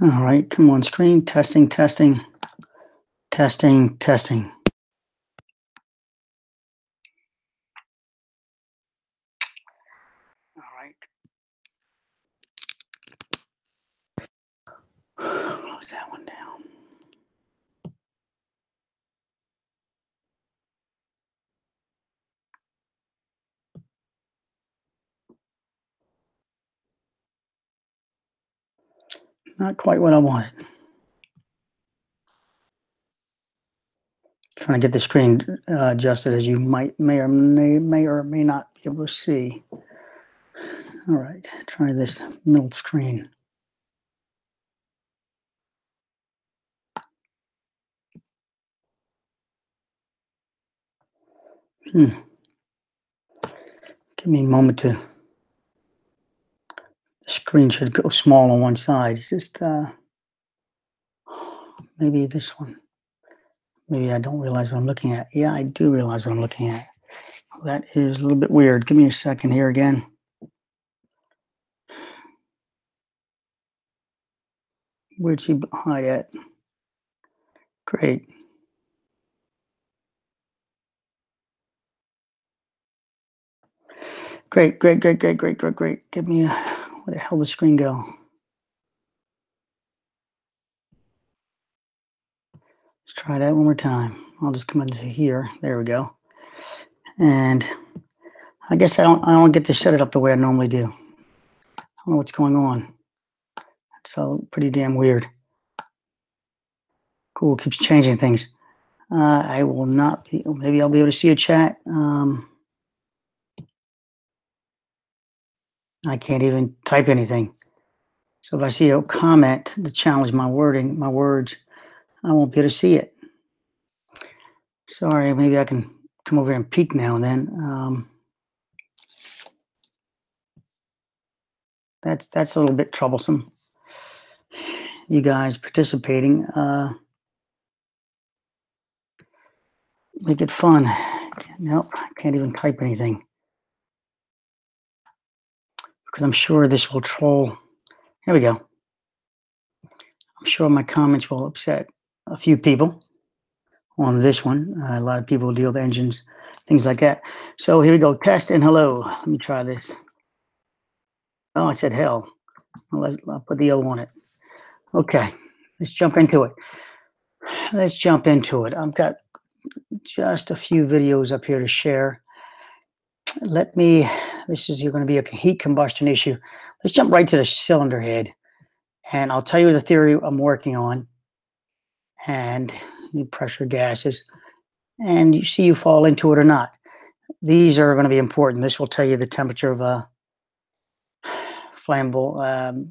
All right, come on screen. Testing, testing, testing, testing. All right. Close that one down. Not quite what I wanted. Trying to get the screen adjusted, as you may or may not be able to see. All right, try this middle screen. Give me a moment to. Screen should go small on one side. It's just maybe this one. Maybe I don't realize what I'm looking at. Yeah, I do realize what I'm looking at. That is a little bit weird. Give me a second here again. Where'd she hide at? Great. Great, great, great, great, great, great, great. Give me a... Where the hell did the screen go? Let's try that one more time. I'll just come into here. There we go. And I guess I don't get to set it up the way I normally do. I don't know what's going on. That's so pretty damn weird. Cool, keeps changing things. I will not be, maybe I'll be able to see a chat. I can't even type anything. So if I see a comment to challenge my wording, my words, I won't be able to see it. Sorry, maybe I can come over here and peek now and then. That's a little bit troublesome. You guys participating, make it fun. Nope, I can't even type anything. I'm sure this will troll. Here we go. I'm sure my comments will upset a few people on this one. A lot of people deal with engines, things like that. So here we go. Test and hello. Let me try this. Oh, I said hell. I'll put the O on it. Okay. Let's jump into it. Let's jump into it. I've got just a few videos up here to share. Let me... This is going to be a heat combustion issue. Let's jump right to the cylinder head. And I'll tell you the theory I'm working on. And you pressure gases. And you see you fall into it or not. These are going to be important. This will tell you the temperature of a flammable,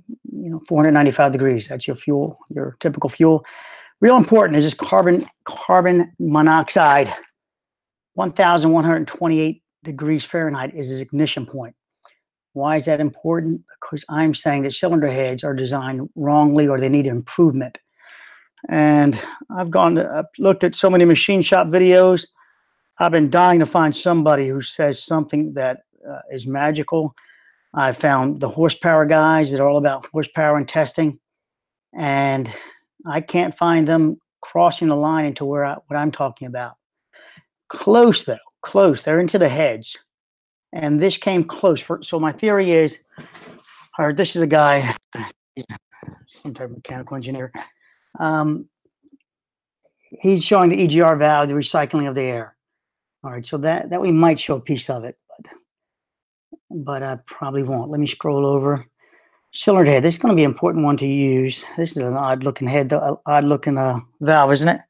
495 degrees. That's your fuel, your typical fuel. Real important is this carbon monoxide. 1,128 degrees Fahrenheit is his ignition point. Why is that important? Because I'm saying that cylinder heads are designed wrongly, or they need improvement. And I've looked at so many machine shop videos. I've been dying to find somebody who says something that is magical. I found the horsepower guys that are all about horsepower and testing, and I can't find them crossing the line into where what I'm talking about. Close though. Close, they're into the heads, and this came close. So my theory is, all right, this is a guy, he's some type of mechanical engineer. He's showing the EGR valve, the recycling of the air. All right, so that we might show a piece of it, but I probably won't. Let me scroll over. Cylinder head. This is going to be an important one to use. This is an odd looking head, odd looking valve, isn't it?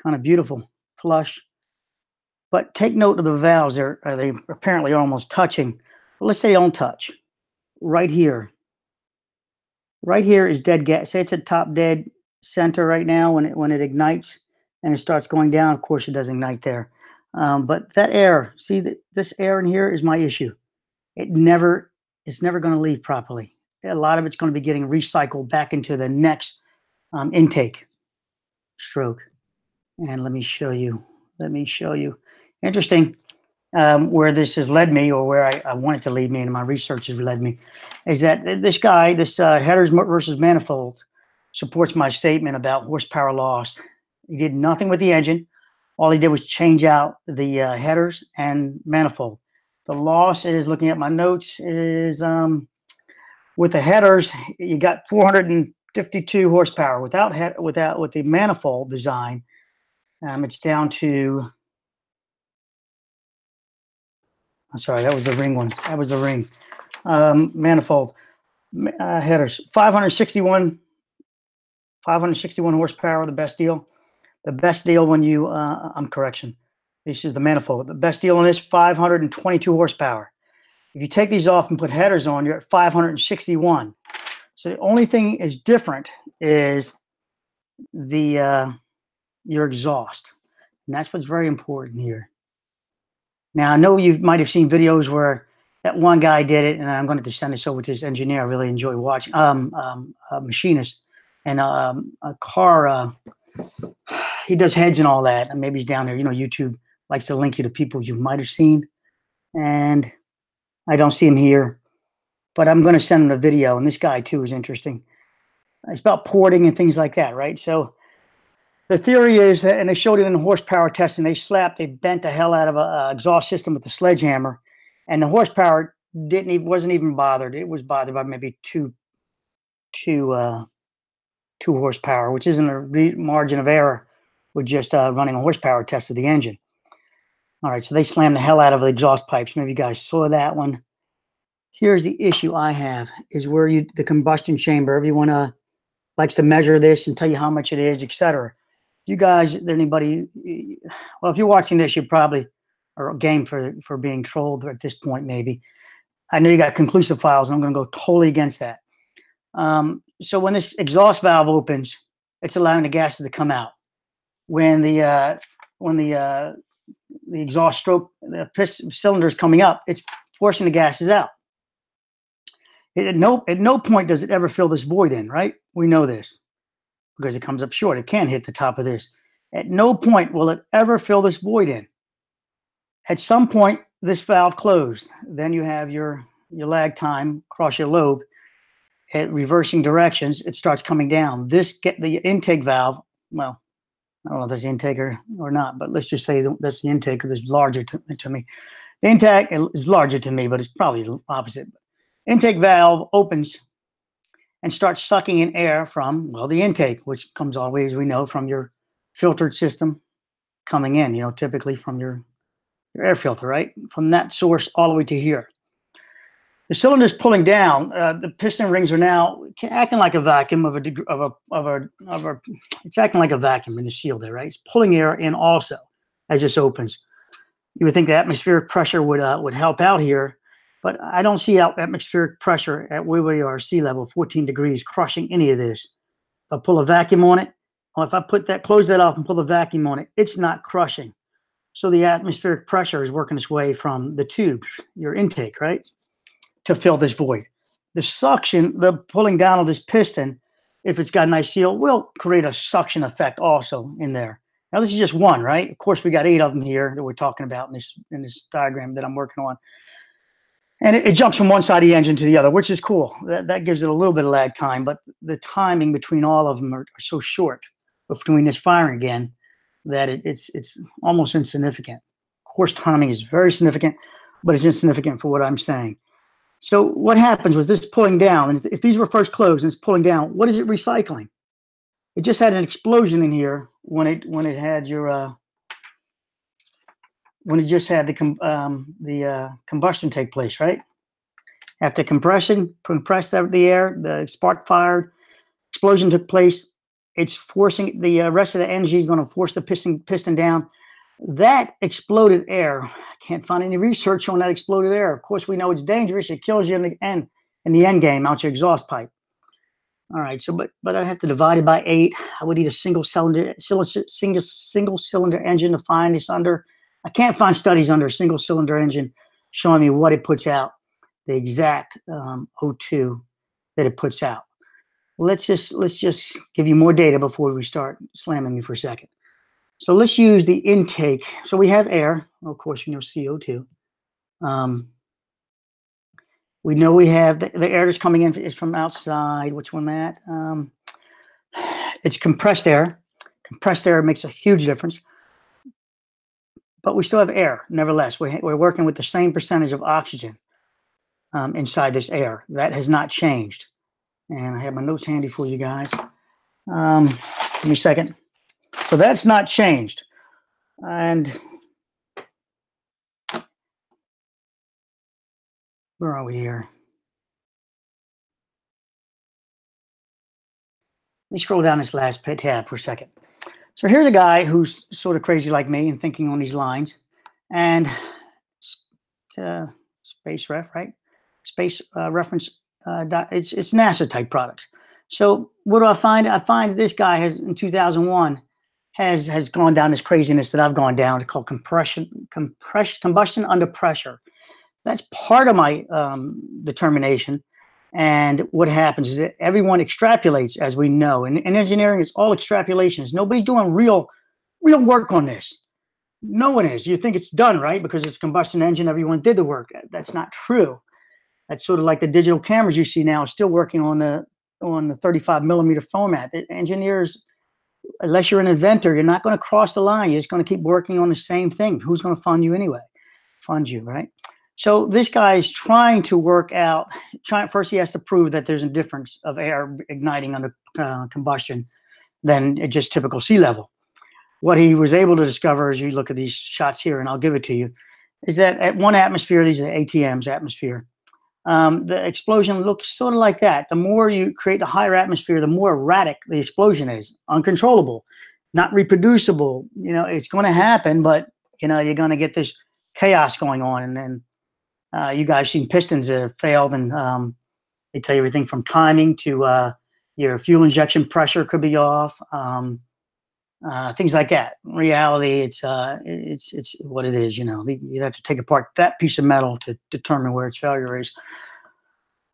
Kind of beautiful, flush. But take note of the valves. They apparently are almost touching. But let's say they don't touch. Right here. Right here is dead gas. Say it's at top dead center right now when it ignites and it starts going down. Of course, it doesn't ignite there. But that air, see this air in here is my issue. It's never going to leave properly. A lot of it's going to be getting recycled back into the next intake stroke. And let me show you. Interesting where this has led me, or where I wanted to lead me, and my research has led me, is that this guy, this headers versus manifolds, supports my statement about horsepower loss. He did nothing with the engine. All he did was change out the headers and manifold. The loss is, looking at my notes, is with the headers, you got 452 horsepower. With the manifold design, it's down to, I'm sorry, that was the ring one. That was the ring. Manifold headers, 561 horsepower, the best deal. The best deal when you, this is the manifold. The best deal on this, 522 horsepower. If you take these off and put headers on, you're at 561. So the only thing is different is the your exhaust, and that's what's very important here. Now I know you might have seen videos where that one guy did it, and I'm going to send this over to this engineer. I really enjoy watching a machinist and a car. He does heads and all that, and maybe he's down there. You know, YouTube likes to link you to people you might have seen, and I don't see him here, but I'm going to send him a video. And this guy too is interesting. It's about porting and things like that, right? So the theory is that, and they showed it in horsepower testing, they bent the hell out of a exhaust system with a sledgehammer, and the horsepower wasn't even bothered. It was bothered by maybe two horsepower, which isn't a margin of error with just running a horsepower test of the engine. All right, so they slammed the hell out of the exhaust pipes. Maybe you guys saw that one. Here's the issue I have is where the combustion chamber, everyone likes to measure this and tell you how much it is, etc. You guys, anybody, well, if you're watching this, you probably are game for being trolled at this point, maybe. I know you got conclusive files, and I'm going to go totally against that. So when this exhaust valve opens, it's allowing the gases to come out. When the exhaust stroke, the piston cylinder is coming up, it's forcing the gases out. At no point does it ever fill this void in, right? We know this because it comes up short. It can't hit the top of this. At no point will it ever fill this void in. At some point, this valve closed. Then you have your lag time across your lobe. At reversing directions, it starts coming down. The intake valve, well, I don't know if that's the intake or not, but let's just say that's the intake because it's larger to me. The intake is larger to me, but it's probably the opposite. Intake valve opens and starts sucking in air from, well, the intake, which comes always, we know, from your filtered system coming in, you know, typically from your air filter, right? From that source all the way to here. The cylinder is pulling down. The piston rings are now acting like a vacuum It's acting like a vacuum in the seal there, right? It's pulling air in also as this opens. You would think the atmospheric pressure would help out here, but I don't see atmospheric pressure at where we are sea level, 14 degrees, crushing any of this. If I pull a vacuum on it, or if I close that off and pull the vacuum on it, it's not crushing. So the atmospheric pressure is working its way from the tubes, your intake, right, to fill this void. The suction, the pulling down of this piston, if it's got a nice seal, will create a suction effect also in there. Now this is just one, right? Of course, we got 8 of them here that we're talking about in this diagram that I'm working on. And it jumps from one side of the engine to the other, which is cool. That gives it a little bit of lag time, but the timing between all of them are so short between this firing again that it's almost insignificant. Of course, timing is very significant, but it's insignificant for what I'm saying. So what happens was this pulling down, and if these were first closed and it's pulling down, what is it recycling? It just had an explosion in here when it had your when it just had the combustion take place, right? After compression, compressed the air, the spark fired, explosion took place. It's forcing the rest of the energy is going to force the piston down. That exploded air, I can't find any research on that exploded air. Of course, we know it's dangerous. It kills you in the end game out your exhaust pipe. All right, so but I'd have to divide it by 8. I would need a single cylinder engine to find this under. I can't find studies under a single cylinder engine showing me what it puts out, the exact O2 that it puts out. Let's just give you more data before we start slamming you for a second. So let's use the intake. So we have air. Of course, we know CO2. We know we have the air that's coming in is from outside. Which one, Matt? It's compressed air. Compressed air makes a huge difference. But we still have air, nevertheless. We're working with the same percentage of oxygen inside this air. That has not changed. And I have my notes handy for you guys. Give me a second. So that's not changed. And where are we here? Let me scroll down this last tab for a second. So here's a guy who's sort of crazy like me and thinking on these lines. And space ref, right? Space reference. It's NASA type products. So what do I find? I find this guy has in 2001 has gone down this craziness that I've gone down. It's called combustion under pressure. That's part of my determination. And what happens is that everyone extrapolates, as we know. In engineering, it's all extrapolations. Nobody's doing real work on this. No one is. You think it's done, right? Because it's a combustion engine, everyone did the work. That's not true. That's sort of like the digital cameras you see now, still working on the 35 millimeter format. Engineers, unless you're an inventor, you're not going to cross the line. You're just going to keep working on the same thing. Who's going to fund you anyway? Fund you, right? So this guy is trying to work out. First, he has to prove that there's a difference of air igniting under combustion than just typical sea level. What he was able to discover, as you look at these shots here, and I'll give it to you, is that at one atmosphere, these are ATMs, atmosphere, the explosion looks sort of like that. The more you create a higher atmosphere, the more erratic the explosion is, uncontrollable, not reproducible. You know, it's going to happen, but you know, you're going to get this chaos going on. And then you guys seen pistons that have failed, and they tell you everything from timing to your fuel injection pressure could be off, things like that. In reality, it's what it is. You know, you'd have to take apart that piece of metal to determine where its failure is.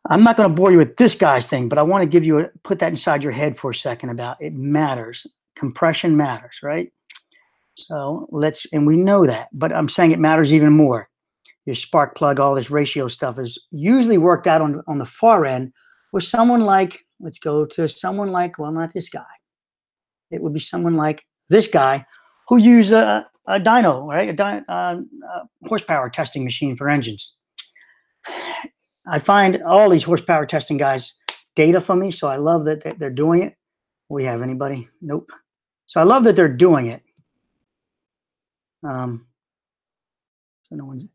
I'm not going to bore you with this guy's thing, but I want to give you put that inside your head for a second about it matters. Compression matters, right? So let's, and we know that, but I'm saying it matters even more. Your spark plug, all this ratio stuff is usually worked out on the far end with someone like, let's go to someone like, well, not this guy. It would be someone like this guy who used a dyno, right? A horsepower testing machine for engines. I find all these horsepower testing guys data for me, so I love that they're doing it. We have anybody? Nope. So I love that they're doing it. So no one's...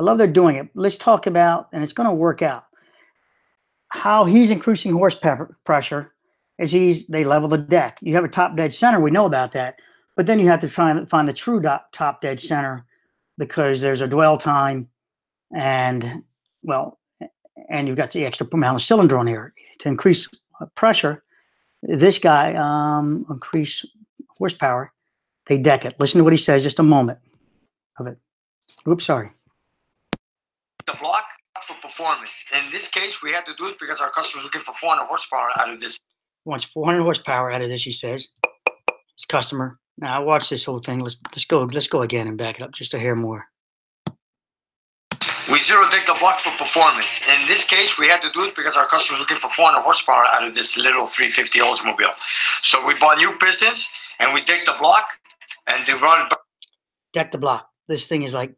I love they're doing it. Let's talk about, and it's going to work out, how he's increasing horsepower pressure as they level the deck. You have a top dead center. We know about that. But then you have to try and find the true top dead center, because there's a dwell time and, well, and you've got the extra amount of cylinder on here. To increase pressure, this guy, increase horsepower, they deck it. Listen to what he says, just a moment of it. Oops, sorry. The block for performance. In this case, we had to do it because our customer's looking for 400 horsepower out of this. Wants 400 horsepower out of this, he says. His customer. Now, I watched this whole thing. Let's go again and back it up just a hair more. We zero-decked the block for performance. In this case, we had to do it because our customer's looking for 400 horsepower out of this little 350 Oldsmobile. So we bought new pistons and we decked the block and they brought it back. Deck the block. This thing is like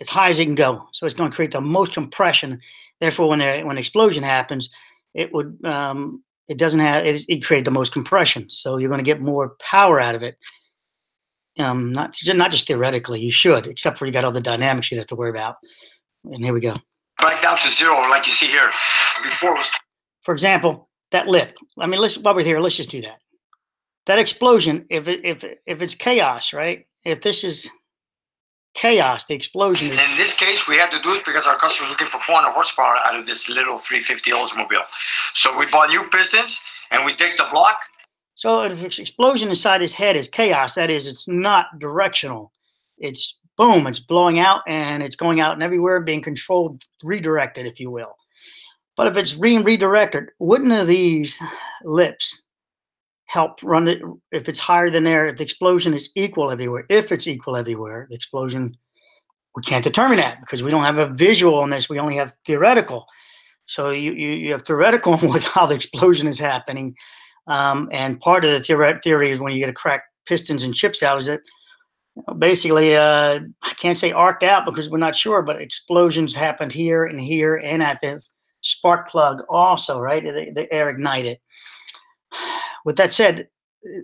as high as it can go, so it's going to create the most compression. Therefore, when an explosion happens, it would it create the most compression. So you're going to get more power out of it. Not just theoretically, you should, except for you got all the dynamics you'd have to worry about. And here we go. Back down to zero, like you see here. Before it was, for example, that lip. I mean, let's, while we're here, let's just do that. That explosion, if it's chaos, right? If this is chaos, the explosion. In this case, we had to do it because our customer was looking for 400 horsepower out of this little 350 Oldsmobile. So we bought new pistons and we decked the block. So if it's explosion inside his head is chaos, that is, it's not directional. It's boom, it's blowing out and it's going out and everywhere, being controlled, redirected, if you will. But if it's being redirected, wouldn't these lips help run it? If it's higher than air, if the explosion is equal everywhere, the explosion, we can't determine that because we don't have a visual on this. We only have theoretical. So you have theoretical with how the explosion is happening. And part of the theory is when you get to crack pistons and chips out is that basically, I can't say arced out because we're not sure, but explosions happened here and at the spark plug also, right? The air ignited. With that said,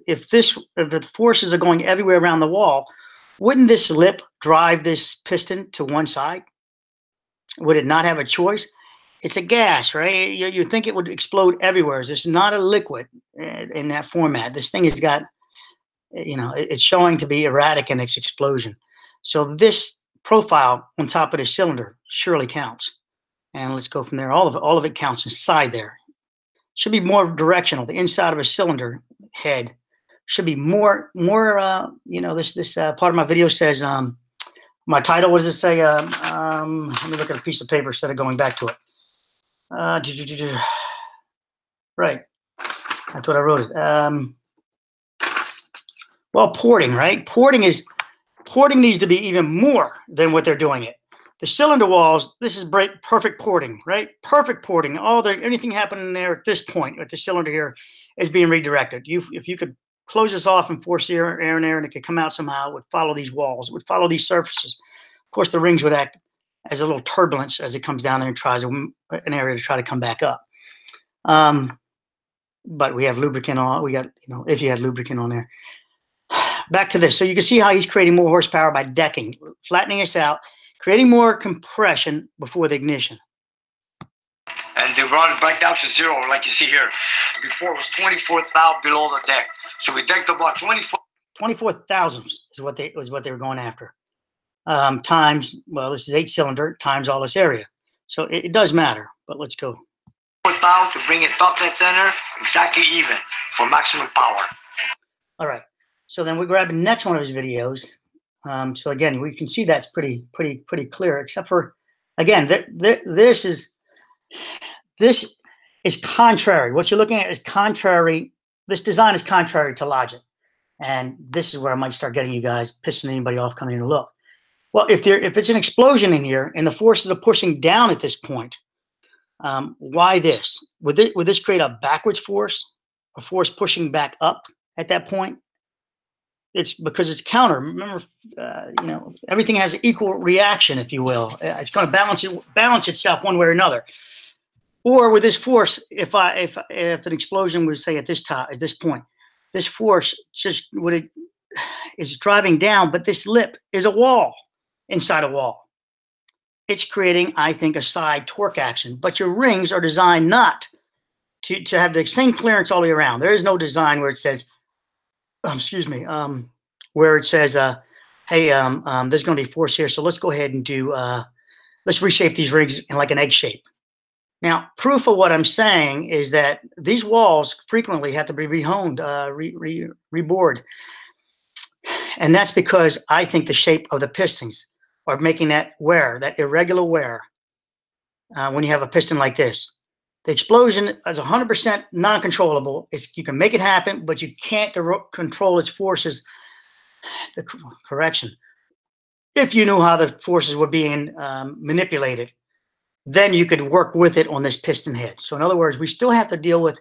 if the forces are going everywhere around the wall, wouldn't this lip drive this piston to one side? Would it not have a choice? It's a gas, right? You think it would explode everywhere. It's not a liquid in that format. This thing has got, you know, it's showing to be erratic in its explosion. So this profile on top of the cylinder surely counts. And let's go from there. All of it counts inside there. Should be more directional. The inside of a cylinder head should be more. You know, this part of my video says my title was to say. Let me look at a piece of paper instead of going back to it. Right, that's what I wrote it. Well, porting, right? Porting needs to be even more than what they're doing it. The cylinder walls, this is perfect porting, right? Perfect porting. Anything happening there at this point, at the cylinder here, is being redirected. If you could close this off and force air in there, and it could come out somehow, it would follow these walls, it would follow these surfaces. Of course, the rings would act as a little turbulence as it comes down there and tries an area to try to come back up. But we have lubricant on. We got, you know, if you had lubricant on there. Back to this. So you can see how he's creating more horsepower by decking, flattening us out, creating more compression before the ignition. And they brought it back down to zero, like you see here. Before it was 24 thou below the deck. So we decked about 24 thousandths is what they were going after. Times, well, this is 8-cylinder, times all this area. So it does matter, but let's go. 4,000 to bring it top dead center, exactly even for maximum power. All right. So then we grab the next one of his videos. So again, we can see that's pretty clear, except for, again, this is contrary. What you're looking at is contrary. This design is contrary to logic. And this is where I might start getting you guys, pissing anybody off coming in to look. Well, if it's an explosion in here and the forces are pushing down at this point, why this? Would this create a backwards force, a force pushing back up at that point? It's because it's counter. Remember, you know, everything has an equal reaction, if you will. It's going to balance itself one way or another. Or with this force, if an explosion was, say, at this point, this force just is driving down, but this lip is a wall. Inside a wall, it's creating, I think, a side torque action. But your rings are designed not to have the same clearance all the way around. There is no design where it says, hey, there's going to be force here, so let's go ahead and let's reshape these rings in like an egg shape. Now, proof of what I'm saying is that these walls frequently have to be rehoned, rebored, and that's because I think the shape of the pistons. Or making that wear, that irregular wear, when you have a piston like this. The explosion is 100% non-controllable. You can make it happen, but you can't control its forces. If you knew how the forces were being manipulated, then you could work with it on this piston head. So in other words, we still have to deal with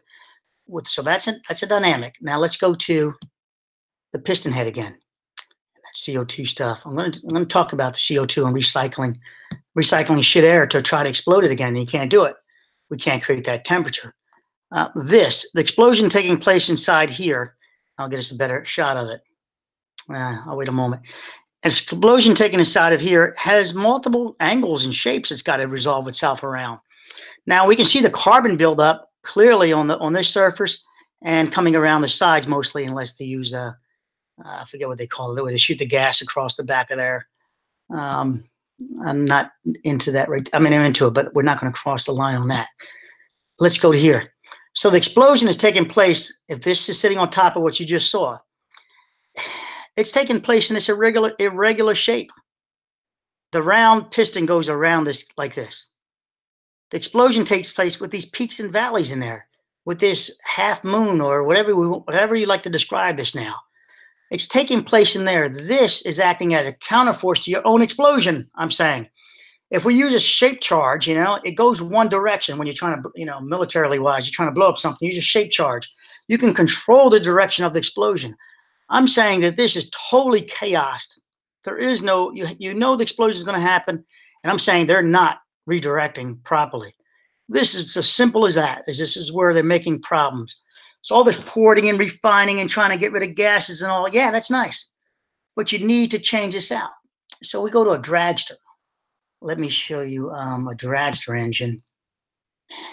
so that's a dynamic. Now let's go to the piston head again. CO2 stuff. I'm going to talk about the CO2 and recycling shit air to try to explode it again. You can't do it. We can't create that temperature. The explosion taking place inside here. I'll get us a better shot of it. I'll wait a moment. Explosion taking inside of here has multiple angles and shapes. It's got to resolve itself around. Now we can see the carbon buildup clearly on this surface and coming around the sides mostly, unless they use I forget what they call it, the way they shoot the gas across the back of there. I'm not into that. I mean, I'm into it, but we're not going to cross the line on that. Let's go to here. So the explosion is taking place. If this is sitting on top of what you just saw, it's taking place in this irregular shape. The round piston goes around this like this. The explosion takes place with these peaks and valleys in there, with this half moon or whatever you like to describe this now. It's taking place in there. This is acting as a counterforce to your own explosion, I'm saying. If we use a shape charge, you know, it goes one direction when you're trying to, you know, militarily wise, you're trying to blow up something, use a shape charge. You can control the direction of the explosion. I'm saying that this is totally chaosed. There is no, you know the explosion is going to happen, and I'm saying they're not redirecting properly. This is as simple as that. This is where they're making problems. So all this porting and refining and trying to get rid of gases and all, yeah, that's nice. But you need to change this out. So we go to a dragster. Let me show you a dragster engine.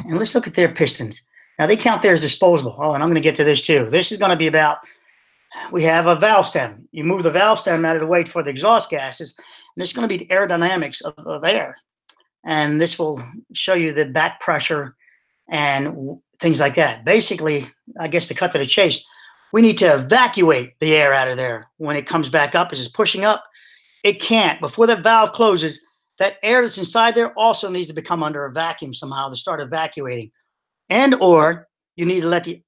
And let's look at their pistons. Now, they count theirs disposable. Oh, and I'm going to get to this too. This is going to be about, we have a valve stem. You move the valve stem out of the way for the exhaust gases, and it's going to be the aerodynamics of air. And this will show you the back pressure and things like that. Basically, I guess to cut to the chase, we need to evacuate the air out of there. When it comes back up, as it's pushing up, it can't. Before the valve closes, that air that's inside there also needs to become under a vacuum somehow to start evacuating. And or you need to let the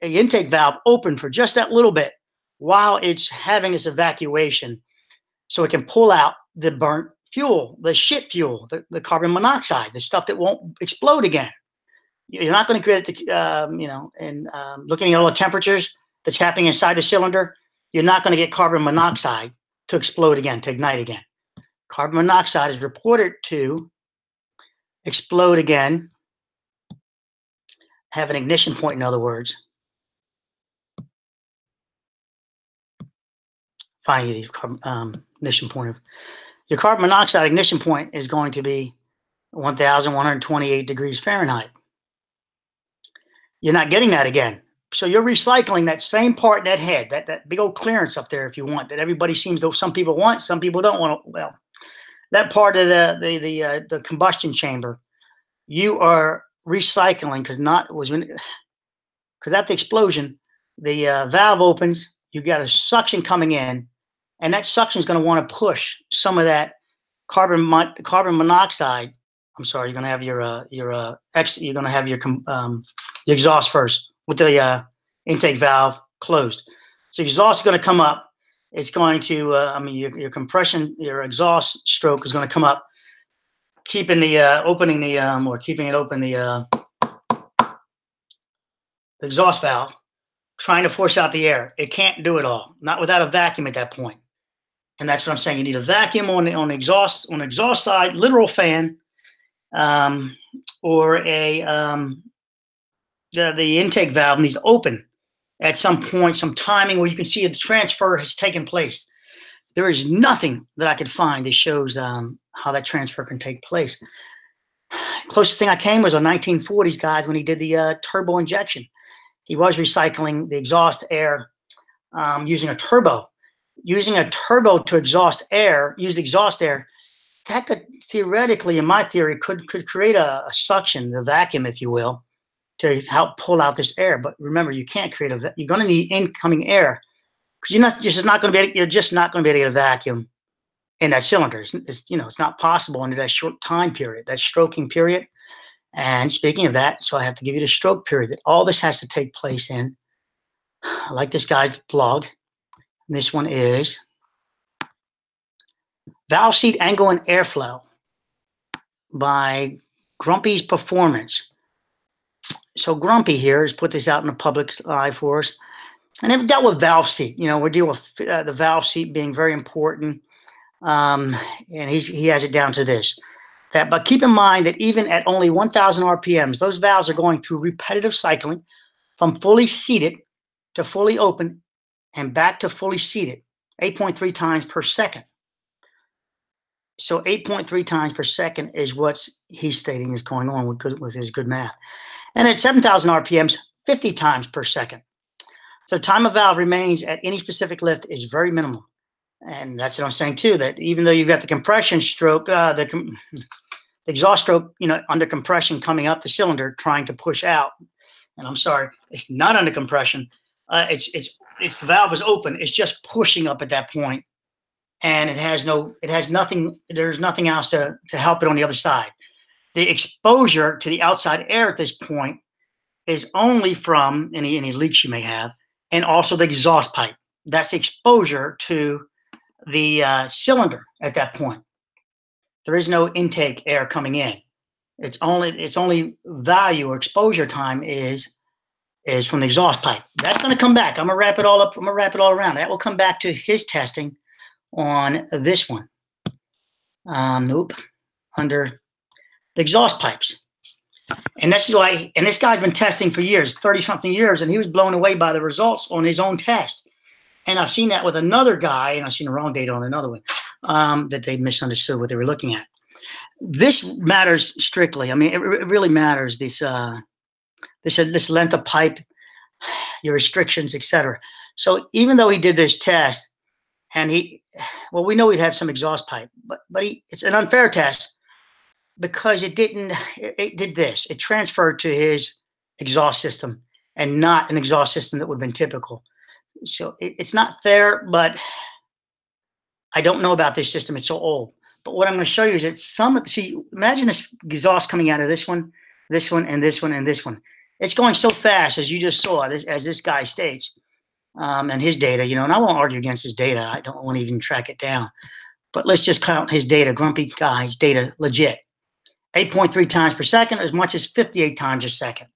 intake valve open for just that little bit while it's having this evacuation so it can pull out the burnt fuel, the shit fuel, the carbon monoxide, the stuff that won't explode again. You're not going to create the, looking at all the temperatures that's happening inside the cylinder, you're not going to get carbon monoxide to explode again, to ignite again. Carbon monoxide is reported to explode again, have an ignition point, in other words. Finding the ignition point of your carbon monoxide ignition point is going to be 1,128 degrees Fahrenheit. You're not getting that again. So you're recycling that same part in that head, that big old clearance up there, if you want, that everybody seems to, some people want, some people don't want to, well, that part of the combustion chamber, you are recycling because at the explosion, the valve opens, you got a suction coming in, and that suction is going to want to push some of that carbon monoxide. I'm sorry, you're going to have your exhaust first. With the intake valve closed, so exhaust is going to come up. It's going to, your compression, your exhaust stroke is going to come up, keeping the open the exhaust valve, trying to force out the air. It can't do it all, not without a vacuum at that point. And that's what I'm saying. You need a vacuum on the exhaust side, literal fan, or the intake valve needs to open at some point, some timing where you can see the transfer has taken place. There is nothing that I could find that shows how that transfer can take place. Closest thing I came was the 1940s guys when he did the turbo injection. He was recycling the exhaust air using a turbo. Using a turbo to exhaust air, use the exhaust air, that could theoretically, in my theory, could create a suction, the vacuum, if you will, to help pull out this air. But remember, you can't create a, you're going to need incoming air because you're just not going to be able to get a vacuum in that cylinder. It's not possible under that short time period, that stroking period. And speaking of that, so I have to give you the stroke period that all this has to take place in. I like this guy's blog. And this one is Valve Seat Angle and Airflow by Grumpy's Performance. So Grumpy here has put this out in the public eye for us, and they've dealt with valve seat. You know, we deal with the valve seat being very important, and he has it down to this. But keep in mind that even at only 1,000 RPMs, those valves are going through repetitive cycling from fully seated to fully open and back to fully seated, 8.3 times per second. So 8.3 times per second is what he's stating is going on with his good math. And at 7,000 RPMs, 50 times per second. So time of valve remains at any specific lift is very minimal. And that's what I'm saying too, that even though you've got the compression stroke, the exhaust stroke, you know, under compression coming up the cylinder, trying to push out. And I'm sorry, it's not under compression. The valve is open. It's just pushing up at that point. And there's nothing else to help it on the other side. The exposure to the outside air at this point is only from any leaks you may have, and also the exhaust pipe. That's exposure to the cylinder at that point. There is no intake air coming in. It's only value or exposure time is is from the exhaust pipe. That's going to come back. I'm going to wrap it all up. I'm going to wrap it all around. That will come back to his testing on this one. Nope. Under the exhaust pipes. And that's why, and this guy's been testing for years, 30-something years, and he was blown away by the results on his own test. And I've seen that with another guy, and I've seen the wrong data on another one, that they misunderstood what they were looking at. This matters strictly. I mean, it really matters, this length of pipe, your restrictions, etc. So even though he did this test, and he, well, we know he'd have some exhaust pipe, but he, it's an unfair test because it didn't, it did this. It transferred to his exhaust system and not an exhaust system that would have been typical. So it's not fair, but I don't know about this system. It's so old. But what I'm going to show you is that some of the, see, imagine this exhaust coming out of this one, this one, and this one, and this one. It's going so fast, as you just saw, as this guy states, and his data, you know, and I won't argue against his data. I don't want to even track it down. But let's just count his data, grumpy guy's data, legit. 8.3 times per second, as much as 58 times a second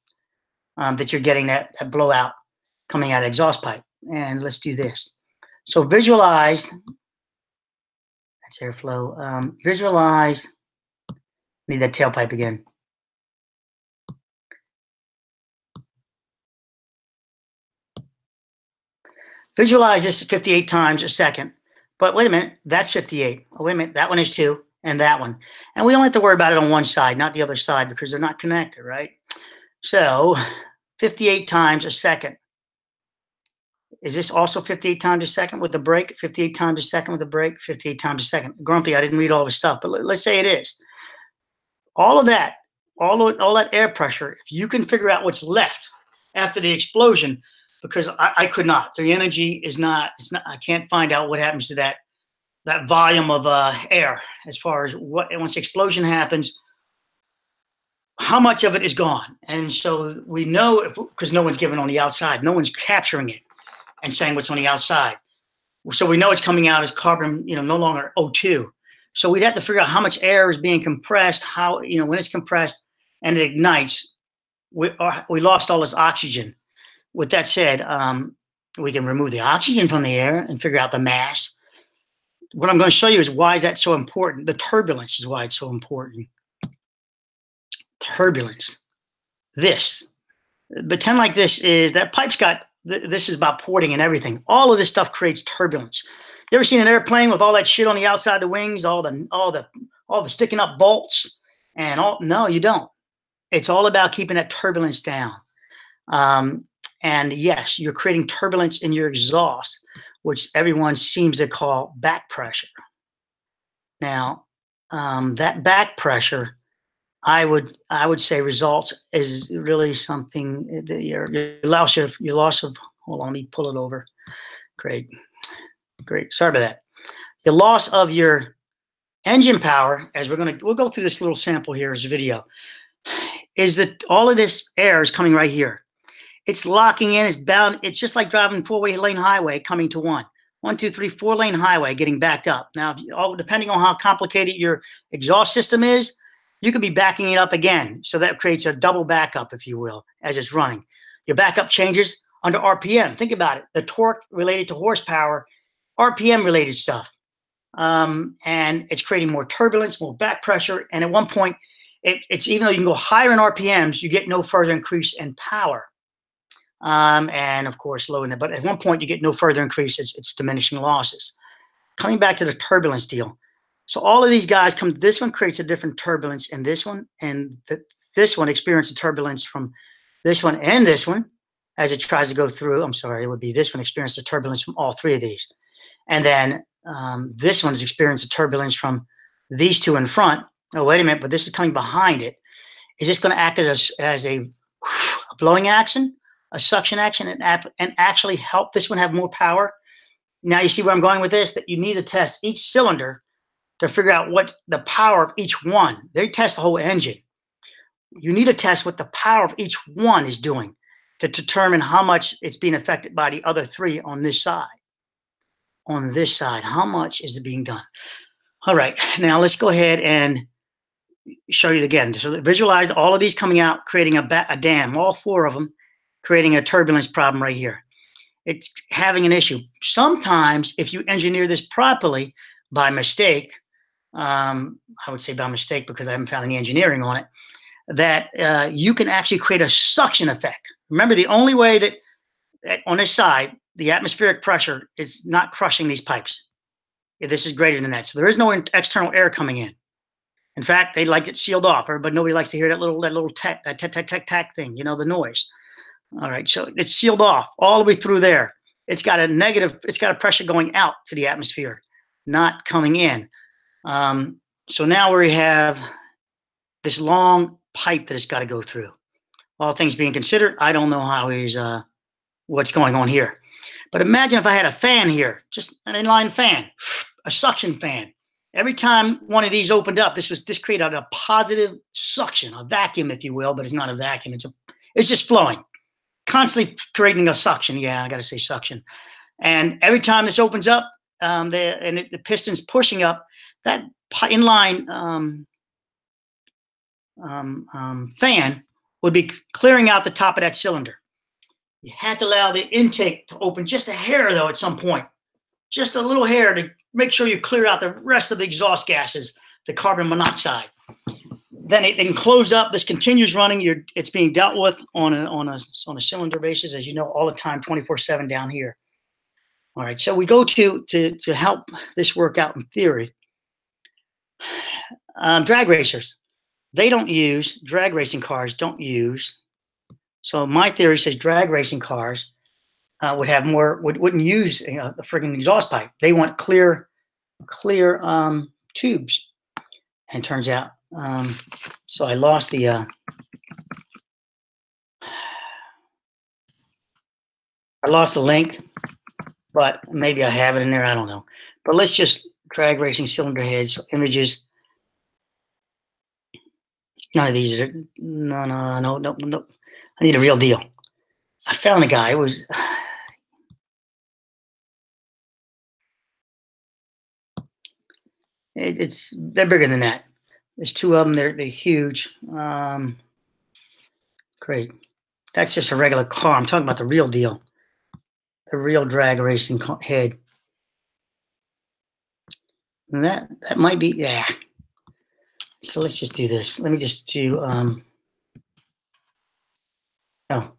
that you're getting that blowout coming out of exhaust pipe. And let's do this. So visualize, that's airflow, visualize, need that tailpipe again. Visualize this 58 times a second, but wait a minute, that's 58. Oh, wait a minute, that one is 2 and that one. And we only have to worry about it on one side, not the other side, because they're not connected, right? So 58 times a second. Is this also 58 times a second with a break? 58 times a second with a break? 58 times a second. Grumpy, I didn't read all the stuff, but let's say it is. All of that, all that air pressure, if you can figure out what's left after the explosion, because I could not. The energy is not, I can't find out what happens to that volume of air as far as what, once the explosion happens, how much of it is gone. And so we know, because no one's given on the outside, no one's capturing it and saying what's on the outside. So we know it's coming out as carbon, you know, no longer O2. So we'd have to figure out how much air is being compressed, how, you know, when it's compressed and it ignites, we lost all this oxygen. With that said, we can remove the oxygen from the air and figure out the mass. What I'm going to show you is why is that so important? The turbulence is why it's so important. Turbulence. This. Pretend like this is, that pipe's got, this is about porting and everything. All of this stuff creates turbulence. You ever seen an airplane with all that shit on the outside of the wings, all the sticking up bolts and all? No, you don't. It's all about keeping that turbulence down. And yes, you're creating turbulence in your exhaust, which everyone seems to call back pressure. Now, that back pressure, I would say results is really something that your loss of hold on, let me pull it over. Great, great. Sorry about that. Your loss of your engine power, as we'll go through this little sample here as a video, is that all of this air is coming right here. It's locking in, it's bound. It's just like driving four-way lane highway coming to one. One, two, three, four-lane highway getting backed up. Now, depending on how complicated your exhaust system is, you could be backing it up again. So that creates a double backup, if you will, as it's running. Your backup changes under RPM. Think about it. The torque related to horsepower, RPM-related stuff. And it's creating more turbulence, more back pressure. And at one point, it's even though you can go higher in RPMs, you get no further increase in power. And of course, low in that, but at one point you get no further increase. It's diminishing losses. Coming back to the turbulence deal. So all of these guys come, this one creates a different turbulence in this one. And this one experiences turbulence from this one and this one as it tries to go through. I'm sorry, it would be this one experienced the turbulence from all three of these. And then this one's experienced the turbulence from these two in front. Oh, wait a minute, but this is coming behind it. Is this going to act as a blowing action? A suction action and actually help this one have more power. Now you see where I'm going with this, that you need to test each cylinder to figure out what the power of each one. They test the whole engine. You need to test what the power of each one is doing to determine how much it's being affected by the other three on this side. On this side, how much is it being done? All right, now let's go ahead and show you again. So visualize all of these coming out, creating a dam, all four of them. creating a turbulence problem right here. It's having an issue. Sometimes if you engineer this properly by mistake, I would say by mistake because I haven't found any engineering on it, that you can actually create a suction effect. Remember, the only way that, on this side, the atmospheric pressure is not crushing these pipes. This is greater than that. So there is no external air coming in. In fact, they like it sealed off, but nobody likes to hear that little tack thing, you know, the noise. All right, so it's sealed off all the way through there. It's got a negative, it's got a pressure going out to the atmosphere, not coming in. So now we have this long pipe that it's got to go through. All things being considered, I don't know how he's, what's going on here. But imagine if I had a fan here, just an inline fan, a suction fan. Every time one of these opened up, this created a positive suction, a vacuum, if you will, but it's not a vacuum. It's just flowing, constantly creating a suction. Yeah, I got to say suction. And every time this opens up, the piston's pushing up, that inline fan would be clearing out the top of that cylinder. You have to allow the intake to open just a hair, though, at some point. Just a little hair to make sure you clear out the rest of the exhaust gases, the carbon monoxide. Then it can close up. This continues running. It's being dealt with on a cylinder basis, as you know, all the time, 24/7 down here. All right, so we go to help this work out in theory. Drag racers, they don't use, drag racing cars don't use. So my theory says drag racing cars would have more, wouldn't use a friggin' exhaust pipe. They want clear tubes. And turns out, so I lost the, link, but maybe I have it in there. I don't know. But let's just drag racing cylinder heads images. None of these are. No. I need a real deal. I found the guy. It was they're bigger than that. There's two of them. They're huge. Great. That's just a regular car. I'm talking about the real deal. The real drag racing head. And that might be, yeah. So let's just do this. Let me just do oh,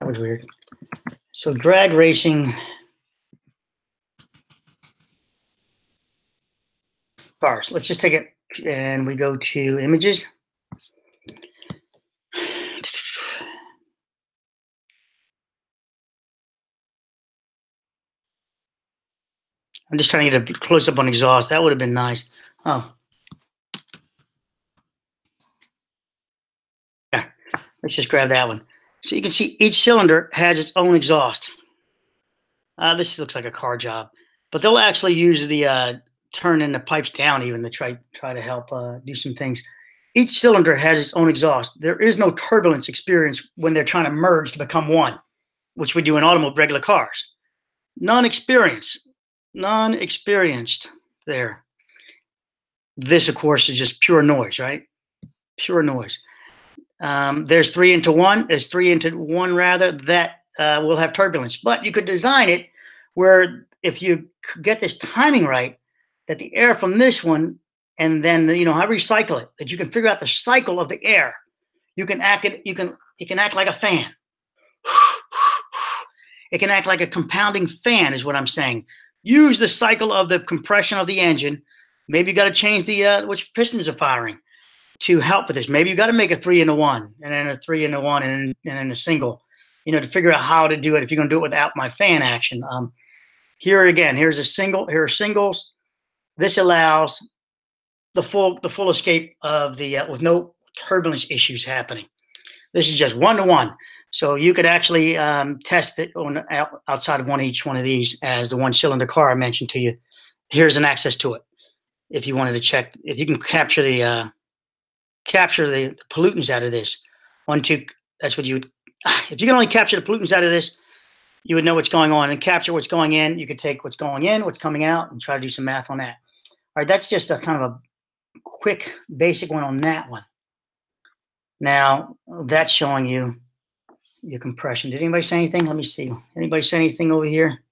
that was weird. So drag racing cars. Let's just take it and we go to images. I'm just trying to get a close up on exhaust. That would have been nice. Oh. Let's just grab that one. So you can see each cylinder has its own exhaust. This looks like a car job, but they'll actually use the turning the pipes down even to try to help do some things. Each cylinder has its own exhaust. There is no turbulence experience when they're trying to merge to become one, which we do in automobile regular cars. Non-experienced there. This, of course, is just pure noise, right? Pure noise. There's three into one. There's three into one rather that will have turbulence. But you could design it where if you get this timing right, that the air from this one and then I recycle it. That you can figure out the cycle of the air. You can act it. You can act like a fan. It can act like a compounding fan is what I'm saying. Use the cycle of the compression of the engine. Maybe you got to change the which pistons are firing. To help with this, maybe you got to make a 3 into 1, and then a 3 into 1, and then a single, to figure out how to do it. If you're going to do it without my fan action, here again, here's a single. Here are singles. This allows the full escape of the with no turbulence issues happening. This is just 1 to 1, so you could actually test it on outside of each one of these as the 1-cylinder car I mentioned to you. Here's an access to it if you wanted to check if you can capture the. Capture the pollutants out of this. 1, 2, that's what you would, if you can only capture the pollutants out of this, you would know what's going on and capture what's going in. You could take what's going in, what's coming out and try to do some math on that. All right, that's just a kind of a quick basic one on that one. Now that's showing you your compression. Did anybody say anything? Let me see. Anybody say anything over here?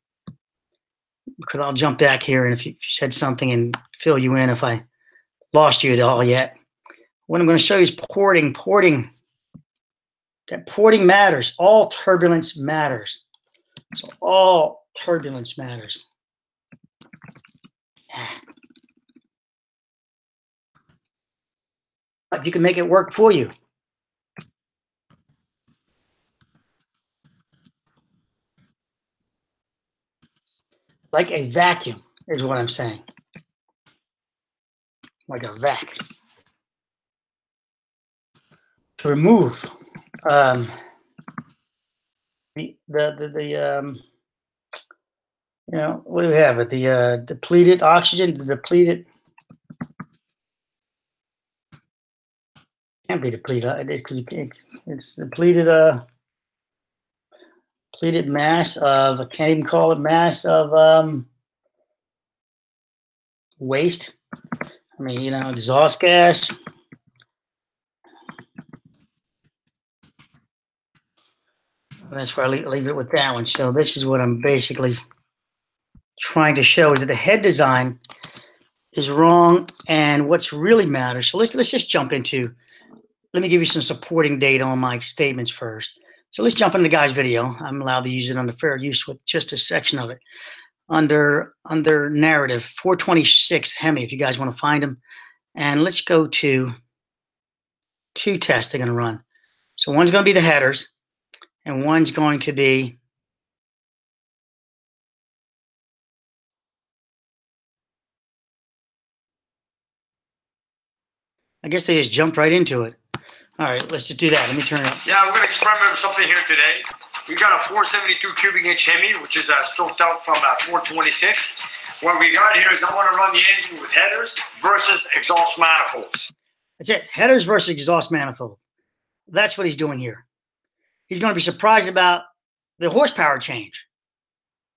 Because I'll jump back here, and if you said something, and fill you in if I lost you at all yet. What I'm going to show you is porting. Porting. That porting matters. All turbulence matters. So all turbulence matters. But you can make it work for you. Like a vacuum is what I'm saying. Like a vacuum. To remove you know, what do we have? The depleted oxygen, the depleted. Can't be depleted because it's depleted. Depleted mass of, I can't even call it mass of waste. I mean, you know, exhaust gas. That's why I leave it with that one. So this is what I'm basically trying to show is that the head design is wrong and what's really matters. So let's just jump into, let me give you some supporting data on my statements first. So let's jump into the guy's video. I'm allowed to use it under fair use with just a section of it. Under narrative, 426 Hemi, if you guys want to find him. And let's go to two tests they're going to run. So one's going to be the headers. And one's going to be I guess they just jumped right into it. All right, let's just do that. Let me turn it up. Yeah, we're going to experiment with something here today. We got a 472 cubic inch Hemi, which is stroked out from 426. What we got here is I want to run the engine with headers versus exhaust manifolds. That's it. Headers versus exhaust manifold. That's what he's doing here. He's going to be surprised about the horsepower change,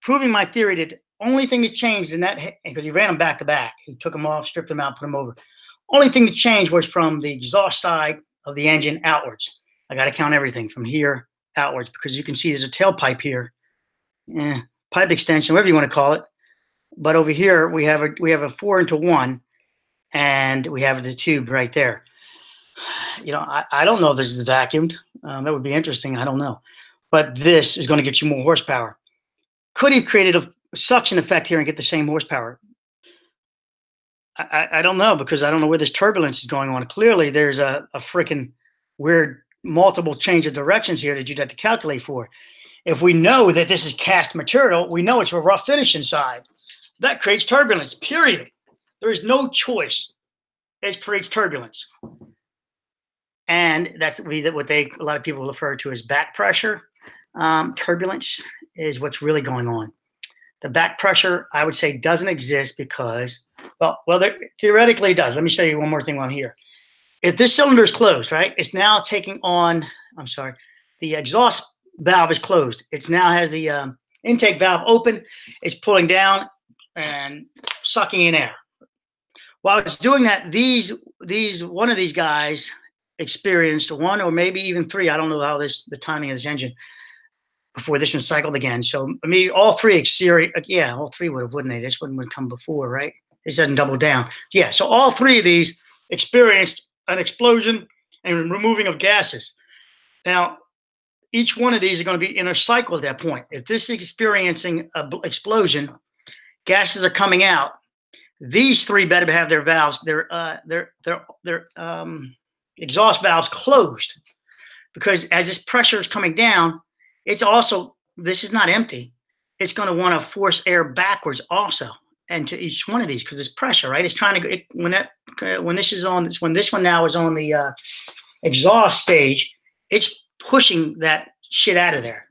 proving my theory that the only thing that changed in that, because he ran them back to back. He took them off, stripped them out, put them over. Only thing that changed was from the exhaust side of the engine outwards. I got to count everything from here outwards because you can see there's a tailpipe here, pipe extension, whatever you want to call it. But over here, we have a 4 into 1, and we have the tube right there. You know, I don't know if this is vacuumed. That would be interesting. I don't know. But this is going to get you more horsepower. Could he have created a suction effect here and get the same horsepower? I don't know because I don't know where this turbulence is going on. Clearly, there's a freaking weird multiple change of directions here that you'd have to calculate for. If we know that this is cast material, we know it's a rough finish inside. That creates turbulence, period. There is no choice. It creates turbulence. And that's what a lot of people refer to as back pressure. Turbulence is what's really going on. The back pressure, I would say, doesn't exist because, well, theoretically it does. Let me show you one more thing while I'm here. If this cylinder is closed, right, it's now taking on, I'm sorry, the exhaust valve is closed. It now has the intake valve open. It's pulling down and sucking in air. While it's doing that, one of these guys experienced one or maybe even three. I don't know how the timing of this engine before this one cycled again. So I mean, all three, yeah, all three would have, wouldn't they? This one would come before, right? It doesn't double down. Yeah. So all three of these experienced an explosion and removing of gases. Now, each one of these are going to be in a cycle at that point. If this is experiencing an explosion, gases are coming out. These three better have their valves, their exhaust valves closed, because as this pressure is coming down, it's also, this is not empty. It's going to want to force air backwards also, and to each one of these, because it's pressure, right? It's trying to, when this one now is on the exhaust stage, it's pushing that shit out of there.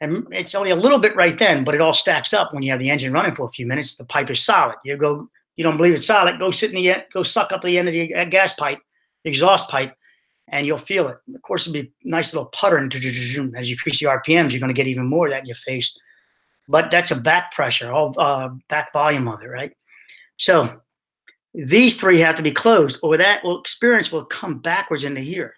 And it's only a little bit right then, but it all stacks up when you have the engine running for a few minutes. The pipe is solid. You don't believe it's solid, go sit in the, go suck up the end of the gas pipe, exhaust pipe, and you'll feel it. Of course, it'll be a nice little putter, and as you increase the RPMs, you're going to get even more of that in your face. But that's a back pressure, all back volume of it, right? So these three have to be closed, or that will experience will come backwards into here.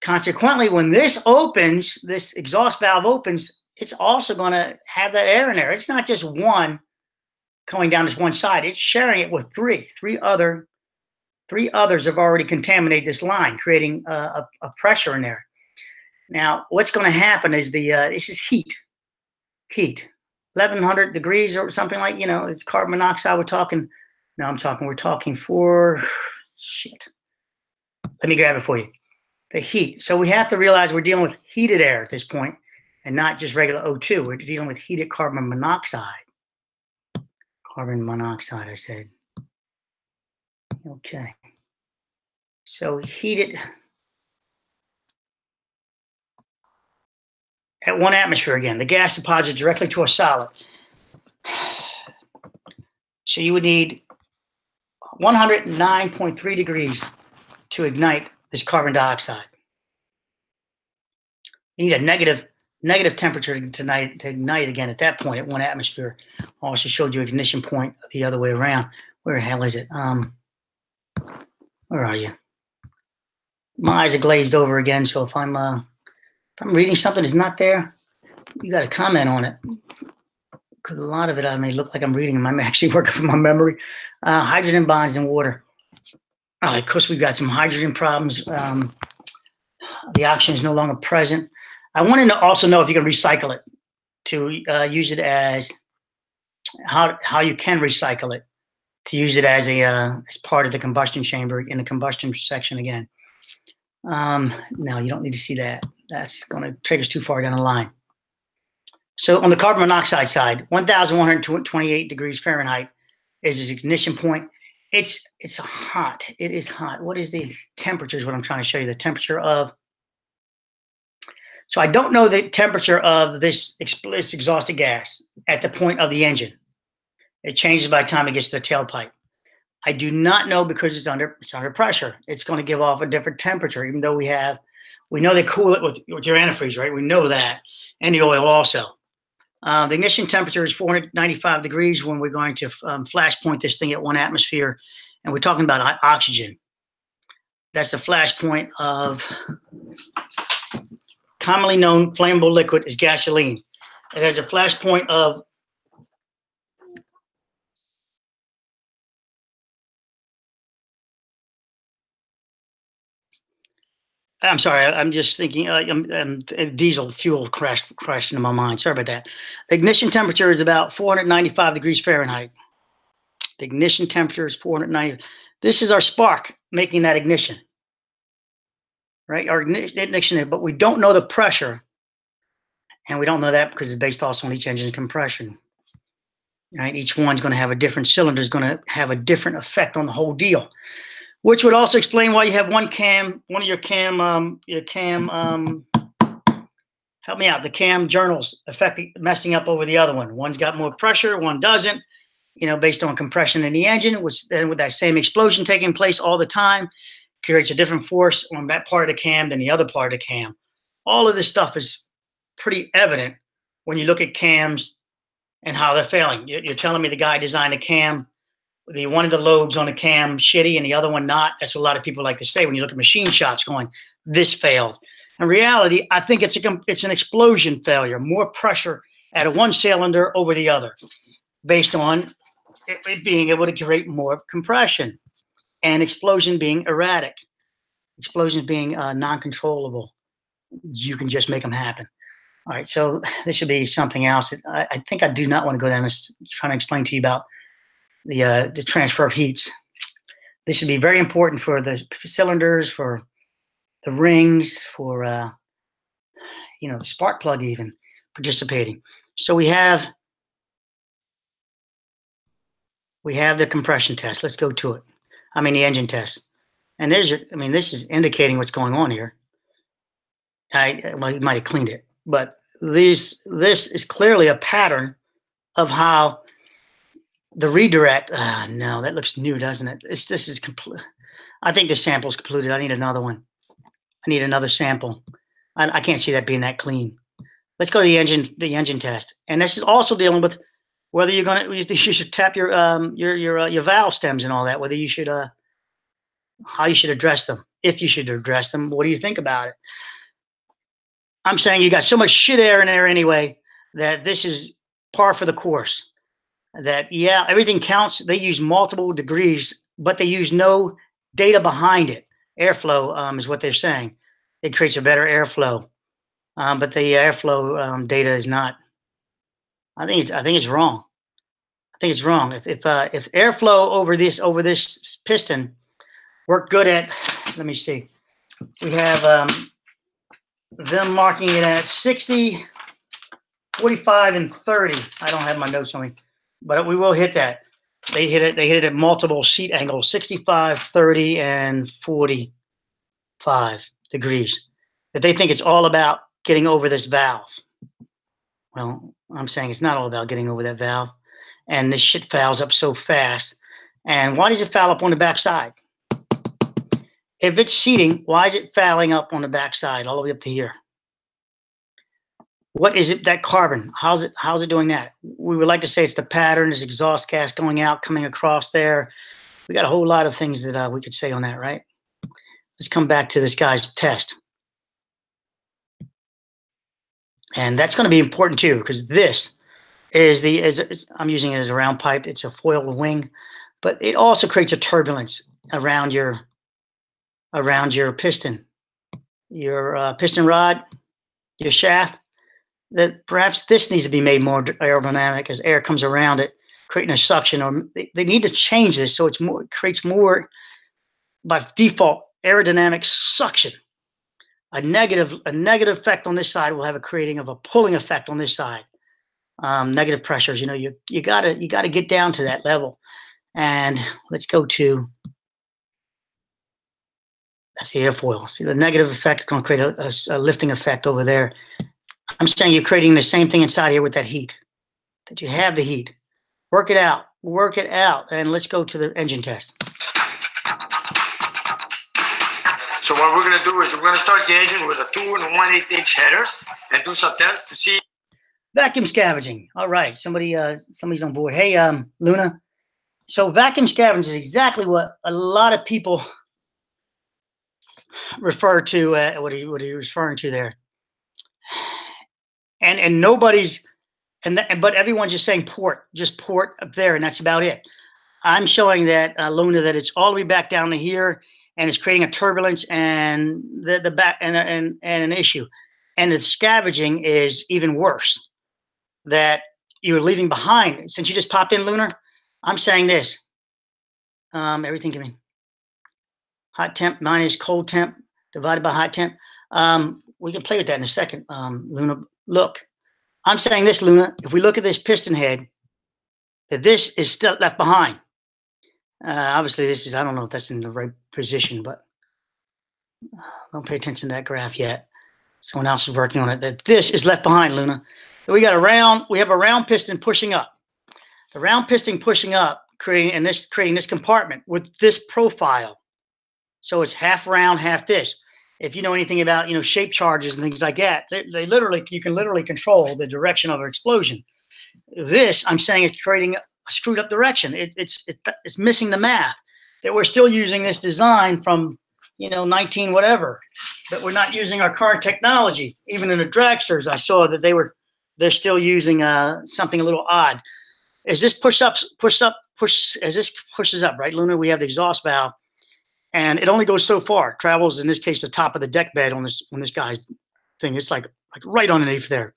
Consequently, when this opens, this exhaust valve opens, it's also going to have that air in there. It's not just one coming down this one side. It's sharing it with three others have already contaminated this line, creating a pressure in there. Now, what's going to happen is the this is heat, 1100 degrees or something like, you know, it's carbon monoxide. We're talking for shit. Let me grab it for you. The heat. So we have to realize we're dealing with heated air at this point and not just regular O2. We're dealing with heated carbon monoxide. Carbon monoxide, I said. Okay. So heated at 1 atmosphere again. The gas deposited directly to a solid. So you would need 109.3 degrees to ignite this carbon dioxide. You need a negative temperature to ignite again at that point at 1 atmosphere. Also showed you ignition point the other way around. Where the hell is it? Where are you? My eyes are glazed over again. So if I'm reading something that's not there, you got to comment on it. Because a lot of it, I may look like I'm reading them. I'm actually working from my memory. Hydrogen bonds in water. Of course, we've got some hydrogen problems. The oxygen is no longer present. I wanted to also know if you can recycle it to use it as how you can recycle it to use it as a as part of the combustion chamber in the combustion section again. No, you don't need to see that. That's going to take us too far down the line. So on the carbon monoxide side, 1,128 degrees Fahrenheit is its ignition point. It's hot. It is hot. What is the temperature is what I'm trying to show you. The temperature of. So I don't know the temperature of this exhausted gas at the point of the engine. It changes by the time it gets to the tailpipe. I do not know because it's under pressure. It's going to give off a different temperature, even though we know they cool it with your antifreeze, right? We know that, and the oil also. The ignition temperature is 495 degrees when we're going to flash point this thing at 1 atmosphere. And we're talking about oxygen. That's the flash point of commonly known flammable liquid is gasoline. It has a flash point of diesel fuel crashed into my mind. Sorry about that. The ignition temperature is about 495 degrees Fahrenheit. The ignition temperature is 490. This is our spark making that ignition, right? Our ignition, but we don't know the pressure. And we don't know that because it's based also on each engine's compression, right? Each one's going to have a different cylinder, is going to have a different effect on the whole deal. Which would also explain why you have the cam journals affecting, messing up over the other one. One's got more pressure, one doesn't, you know, based on compression in the engine, which then with that same explosion taking place all the time, creates a different force on that part of the cam than the other part of the cam. All of this stuff is pretty evident when you look at cams and how they're failing. You're telling me the guy designed a cam. The one of the lobes on a cam shitty and the other one not. That's what a lot of people like to say when you look at machine shops going, this failed. In reality, I think it's an explosion failure, more pressure at a one cylinder over the other based on it being able to create more compression and explosion being erratic, explosions being non-controllable. You can just make them happen. All right, so this should be something else that I think I do not want to go down this trying to explain to you about the transfer of heats. This should be very important for the cylinders, for the rings, for you know, the spark plug even participating. So we have the compression test. Let's go to it. I mean the engine test. And there's your, I mean this is indicating what's going on here. Well, you might have cleaned it, but this is clearly a pattern of how. The redirect, no, that looks new, doesn't it? This is complete. I think the sample's completed. I need another one. I need another sample. I can't see that being that clean. Let's go to the engine test, and this is also dealing with whether you should tap your valve stems and all that. Whether you should how you should address them. if you should address them. What do you think about it? I'm saying you got so much shit air in there anyway that this is par for the course. That, yeah, everything counts. They use multiple degrees, but they use no data behind it. Airflow is what they're saying. It creates a better airflow, but the airflow data is not. I think it's wrong. I think it's wrong. If airflow over this piston worked good at, let me see, we have them marking it at 60, 45, and 30. I don't have my notes on me, but we will hit that. They hit it at multiple seat angles, 65, 30, and 45 degrees. That they think it's all about getting over this valve. Well, I'm saying it's not all about getting over that valve. And this shit fouls up so fast. And why does it foul up on the backside? If it's seating, why is it fouling up on the backside all the way up to here? What is it, that carbon? How's it doing that? We would like to say it's the pattern, it's exhaust gas going out, coming across there. We got a whole lot of things that we could say on that, right? Let's come back to this guy's test. And that's going to be important too, because this is I'm using it as a round pipe. It's a foiled wing, but it also creates a turbulence around your piston, your piston rod, your shaft. That perhaps this needs to be made more aerodynamic as air comes around it, creating a suction. Or they need to change this so it creates more by default aerodynamic suction. A negative effect on this side will have a creating of a pulling effect on this side. Negative pressures. You know, you gotta get down to that level. And let's go to, that's the airfoil. See, the negative effect is going to create a lifting effect over there. I'm saying you're creating the same thing inside here with that heat, that you have the heat. Work it out. And let's go to the engine test. So what we're going to do is we're going to start the engine with a 2 1/8" header and do some tests to see. Vacuum scavenging. All right. Somebody's on board. Hey, Luna. So vacuum scavenge is exactly what a lot of people refer to. What are you referring to there? And nobody's, but everyone's just saying port up there, and that's about it. I'm showing that, Luna, that it's all the way back down to here, and it's creating a turbulence and the back and an issue. And the scavenging is even worse, that you're leaving behind. Since you just popped in, Luna, I'm saying this. Everything can be hot temp minus cold temp divided by hot temp. We can play with that in a second, Luna. Look, I'm saying this, Luna. If we look at this piston head, that this is still left behind. Obviously, this is, I don't know if that's in the right position, but don't pay attention to that graph yet. Someone else is working on it. That this is left behind, Luna. We have a round piston pushing up. The round piston pushing up, creating this compartment with this profile. So it's half round, half this. If you know anything about, you know, shape charges and things like that, they literally, you can literally control the direction of an explosion. This, I'm saying, is creating a screwed up direction. It's missing the math, that we're still using this design from, you know, 19 whatever, that we're not using our current technology. Even in the dragsters, I saw that they're still using something a little odd. Is this pushes up, right, Luna? We have the exhaust valve. And it only goes so far. Travels, in this case, the top of the deck bed on this guy's thing. It's like right underneath there.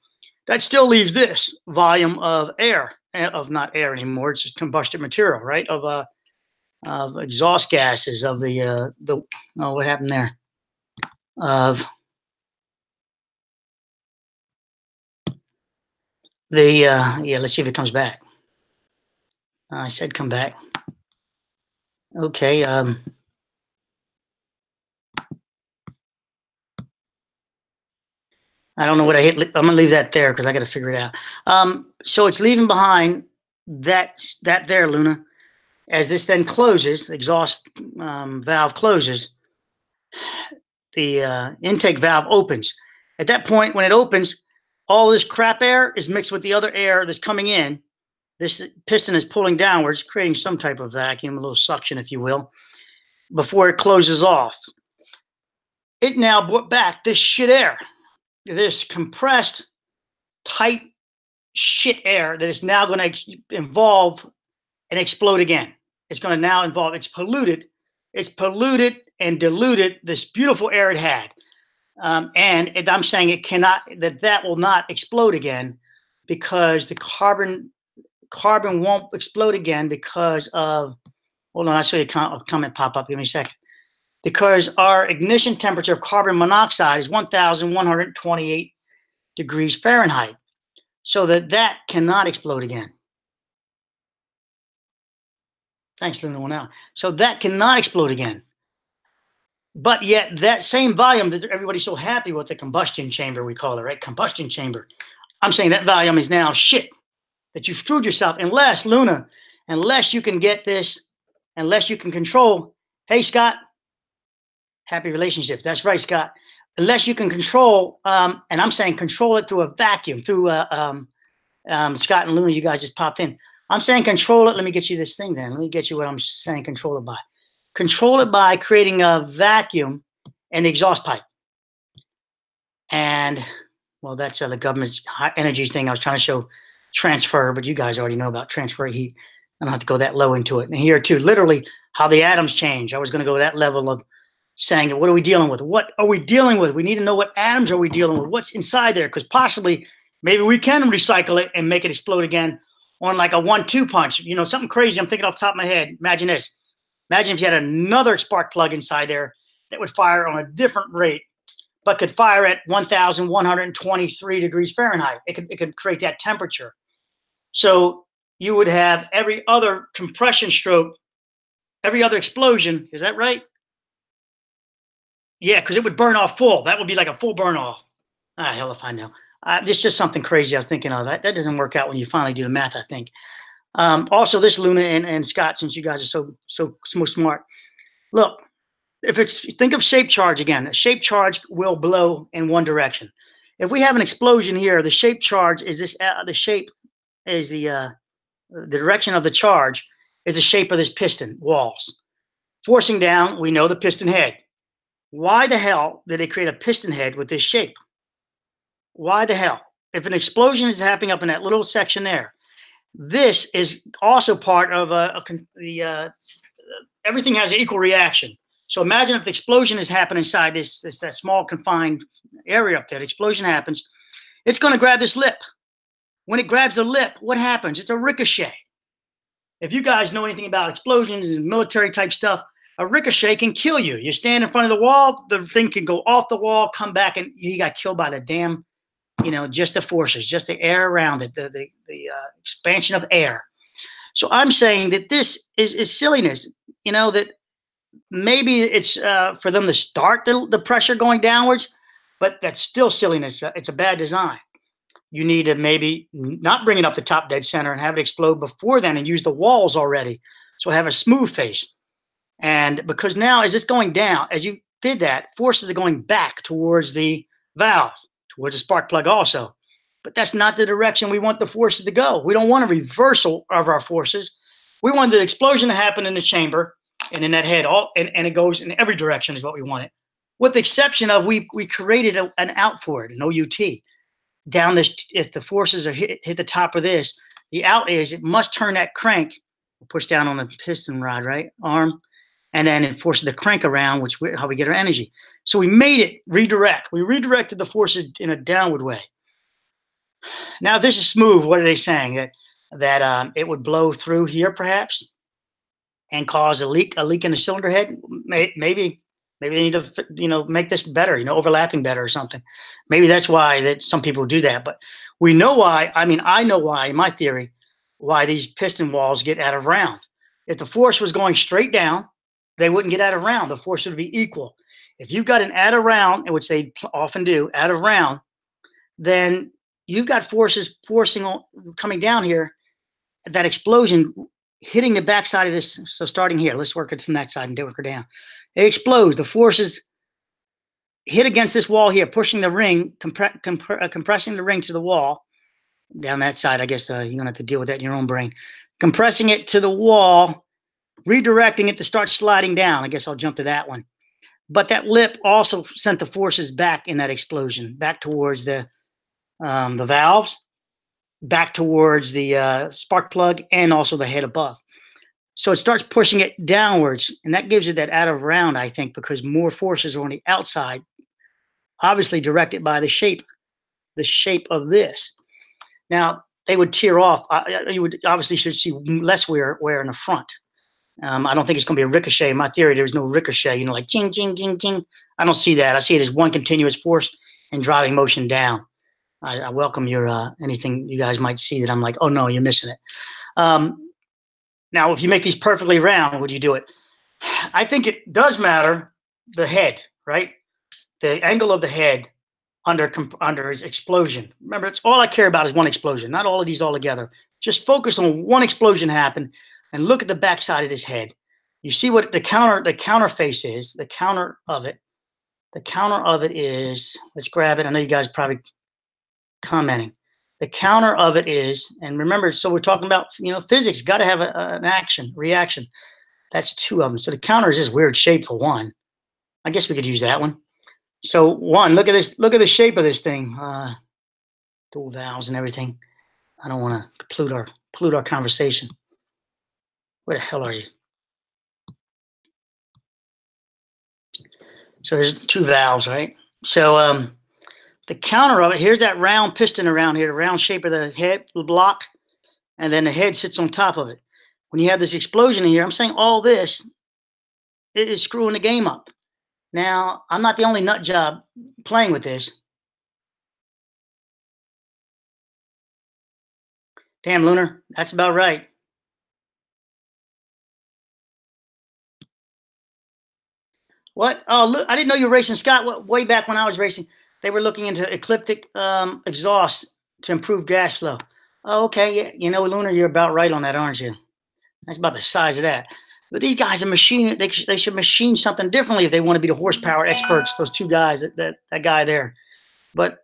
That still leaves this volume of air, of not air anymore. It's just combusted material, right? Of exhaust gases, of the oh, what happened there? Of the yeah. Let's see if it comes back. I said come back. Okay. I don't know what I hit. I'm going to leave that there because I got to figure it out. So it's leaving behind that there, Luna. As this then closes, the exhaust valve closes, the intake valve opens. At that point, when it opens, all this crap air is mixed with the other air that's coming in. This piston is pulling downwards, creating some type of vacuum, a little suction, if you will, before it closes off. it now brought back this shit air, this compressed, tight shit air that is now going to involve and explode again. It's going to now involve, it's polluted and diluted this beautiful air it had. And I'm saying it cannot, that will not explode again, because the carbon won't explode again because of, hold on, I saw a comment pop up, give me a second. Because our ignition temperature of carbon monoxide is 1,128 degrees Fahrenheit, so that cannot explode again. Thanks, Linda. Now, so that cannot explode again. But yet that same volume that everybody's so happy with, the combustion chamber, we call it, right? Combustion chamber. I'm saying that volume is now shit that you've screwed yourself. Unless, Luna, unless you can get this, unless you can control. Hey, Scott. Happy relationships. That's right, Scott. Unless you can control, and I'm saying control it through a vacuum, through Scott and Luna, you guys just popped in. I'm saying control it. Let me get you this thing then. Let me get you what I'm saying control it by. Control it by creating a vacuum and exhaust pipe. And, well, that's the government's high energy thing. I was trying to show transfer, but you guys already know about transfer heat. I don't have to go that low into it. And here, too, literally how the atoms change. I was going to go that level of saying, what are we dealing with? What are we dealing with? We need to know what atoms are we dealing with? What's inside there? Because possibly, maybe we can recycle it and make it explode again on like a 1-2 punch. You know, something crazy. I'm thinking off the top of my head. Imagine this. Imagine if you had another spark plug inside there that would fire on a different rate, but could fire at 1,123 degrees Fahrenheit. It could create that temperature. So you would have every other compression stroke, every other explosion. Is that right? Yeah, because it would burn off full. That would be like a full burn off. Ah, hell if I know. It's just something crazy I was thinking of. That doesn't work out when you finally do the math, I think. Also, this, Luna and Scott, since you guys are so smart. Look, if it's, think of shape charge again. A shape charge will blow in one direction. If we have an explosion here, the shape charge is this. The shape is the direction of the charge is the shape of this piston walls. Forcing down, we know the piston head. Why the hell did they create a piston head with this shape? Why the hell? If an explosion is happening up in that little section there, this is also part of everything has an equal reaction. So imagine if the explosion has happened inside that small confined area up there. The explosion happens. It's going to grab this lip. When it grabs the lip, what happens? It's a ricochet. If you guys know anything about explosions and military type stuff, a ricochet can kill you. You stand in front of the wall, the thing can go off the wall, come back, and you got killed by the damn, you know, just the forces, just the air around it, the expansion of air. So I'm saying that this is silliness, you know, that maybe it's for them to start the pressure going downwards, but that's still silliness. It's a bad design. You need to maybe not bring it up the top dead center and have it explode before then and use the walls already. So have a smooth face. And because now as it's going down, as you did that, forces are going back towards the valve, towards the spark plug also. But that's not the direction we want the forces to go. We don't want a reversal of our forces. We want the explosion to happen in the chamber and in that head, and it goes in every direction is what we want it. With the exception of we created an out for it, an OUT. Down this, if the forces are hit the top of this, the out is it must turn that crank, push down on the piston rod, right, arm. And then it forces the crank around, which is how we get our energy. So we made it redirect. We redirected the forces in a downward way. Now, if this is smooth, what are they saying? That it would blow through here, perhaps, and cause a leak in the cylinder head? Maybe they need to, you know, make this better, you know, overlapping better or something. Maybe that's why that some people do that. But we know why. I mean, I know why, in my theory, why these piston walls get out of round. If the force was going straight down, they wouldn't get out of round. The force would be equal. If you've got an out of round, which they often do, out of round, then you've got forces forcing on, coming down here, that explosion hitting the backside of this. So starting here, let's work it from that side and work it down. It explodes. The forces hit against this wall here, pushing the ring, compressing the ring to the wall. Down that side, I guess you're going to have to deal with that in your own brain. Compressing it to the wall. Redirecting it to start sliding down. I guess I'll jump to that one. But that lip also sent the forces back in that explosion, back towards the valves, back towards the spark plug, and also the head above. So it starts pushing it downwards, and that gives it that out of round, I think, because more forces are on the outside, obviously directed by the shape of this. Now, they would tear off. You would obviously should see less wear in the front. I don't think it's going to be a ricochet. In my theory, there's no ricochet, you know, like ding, ding, ding, ding. I don't see that. I see it as one continuous force and driving motion down. I welcome your anything you guys might see that I'm like, oh, no, you're missing it. Now, if you make these perfectly round, would you do it? I think it does matter, the head, right? The angle of the head under its explosion. Remember, it's all I care about is one explosion, not all of these all together. Just focus on one explosion happen. And look at the backside of his head. You see what the counter face is. The counter of it is. Let's grab it. I know you guys are probably commenting. The counter of it is, and remember, so we're talking about, you know, physics. Got to have an action reaction. That's two of them. So the counter is this weird shape for one. I guess we could use that one. So one. Look at this. Look at the shape of this thing. Dual valves and everything. I don't want to pollute our conversation. Where the hell are you? So there's two valves, right? So the counter of it, here's that round piston around here, the round shape of the head, the block, and then the head sits on top of it. When you have this explosion in here, I'm saying all this, it is screwing the game up. Now, I'm not the only nut job playing with this. Damn, Lunar, that's about right. What? Oh, look, I didn't know you were racing, Scott. What, way back when I was racing, they were looking into ecliptic exhaust to improve gas flow. Oh, okay. Yeah, you know, Lunar, you're about right on that, aren't you? That's about the size of that. But these guys are machining. They should machine something differently if they want to be the horsepower experts, those two guys, that guy there. But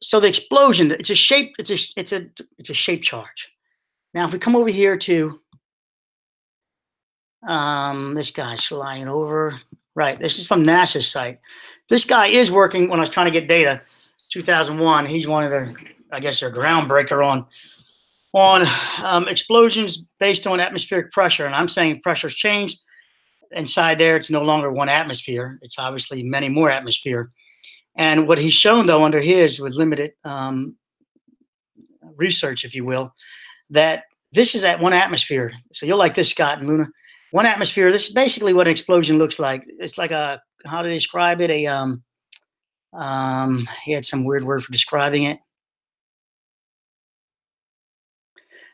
so the explosion, it's a shape. It's a shape charge. Now, if we come over here to this guy's flying over. Right, this is from NASA's site. This guy is working, when I was trying to get data, 2001. He's one of their, I guess, their groundbreaker on explosions based on atmospheric pressure. And I'm saying pressure's changed. Inside there, it's no longer one atmosphere. It's obviously many more atmosphere. And what he's shown, though, under his, with limited research, if you will, that this is at one atmosphere. So you'll like this, Scott and Luna. One atmosphere. This is basically what an explosion looks like. It's like a, how do they describe it? A he had some weird word for describing it.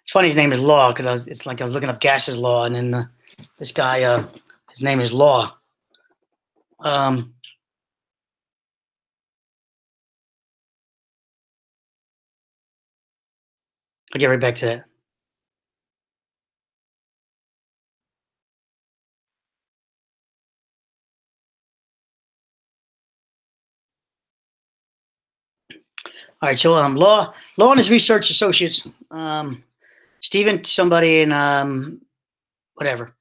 It's funny his name is Law, because it's like I was looking up Gass's Law, and then this guy, his name is Law. I'll get right back to that. All right, so Law and his research associates, Stephen, somebody in whatever,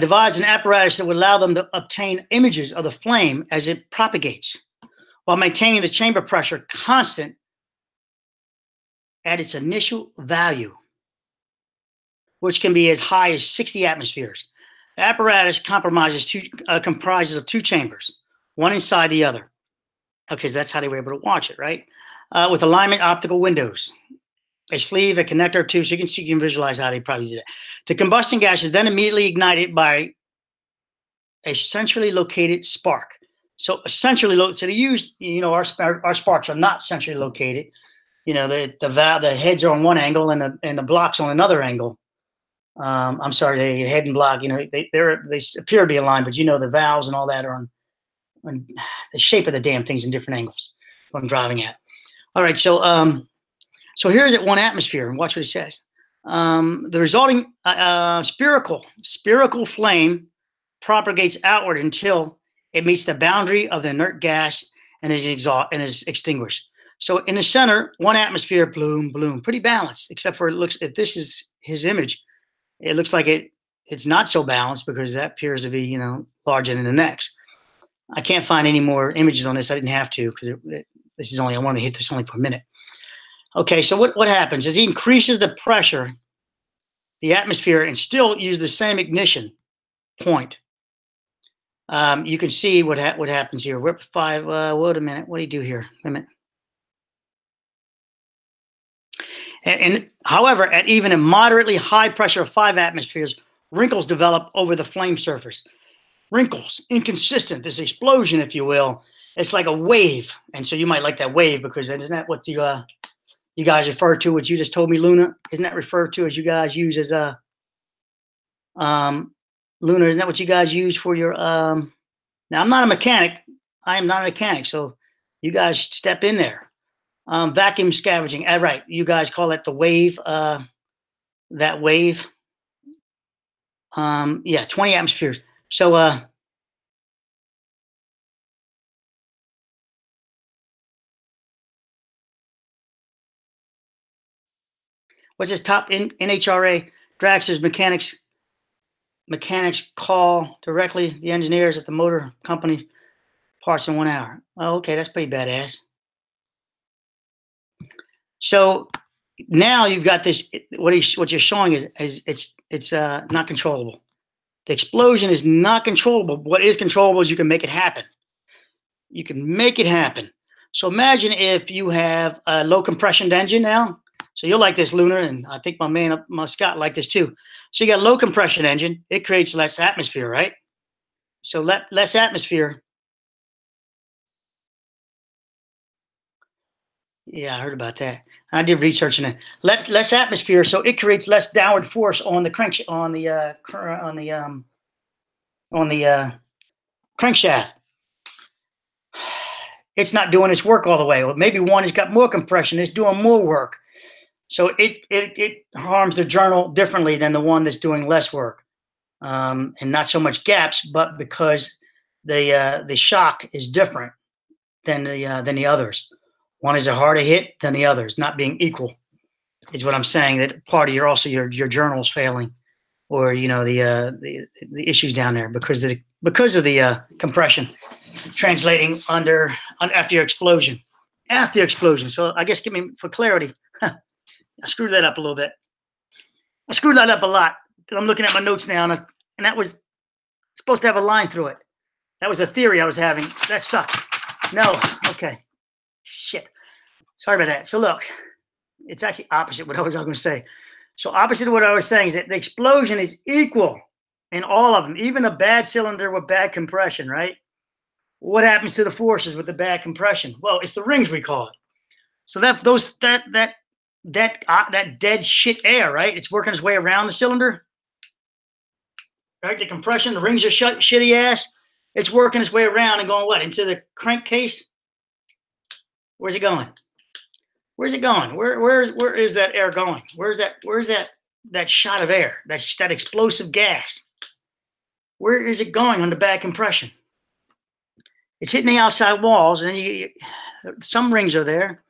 devised an apparatus that would allow them to obtain images of the flame as it propagates while maintaining the chamber pressure constant at its initial value, which can be as high as 60 atmospheres. The apparatus comprises of two chambers, one inside the other. Okay, so that's how they were able to watch it, right? With alignment optical windows, a sleeve, a connector or two, so you can visualize how they probably do that. The combustion gas is then immediately ignited by a centrally located spark. So so they use, you know, our sparks are not centrally located. You know, the heads are on one angle and the blocks on another angle. I'm sorry, the head and block, you know, they appear to be aligned, but you know the valves and all that are on the shape of the damn things in different angles. What I'm driving at. All right, so so here's at one atmosphere, and watch what it says. The resulting spherical flame propagates outward until it meets the boundary of the inert gas and is extinguished. So in the center, one atmosphere, bloom, bloom, pretty balanced, except for it looks. If this is his image, it looks like it's not so balanced because that appears to be, you know, larger than the next. I can't find any more images on this. I didn't have to because this is only, I want to hit this only for a minute. Okay, so what happens is he increases the pressure, the atmosphere, and still use the same ignition point. You can see what happens here. We're at 5. Wait a minute. What do you do here? Wait a minute. And however, at even a moderately high pressure of 5 atmospheres, wrinkles develop over the flame surface. Wrinkles, inconsistent, this explosion, if you will. It's like a wave. And so you might like that wave because isn't that what the, you guys refer to, what you just told me, Luna? Isn't that referred to as you guys use as a, Luna, isn't that what you guys use for your, now I'm not a mechanic. I am not a mechanic. So you guys step in there. Vacuum scavenging. Right. You guys call it the wave, that wave. Yeah, 20 atmospheres. So, what's this top NHRA Draxler's mechanics call directly the engineers at the motor company parts in 1 hour. Oh, okay, that's pretty badass. So now you've got this. What you're showing is it's not controllable. The explosion is not controllable. What is controllable is you can make it happen. You can make it happen. So imagine if you have a low compression engine now. So you'll like this, Lunar, and I think my man, Scott, like this too. So you got a low compression engine. It creates less atmosphere, right? So less atmosphere. Yeah, I heard about that. I did research on it. Less atmosphere, so it creates less downward force on the crankshaft. It's not doing its work all the way. Well, maybe one has got more compression. It's doing more work, so it harms the journal differently than the one that's doing less work, and not so much gaps, but because the shock is different than the others. One is a harder hit than the others, not being equal, is what I'm saying. That part of your also your journals failing, or you know the issues down there because of the compression translating after your explosion, So I guess give me for clarity. I screwed that up a little bit. I screwed that up a lot because I'm looking at my notes now, and that was supposed to have a line through it. That was a theory I was having. That sucks. No, okay. Shit. Sorry about that. So look, it's actually opposite what I was going to say. So opposite of what I was saying is that the explosion is equal in all of them, even a bad cylinder with bad compression, right? What happens to the forces with the bad compression? Well, it's the rings, we call it. So that dead shit air, right? It's working its way around the cylinder, right? The compression, the rings are shitty ass. It's working its way around and going what? Into the crankcase? Where's it going? Where's it going? Where is that air going? Where's that shot of air? That explosive gas. Where is it going under bad compression? It's hitting the outside walls, and some rings are there.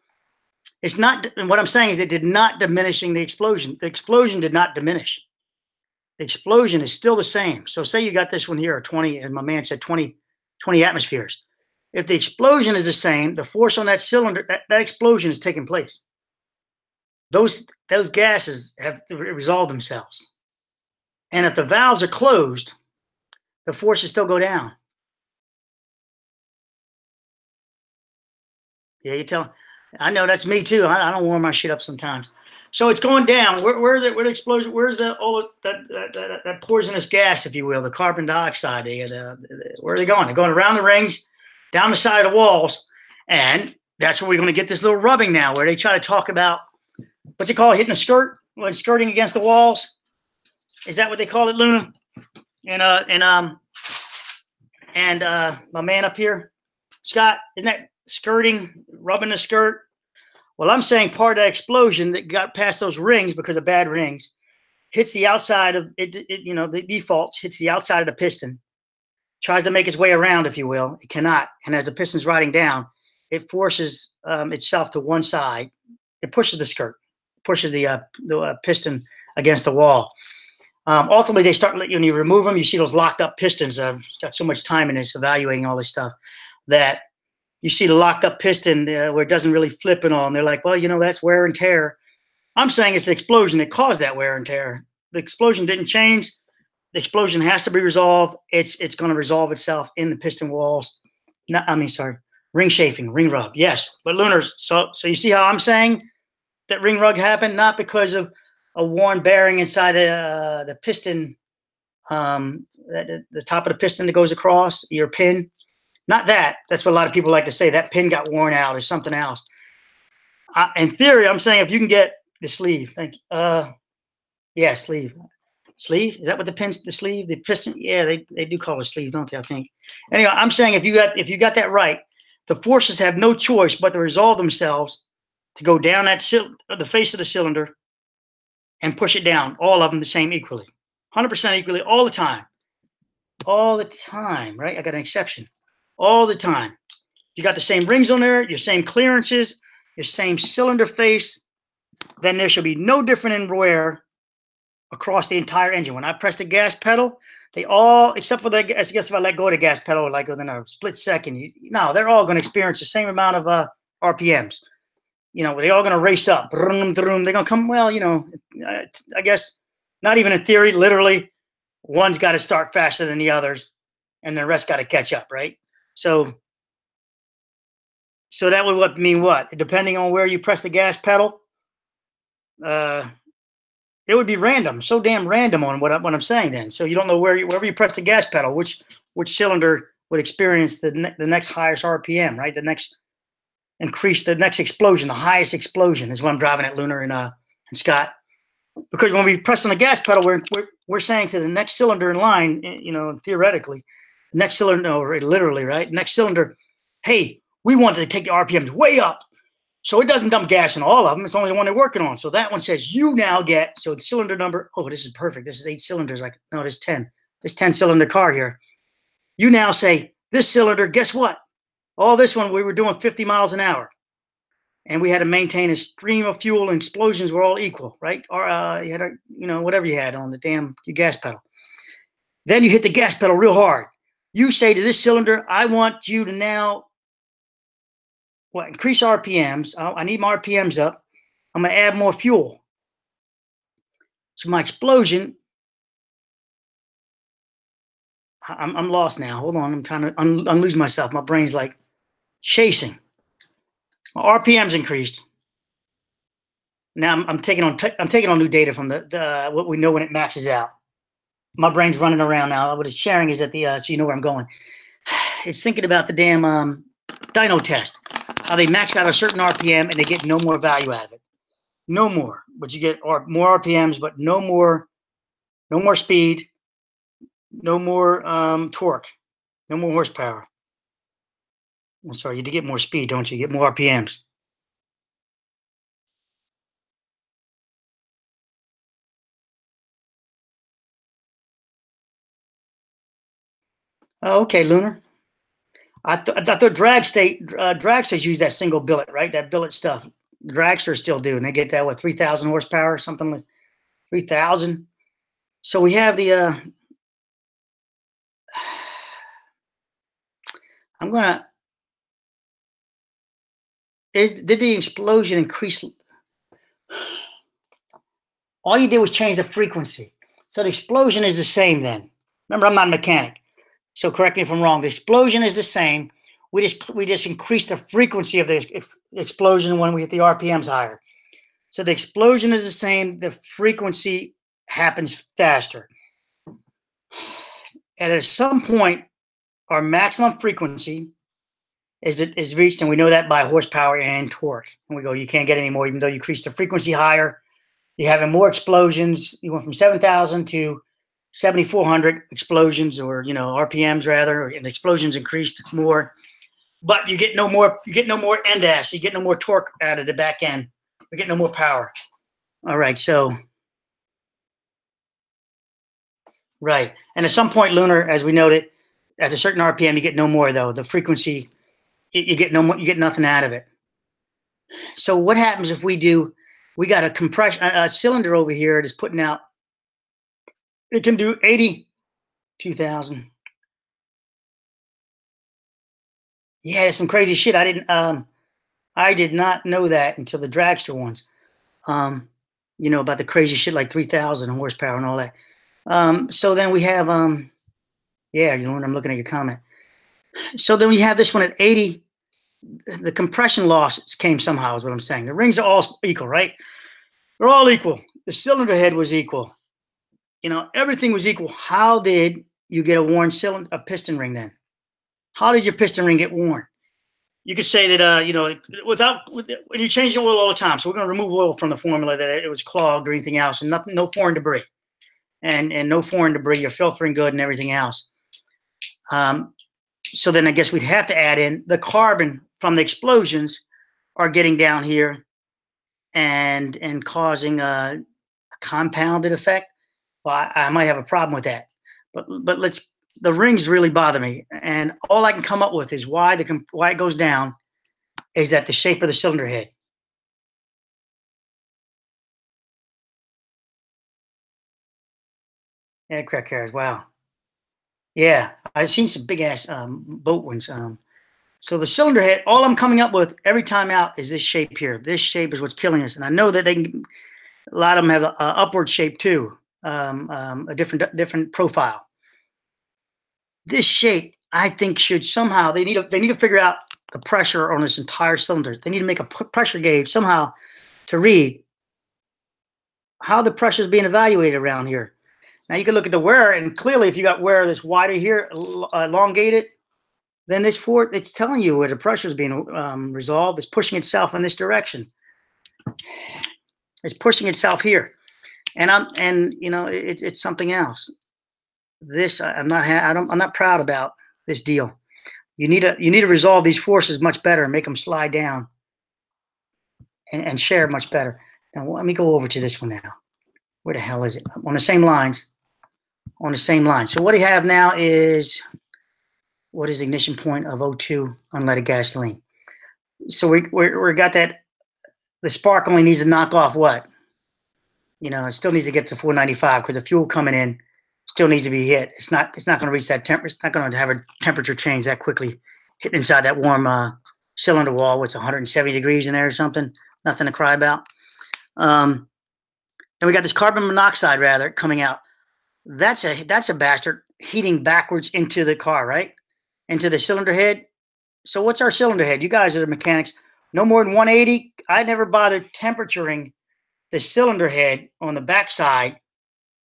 It's not. And what I'm saying is, it did not diminishing the explosion. The explosion did not diminish. The explosion is still the same. So say you got this one here, or 20, and my man said 20 atmospheres. If the explosion is the same, the force on that cylinder, that explosion is taking place. Those gases have resolved themselves. And if the valves are closed, the forces still go down. Yeah, you tell. I know that's me too. I don't warm my shit up sometimes. So it's going down. Where the explosion? Where's the all that poisonous gas, if you will, the carbon dioxide? Where are they going? They're going around the rings, down the side of the walls, and that's where we're going to get this little rubbing now, where they try to talk about what's it called, hitting a skirt, when skirting against the walls. Is that what they call it, Luna? And my man up here, Scott, isn't that skirting, rubbing the skirt? Well, I'm saying part of that explosion that got past those rings because of bad rings hits the outside of it. You know, the defaults hits the outside of the piston. Tries to make its way around, if you will. It cannot. And as the piston's riding down, it forces itself to one side. It pushes the skirt, pushes the piston against the wall. Ultimately, they start letting you remove them. You see those locked up pistons. I've got so much time in this evaluating all this stuff that you see the locked up piston where it doesn't really flip and all. And they're like, well, you know, that's wear and tear. I'm saying it's the explosion that caused that wear and tear. The explosion didn't change. The explosion has to be resolved. It's going to resolve itself in the piston walls. No, I mean, sorry, ring chafing, ring rub. Yes, but lunars. So you see how I'm saying that ring rug happened, not because of a worn bearing inside the piston, the top of the piston that goes across your pin. Not that. That's what a lot of people like to say. That pin got worn out or something else. In theory, I'm saying if you can get the sleeve, thank you. Yeah, sleeve. Sleeve? Is that what the pins, the sleeve, the piston? Yeah, they do call it sleeve, don't they, I think. Anyway, I'm saying if you got that right, the forces have no choice but to resolve themselves to go down that the face of the cylinder and push it down, all of them the same equally. 100% equally all the time. All the time, right? I got an exception. All the time. You got the same rings on there, your same clearances, your same cylinder face. Then there should be no different in wear across the entire engine. When I press the gas pedal, they all, except for the, I guess if I let go of the gas pedal, like within a split second, no, they're all going to experience the same amount of RPMs. You know, they're all going to race up. They're going to come, well, you know, I guess not even in theory, literally, one's got to start faster than the others, and the rest got to catch up, right? So that would mean what? Depending on where you press the gas pedal, it would be random, so damn random on what I'm saying then. So you don't know wherever you press the gas pedal, which cylinder would experience the next highest RPM, right? The next explosion, the highest explosion is what I'm driving at, Lunar and Scott. Because when we press on the gas pedal, we're saying to the next cylinder in line, you know, theoretically, next cylinder, no, literally, right? Next cylinder, hey, we wanted to take the RPMs way up. So it doesn't dump gas in all of them. It's only the one they're working on. So that one says you now get, so the cylinder number, oh, this is perfect. This is 8 cylinders. Like, no, this is 10. This 10-cylinder car here. You now say, this cylinder, guess what? All this one, we were doing 50 miles an hour. And we had to maintain a stream of fuel and explosions were all equal, right? Or, you had a, you know, whatever you had on the damn your gas pedal. Then you hit the gas pedal real hard. You say to this cylinder, I want you to now, well, increase RPMs. I need my RPMs up. I'm going to add more fuel. So my explosion, I'm lost now. Hold on. I'm trying to unlose myself. My brain's like chasing. My RPMs increased. Now I'm taking on new data from the what we know when it maxes out. My brain's running around now. What it's sharing is at the so you know where I'm going. It's thinking about the damn dyno test. How they max out a certain RPM and they get no more value out of it. No more. But you get more RPMs, but no more speed, no more torque, no more horsepower. I'm sorry, you get more speed, don't you? You get more RPMs. Oh, okay, Lunar. I thought dragsters use that single billet, right? That billet stuff. Dragsters still do, and they get that, what, 3,000 horsepower or something like 3,000. So we have the did the explosion increase? All you did was change the frequency. So the explosion is the same then. Remember, I'm not a mechanic. So correct me if I'm wrong. The explosion is the same. We just increase the frequency of the explosion when we hit the RPMs higher. So the explosion is the same. The frequency happens faster. And at some point, our maximum frequency is reached, and we know that by horsepower and torque. And we go, you can't get any more, even though you increase the frequency higher. You're having more explosions. You went from 7,000 to 7,400 explosions, or, you know, RPMs rather, and explosions increased more, but you get no more end ass. You get no more torque out of the back end. We get no more power. All right. So, right. And at some point, Lunar, as we noted, at a certain RPM, you get no more though. The frequency, you get no more, you get nothing out of it. So what happens if we got a cylinder over here that's putting out It can do 82,000. Yeah, there's some crazy shit. I did not know that until the dragster ones. You know, about the crazy shit like 3,000 horsepower and all that. So then we have, yeah, you know, I'm looking at your comment. So then we have this one at 80. The compression loss came somehow is what I'm saying. The rings are all equal, right? They're all equal. The cylinder head was equal. You know, everything was equal. How did you get a worn cylinder, a piston ring then? How did your piston ring get worn? You could say that, you know, when you change the oil all the time, so we're going to remove oil from the formula that it was clogged or anything else, and nothing, no foreign debris, and no foreign debris, you're filtering good and everything else. So then I guess we'd have to add in the carbon from the explosions are getting down here and causing a compounded effect. Well, I might have a problem with that, but let's. The rings really bother me, and all I can come up with is why it goes down is that the shape of the cylinder head. Aircraft carriers, wow. Yeah, I've seen some big-ass boat ones. So the cylinder head, all I'm coming up with every time out is this shape here. This shape is what's killing us, and I know that they can, a lot of them have an upward shape too, a different profile. This shape, I think, should somehow they need to figure out the pressure on this entire cylinder. They need to make a pressure gauge somehow to read how the pressure is being evaluated around here. Now you can look at the wear, and clearly, if you got wear that's wider here, elongated, then this force it's telling you where the pressure is being resolved. It's pushing itself in this direction. It's pushing itself here, and you know it's something else. This I'm not proud about this deal. You need to resolve these forces much better and make them slide down and share much better. Now let me go over to this one now. Where the hell is it? On the same lines. On the same line. So what you have now is what is ignition point of O2 unleaded gasoline. So we got that the spark only needs to knock off what? You know, it still needs to get to 495 because the fuel coming in still needs to be hit. It's not going to reach that temperature. It's not going to have a temperature change that quickly. Hitting inside that warm cylinder wall, what's 170 degrees in there or something. Nothing to cry about. And we got this carbon monoxide rather coming out. That's a bastard heating backwards into the car, right? Into the cylinder head. So what's our cylinder head? You guys are the mechanics. No more than 180. I never bothered temperaturing the cylinder head on the backside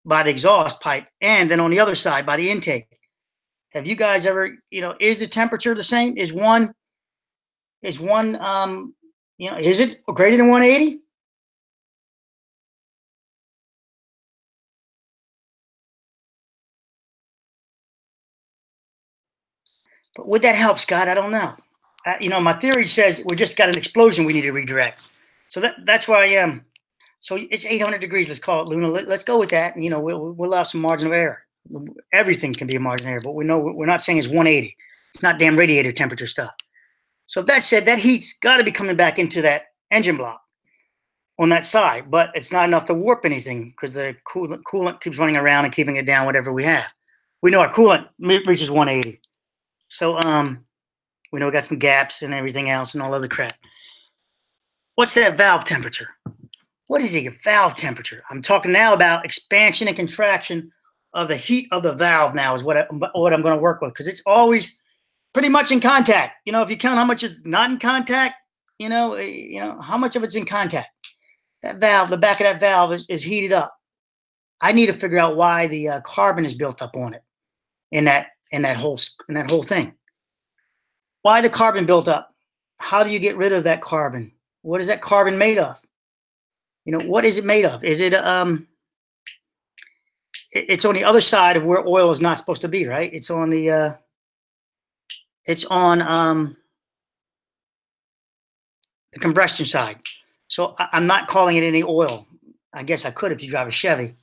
by the exhaust pipe, and then on the other side by the intake. Have you guys ever, you know, is the temperature the same? You know, is it greater than 180? But would that help, Scott? I don't know. You know, my theory says we just got an explosion we need to redirect. So that's where I am. So it's 800 degrees. Let's call it Luna. Let's go with that. And, you know, we'll have some margin of error. Everything can be a margin of error, but we know we're not saying it's 180. It's not damn radiator temperature stuff. So that said, that heat's got to be coming back into that engine block on that side, but it's not enough to warp anything because the coolant keeps running around and keeping it down, whatever we have. We know our coolant reaches 180. So we know we got some gaps and everything else and all other crap. What's that valve temperature? What is the valve temperature? I'm talking now about expansion and contraction of the heat of the valve now is what I'm going to work with because it's always pretty much in contact. You know, if you count how much it's not in contact, you know how much of it's in contact. That valve, the back of that valve is heated up. I need to figure out why the carbon is built up on it in that whole thing. Why the carbon built up? How do you get rid of that carbon? What is that carbon made of? You know, what is it made of? Is it, it's on the other side of where oil is not supposed to be, right? It's on the, the combustion side. So I'm not calling it any oil. I guess I could if you drive a Chevy.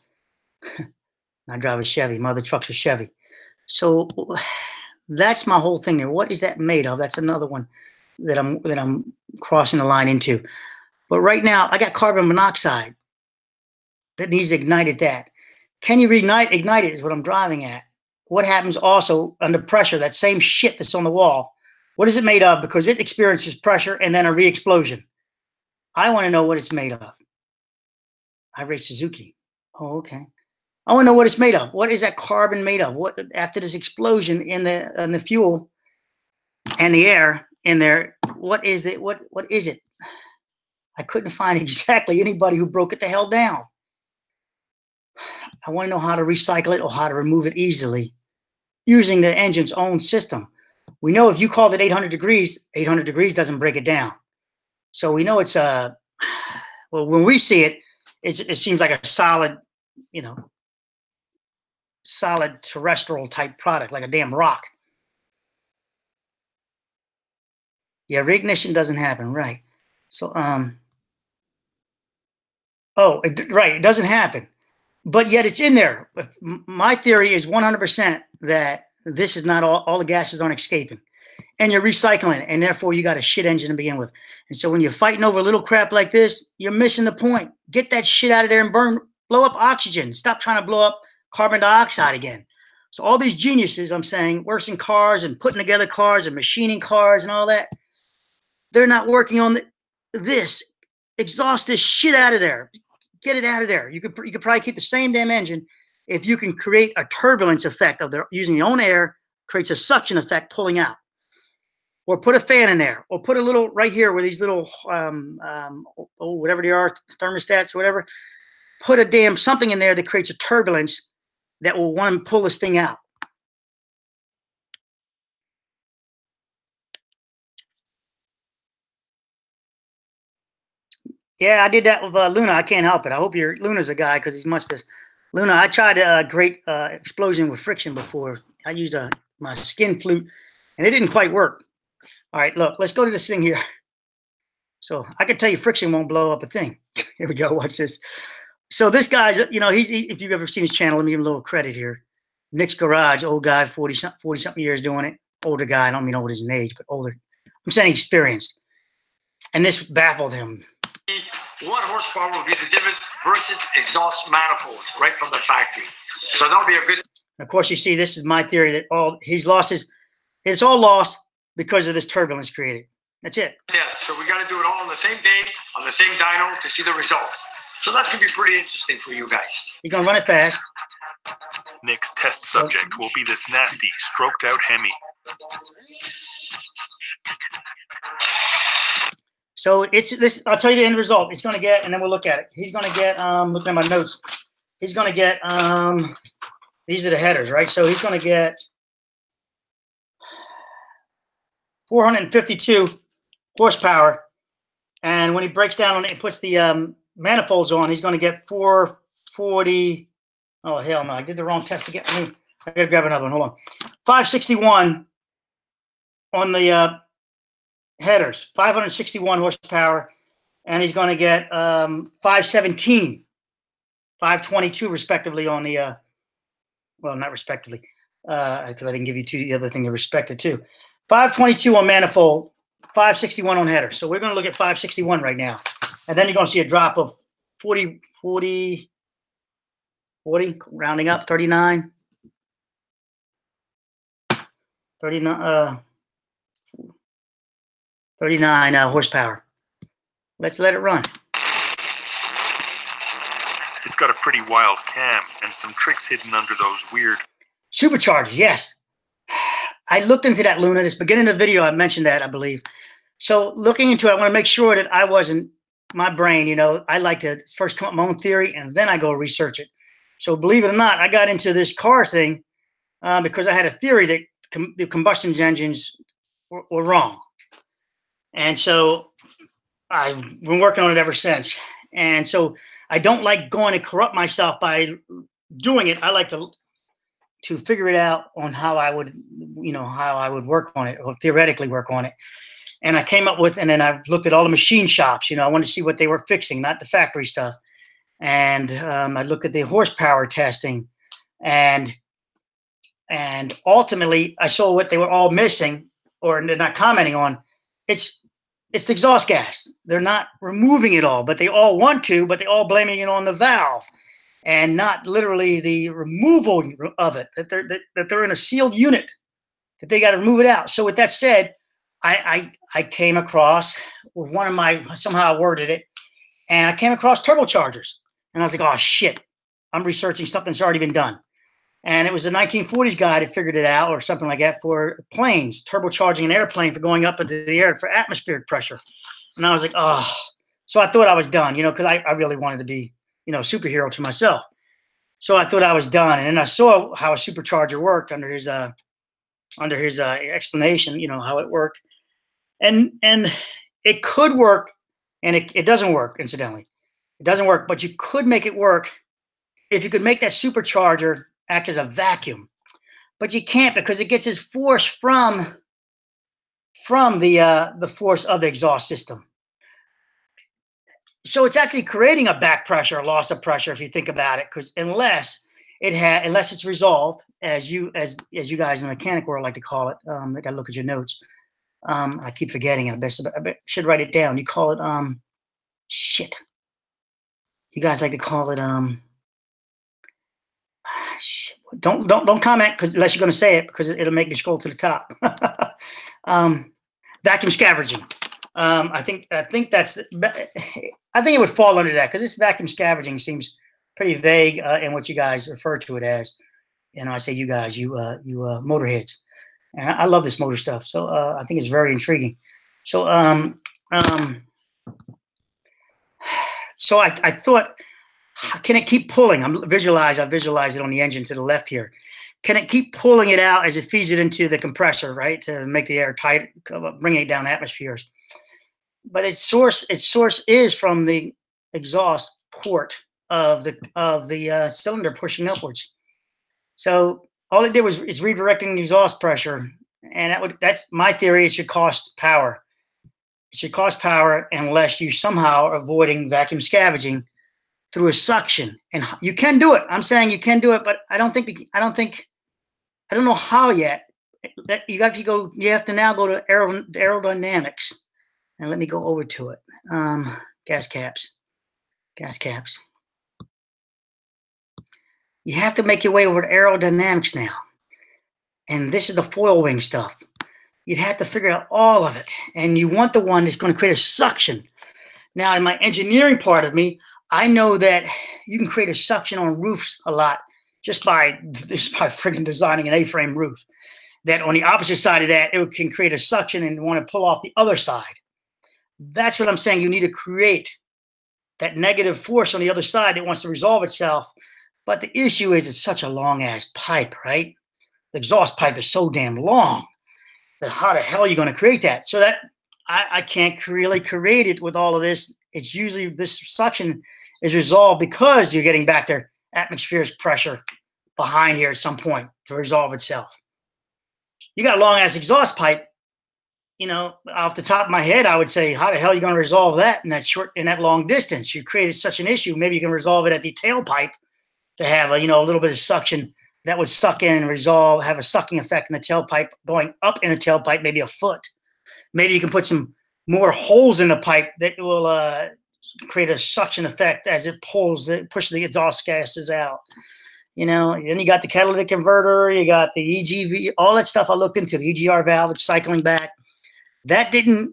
I drive a Chevy. My other truck's a Chevy. So that's my whole thing there. What is that made of? That's another one that I'm crossing the line into. But right now, I got carbon monoxide that needs ignited that. Can you ignite it is what I'm driving at. What happens also under pressure, that same shit that's on the wall? What is it made of? Because it experiences pressure and then a re-explosion. I want to know what it's made of. I race Suzuki. Oh, okay. I want to know what it's made of. What is that carbon made of? What after this explosion in the fuel and the air in there? What is it? What is it? I couldn't find exactly anybody who broke it the hell down. I want to know how to recycle it or how to remove it easily using the engine's own system. We know if you called it 800 degrees, 800 degrees doesn't break it down. So we know it's a, well, when we see it, it seems like a solid, you know, solid terrestrial type product, like a damn rock. Yeah, reignition doesn't happen, right. So, right, it doesn't happen. But yet it's in there. My theory is 100% that this is not all the gases aren't escaping. And you're recycling it, and therefore you got a shit engine to begin with. And so when you're fighting over little crap like this, you're missing the point. Get that shit out of there and burn, blow up oxygen. Stop trying to blow up carbon dioxide again. So all these geniuses, I'm saying, worse in cars and putting together cars and machining cars and all that, they're not working on this. Exhaust this shit out of there. Get it out of there. You could probably keep the same damn engine if you can create a turbulence effect of their using your own air, creates a suction effect pulling out. Or put a fan in there, or put a little right here where these little whatever they are, thermostats, whatever. Put a damn something in there that creates a turbulence that will want to pull this thing out. Yeah, I did that with Luna. I can't help it. I hope your Luna's a guy because he's much better. Luna, I tried a great explosion with friction before. I used my skin flute, and it didn't quite work. All right, look, let's go to this thing here. So I can tell you friction won't blow up a thing. Here we go. Watch this. So this guy's, you know, if you've ever seen his channel, let me give him a little credit here. Nick's Garage, old guy, 40-something years doing it. Older guy. I don't mean old as an age, but older. I'm saying experienced. And this baffled him. 1 horsepower will be the difference versus exhaust manifolds right from the factory. So that'll be a good. Of course, you see, this is my theory that all he's lost is it's all lost because of this turbulence created. That's it. Yes. So we got to do it all on the same day on the same dyno to see the results. So that's gonna be pretty interesting for you guys. You're gonna run it fast. Nick's test subject will be this nasty stroked out Hemi. So it's this. I'll tell you the end result. It's going to get, and then we'll look at it. He's going to get. Looking at my notes, he's going to get. These are the headers, right? So he's going to get 452 horsepower, and when he breaks down on it, and puts the manifolds on, he's going to get 440. Oh hell no! I did the wrong test again. I gotta grab another one. Hold on. 561 on the. Headers, 561 horsepower, and he's going to get 517, 522 respectively on the well, not respectively, because I didn't give you the other thing to respect it too. 522 on manifold, 561 on headers. So we're going to look at 561 right now, and then you're going to see a drop of 40, rounding up, 39 horsepower. Let's let it run. It's got a pretty wild cam and some tricks hidden under those weird superchargers. Yes, I looked into that, Luna. This beginning of the video, I mentioned that, I believe. So looking into it, I want to make sure that I wasn't my brain. You know, I like to first come up with my own theory and then I go research it. So believe it or not, I got into this car thing because I had a theory that the combustion engines were wrong. And so I've been working on it ever since. And so I don't like going to corrupt myself by doing it. I like to figure it out on how I would, you know, how I would work on it or theoretically work on it. And I came up with, and then I've looked at all the machine shops. You know, I wanted to see what they were fixing, not the factory stuff. And I looked at the horsepower testing, and ultimately I saw what they were all missing or they're not commenting on. It's the exhaust gas. They're not removing it all, but they all want to, but they're all blaming it on the valve. and not literally the removal of it, that they're in a sealed unit, that they got to remove it out. So with that said, I came across one of my, somehow I worded it, and I came across turbochargers. And I was like, oh, shit, I'm researching something that's already been done. And it was the 1940s guy that figured it out or something like that for planes, turbocharging an airplane for going up into the air for atmospheric pressure. And I was like, oh. So I thought I was done, you know, because I really wanted to be, you know, a superhero to myself. So I thought I was done. And then I saw how a supercharger worked under his explanation, you know, how it worked. And it could work, and it doesn't work, incidentally. It doesn't work, but you could make it work if you could make that supercharger act as a vacuum. But you can't, because it gets its force from the force of the exhaust system. So it's actually creating a back pressure, a loss of pressure, if you think about it, because unless it's resolved, as you guys in the mechanic world like to call it, I gotta look at your notes. I keep forgetting it. I should write it down. You call it shit. You guys like to call it Don't comment, because unless you're going to say it, because it'll make me scroll to the top. Vacuum scavenging. I think that's. I think it would fall under that, because this vacuum scavenging seems pretty vague in what you guys refer to it as. And I say you guys, you motorheads, and I love this motor stuff. So I think it's very intriguing. So I thought, can it keep pulling? I visualize it on the engine to the left here. Can it keep pulling it out as it feeds it into the compressor, right, to make the air tight, bring it down atmospheres? But its source is from the exhaust port of the cylinder pushing upwards. So all it did was is redirecting the exhaust pressure, and that's my theory. It should cost power. It should cost power unless you somehow are avoiding vacuum scavenging through a suction. And you can do it. I'm saying you can do it, but I don't know how yet. You have to now go to aerodynamics, and let me go over to it. Gas caps. You have to make your way over to aerodynamics now. And this is the foil wing stuff. You'd have to figure out all of it. And you want the one that's going to create a suction. Now, in my engineering part of me, I know that you can create a suction on roofs a lot just by freaking designing an A-frame roof. That on the opposite side of that, it can create a suction and want to pull off the other side. That's what I'm saying. You need to create that negative force on the other side that wants to resolve itself. But the issue is it's such a long-ass pipe, right? The exhaust pipe is so damn long. But how the hell are you going to create that? So that I can't really create it with all of this. It's usually this suction is resolved because you're getting back their atmosphere's pressure behind here at some point to resolve itself. You got a long-ass exhaust pipe. You know, off the top of my head, I would say, how the hell are you going to resolve that in that long distance? You created such an issue. Maybe you can resolve it at the tailpipe. To have a little bit of suction that would suck in and resolve, have a sucking effect in the tailpipe, going up in a tailpipe, maybe a foot. Maybe you can put some more holes in the pipe that will create a suction effect as it pushes the exhaust gases out. You know, then you got the catalytic converter, you got the EGV, all that stuff I looked into, the EGR valve, it's cycling back. That didn't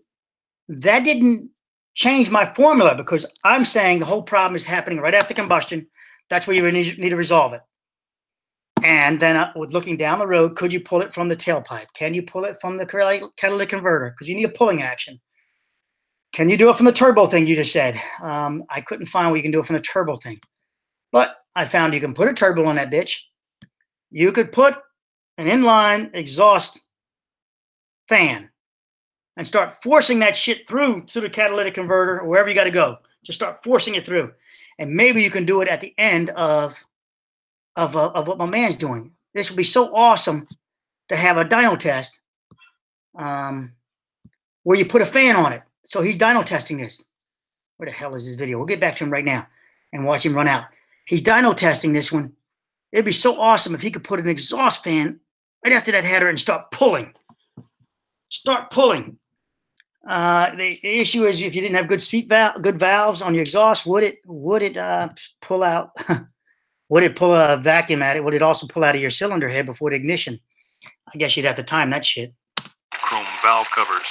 change my formula, because I'm saying the whole problem is happening right after combustion. That's where you need to resolve it. And then with looking down the road, could you pull it from the tailpipe? Can you pull it from the catalytic converter? Because you need a pulling action. Can you do it from the turbo thing you just said? I couldn't find where you can do it from the turbo thing. But I found you can put a turbo on that bitch. You could put an inline exhaust fan and start forcing that shit through the catalytic converter or wherever you got to go. Just start forcing it through. And maybe you can do it at the end of what my man's doing. This would be so awesome to have a dyno test where you put a fan on it. So he's dyno testing this. Where the hell is this video? We'll get back to him right now and watch him run out. He's dyno testing this one. It'd be so awesome if he could put an exhaust fan right after that header and start pulling. Start pulling. The issue is if you didn't have good valves on your exhaust, would it pull out Would it pull a vacuum at it? Would it also pull out of your cylinder head before the ignition? I guess you'd have to time that shit. Chrome valve covers.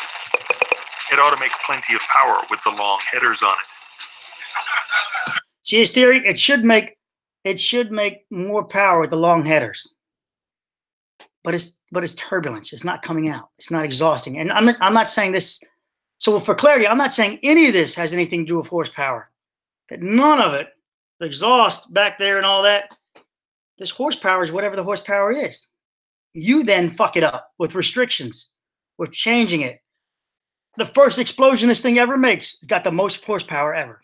It ought to make plenty of power with the long headers on it. See his theory? It should make more power with the long headers. But it's turbulence. It's not coming out. It's not exhausting. And I'm not saying this. So for clarity, I'm not saying any of this has anything to do with horsepower. None of it. The exhaust back there and all that. This horsepower is whatever the horsepower is. You then fuck it up with restrictions. We're changing it. The first explosion this thing ever makes, it's got the most horsepower ever.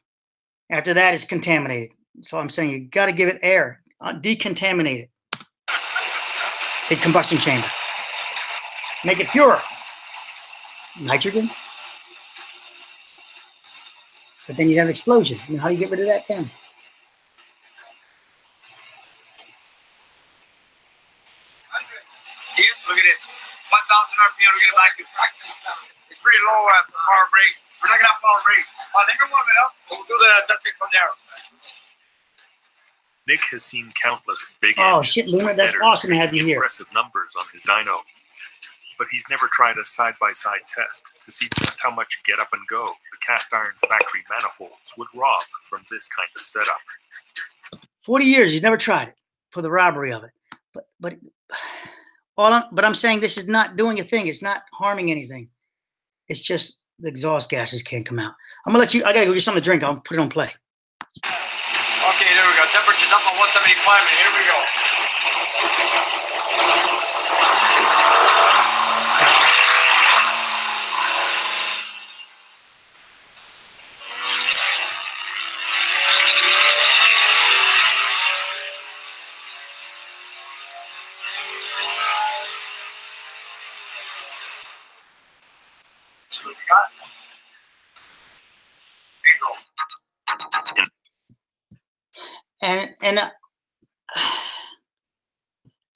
After that, it's contaminated. So I'm saying you got to give it air. Decontaminate it. The combustion chamber. Make it purer. Nitrogen. But then you'd have an explosion. You know how do you get rid of that then? See it? Look at this. 1,000 RPM, we're going to back to practice. It's pretty low at power brakes. We're not going to have power brakes. Let me warm it up. We'll do that from there. Nick has seen countless big engines. Luna, that's awesome to have you here. Impressive numbers on his dyno. But he's never tried a side-by-side test to see just how much get up and go the cast iron factory manifolds would rob from this kind of setup. 40 years, he's never tried it for the robbery of it. But I'm saying this is not doing a thing. It's not harming anything. It's just the exhaust gases can't come out. I'm going to let you, I got to go get something to drink. I'll put it on play. Okay, there we go. Temperature's up on 175, and here we go. That's what we got. There you go.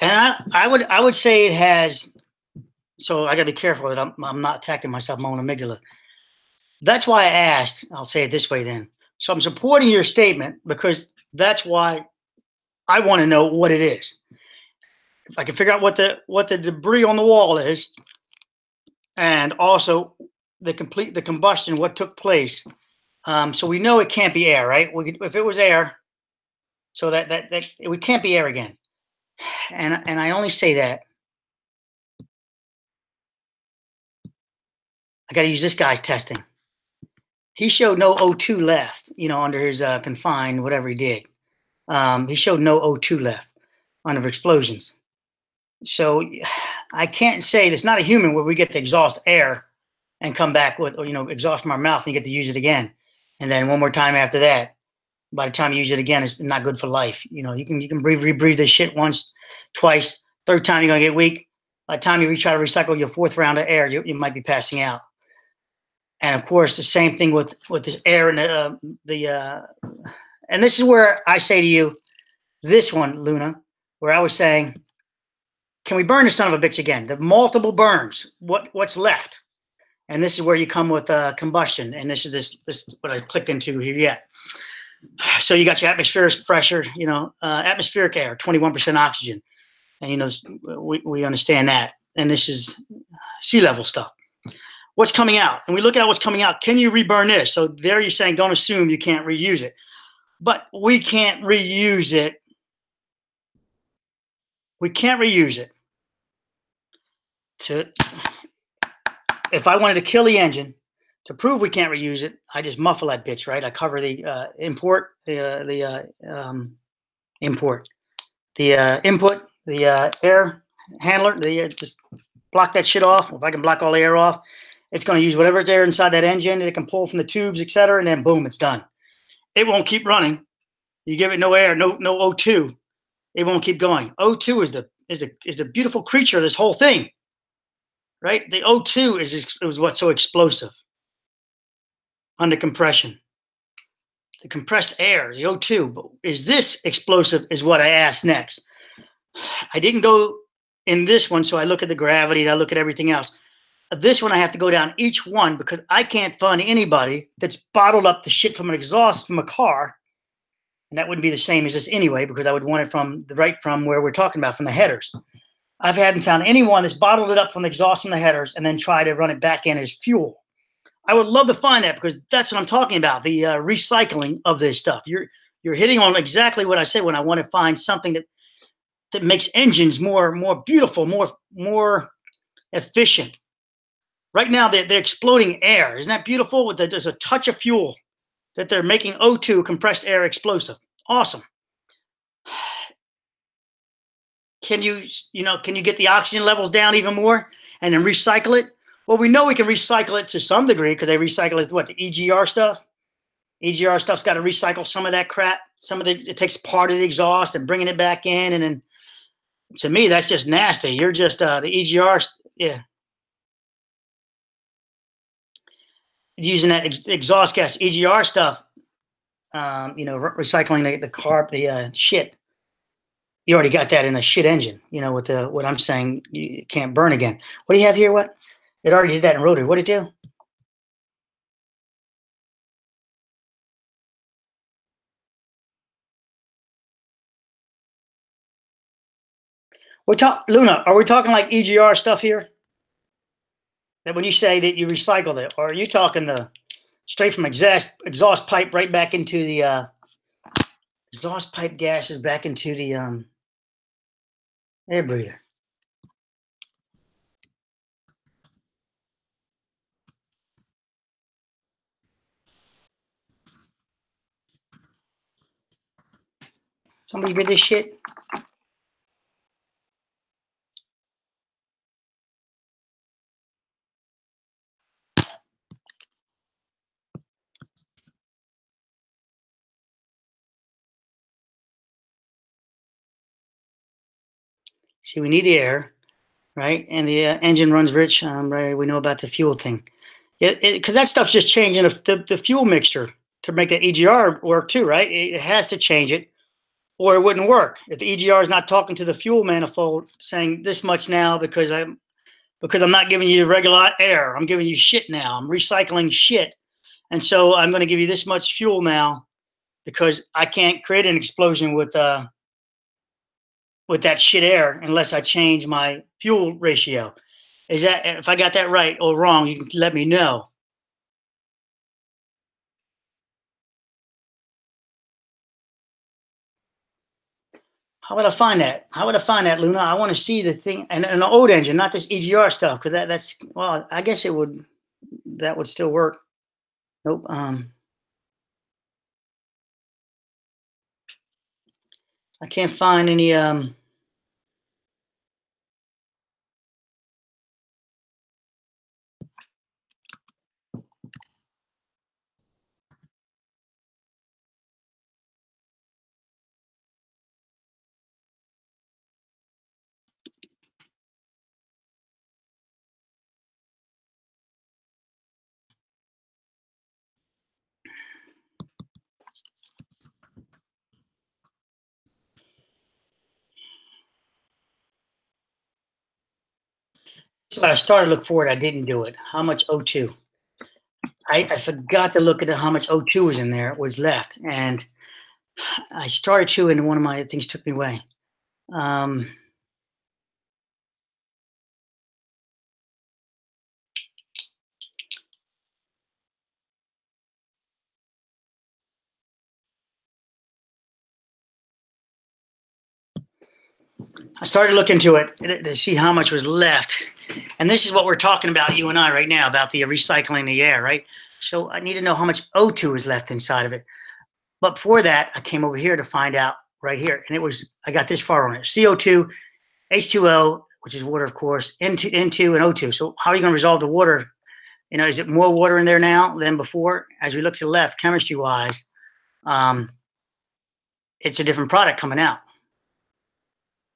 And I would say it has. So I got to be careful that I'm not attacking myself, my own amygdala. That's why I asked. I'll say it this way then. So I'm supporting your statement because that's why I want to know what it is. If I can figure out what the debris on the wall is, and also the combustion, what took place. So we know it can't be air, right? If it was air, so that we can't be air again. And I only say that. I got to use this guy's testing. He showed no O2 left, you know, under his confined, whatever he did. He showed no O2 left under explosions. So I can't say it's not a human where we get the exhaust air and come back with, you know, exhaust from our mouth and you get to use it again. And then one more time after that, by the time you use it again, it's not good for life. You know, you can breathe, rebreathe this shit once, twice, third time you're going to get weak. By the time you try to recycle your fourth round of air, you might be passing out. And of course, the same thing with this air and and this is where I say to you, this one, Luna, where I was saying, can we burn the son of a bitch again? The multiple burns, what's left? And this is where you come with combustion. And this is this what I clicked into here yet. So you got your atmospheric pressure, you know, atmospheric air, 21% oxygen. And, you know, we understand that. And this is sea level stuff. What's coming out? And we look at what's coming out. Can you reburn this? So there you're saying don't assume you can't reuse it. But we can't reuse it. We can't reuse it. If I wanted to kill the engine, to prove we can't reuse it, I just muffle that bitch, right? I cover the input, the air handler, just block that shit off. If I can block all the air off, it's going to use whatever's air inside that engine that it can pull from the tubes, et cetera, and then boom, it's done. It won't keep running. You give it no air, no O2. It won't keep going. O2 is the beautiful creature of this whole thing, right? The O2 is what's so explosive. Under compression, the compressed air, the O2, is this explosive? Is what I asked next. I didn't go in this one, so I look at the gravity and I look at everything else. This one I have to go down each one because I can't find anybody that's bottled up the shit from an exhaust from a car And that wouldn't be the same as this anyway, because I would want it from the right from where we're talking about, from the headers. I haven't found anyone that's bottled it up from the exhaust from the headers and then try to run it back in as fuel. I would love to find that, because that's what I'm talking about, the recycling of this stuff. You're hitting on exactly what I said when I want to find something that makes engines more beautiful, more efficient. Right now, they're exploding air. Isn't that beautiful? With there's a touch of fuel that they're making O2, compressed air, explosive. Awesome. Can you get the oxygen levels down even more and then recycle it? Well, we know we can recycle it to some degree, because they recycle it, the EGR stuff? EGR stuff's got to recycle some of that crap. It takes part of the exhaust and bringing it back in. And then, to me, that's just nasty. You're just, the EGR, yeah. Using that exhaust gas, EGR stuff, recycling the carb, the shit. You already got that in a shit engine, with what I'm saying, you can't burn again. What do you have here? What? It already did that in rotary. What did it do? Luna, are we talking like EGR stuff here? That when you say that you recycle it, or are you talking the straight from exhaust pipe right back into the exhaust pipe gases back into the air breather? Somebody read this shit. See, we need the air, right? And the engine runs rich, right? We know about the fuel thing. Because that stuff's just changing the fuel mixture to make the EGR work too, right? It has to change it, or it wouldn't work. If the EGR is not talking to the fuel manifold saying this much now because I'm not giving you regular air. I'm giving you shit now. I'm recycling shit. And so I'm going to give you this much fuel now because I can't create an explosion with that shit air unless I change my fuel ratio. Is that, if I got that right or wrong, you can let me know. How would I find that? How would I find that, Luna? I want to see the thing, and an old engine, not this EGR stuff, because that's, well, I guess it would, that would still work. Nope. I can't find any. But I started to look for it. I didn't do it. How much O2? I forgot to look at how much O2 was in there, was left. And I started to, and one of my things took me away. I started looking into it to see how much was left. And this is what we're talking about, you and I, right now, about the recycling the air, right? So I need to know how much O2 is left inside of it. But for that, I came over here to find out right here. And it was, I got this far on it. CO2, H2O, which is water, of course, N2 and O2. So how are you going to resolve the water? You know, is it more water in there now than before? As we look to the left, chemistry-wise, it's a different product coming out.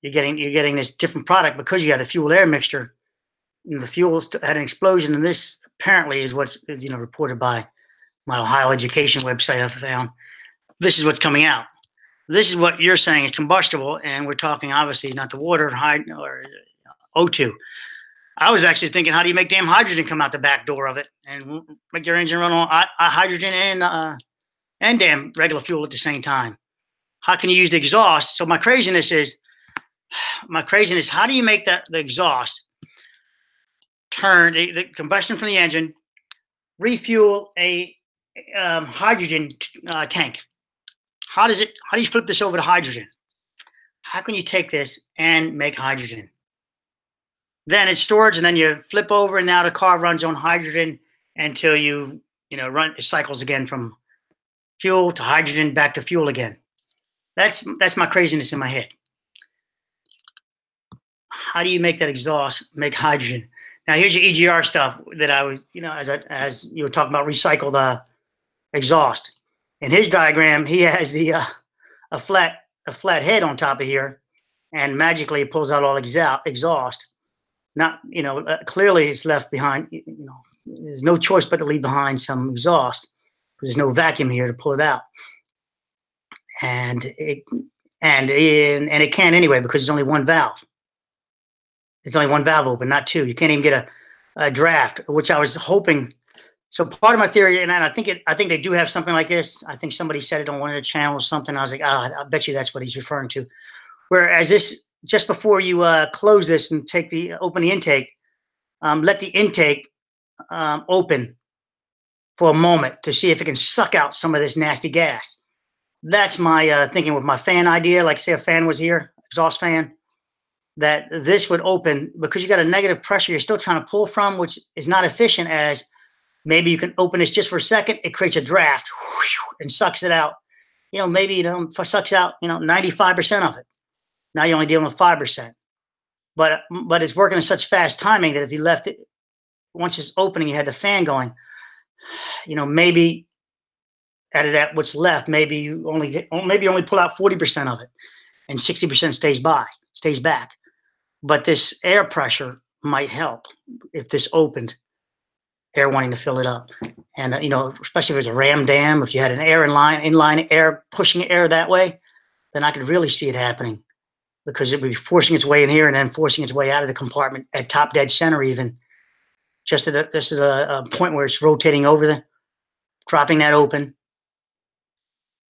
You're getting this different product because you have the fuel air mixture. And the fuel had an explosion, and this apparently is what's reported by my Ohio education website I found. This is what's coming out. This is what you're saying is combustible, and we're talking obviously not the water or O2. I was actually thinking, how do you make damn hydrogen come out the back door of it and make your engine run on hydrogen and damn regular fuel at the same time? how can you use the exhaust? So my craziness is how do you make that the exhaust turn the combustion from the engine, refuel a hydrogen tank? How do you flip this over to hydrogen? How can you take this and make hydrogen? Then it's storage, and then you flip over, and now the car runs on hydrogen until you run it cycles again from fuel to hydrogen back to fuel again. That's my craziness in my head. How do you make that exhaust make hydrogen? Now here's your EGR stuff that I was, as you were talking about recycled exhaust. In his diagram, he has the a flat head on top of here, and magically it pulls out all exhaust. Not clearly it's left behind. There's no choice but to leave behind some exhaust because there's no vacuum here to pull it out, and it can't anyway because there's only one valve. There's only one valve open, not two. You can't even get a draft, which I was hoping. So part of my theory, and I think they do have something like this. I think somebody said it on one of the channels, something. I was like, I bet you that's what he's referring to. Whereas this, just before you close this and take the open the intake, let the intake open for a moment to see if it can suck out some of this nasty gas. That's my thinking with my fan idea. Like say a fan was here, exhaust fan, that this would open because you got a negative pressure you're still trying to pull from, which is not efficient as maybe you can open this just for a second. It creates a draft and sucks it out. Maybe sucks out 95% of it. Now you're only dealing with 5%, but it's working in such fast timing that if you left it once it's opening, you had the fan going. Maybe out of that what's left, maybe you only pull out 40% of it, and 60% stays back. But this air pressure might help if this opened. Air wanting to fill it up, and especially if it's a ram dam, if you had an air inline air pushing air that way, then I could really see it happening because it would be forcing its way in here and then forcing its way out of the compartment at top dead center, even just at this is a point where it's rotating over the, dropping that open.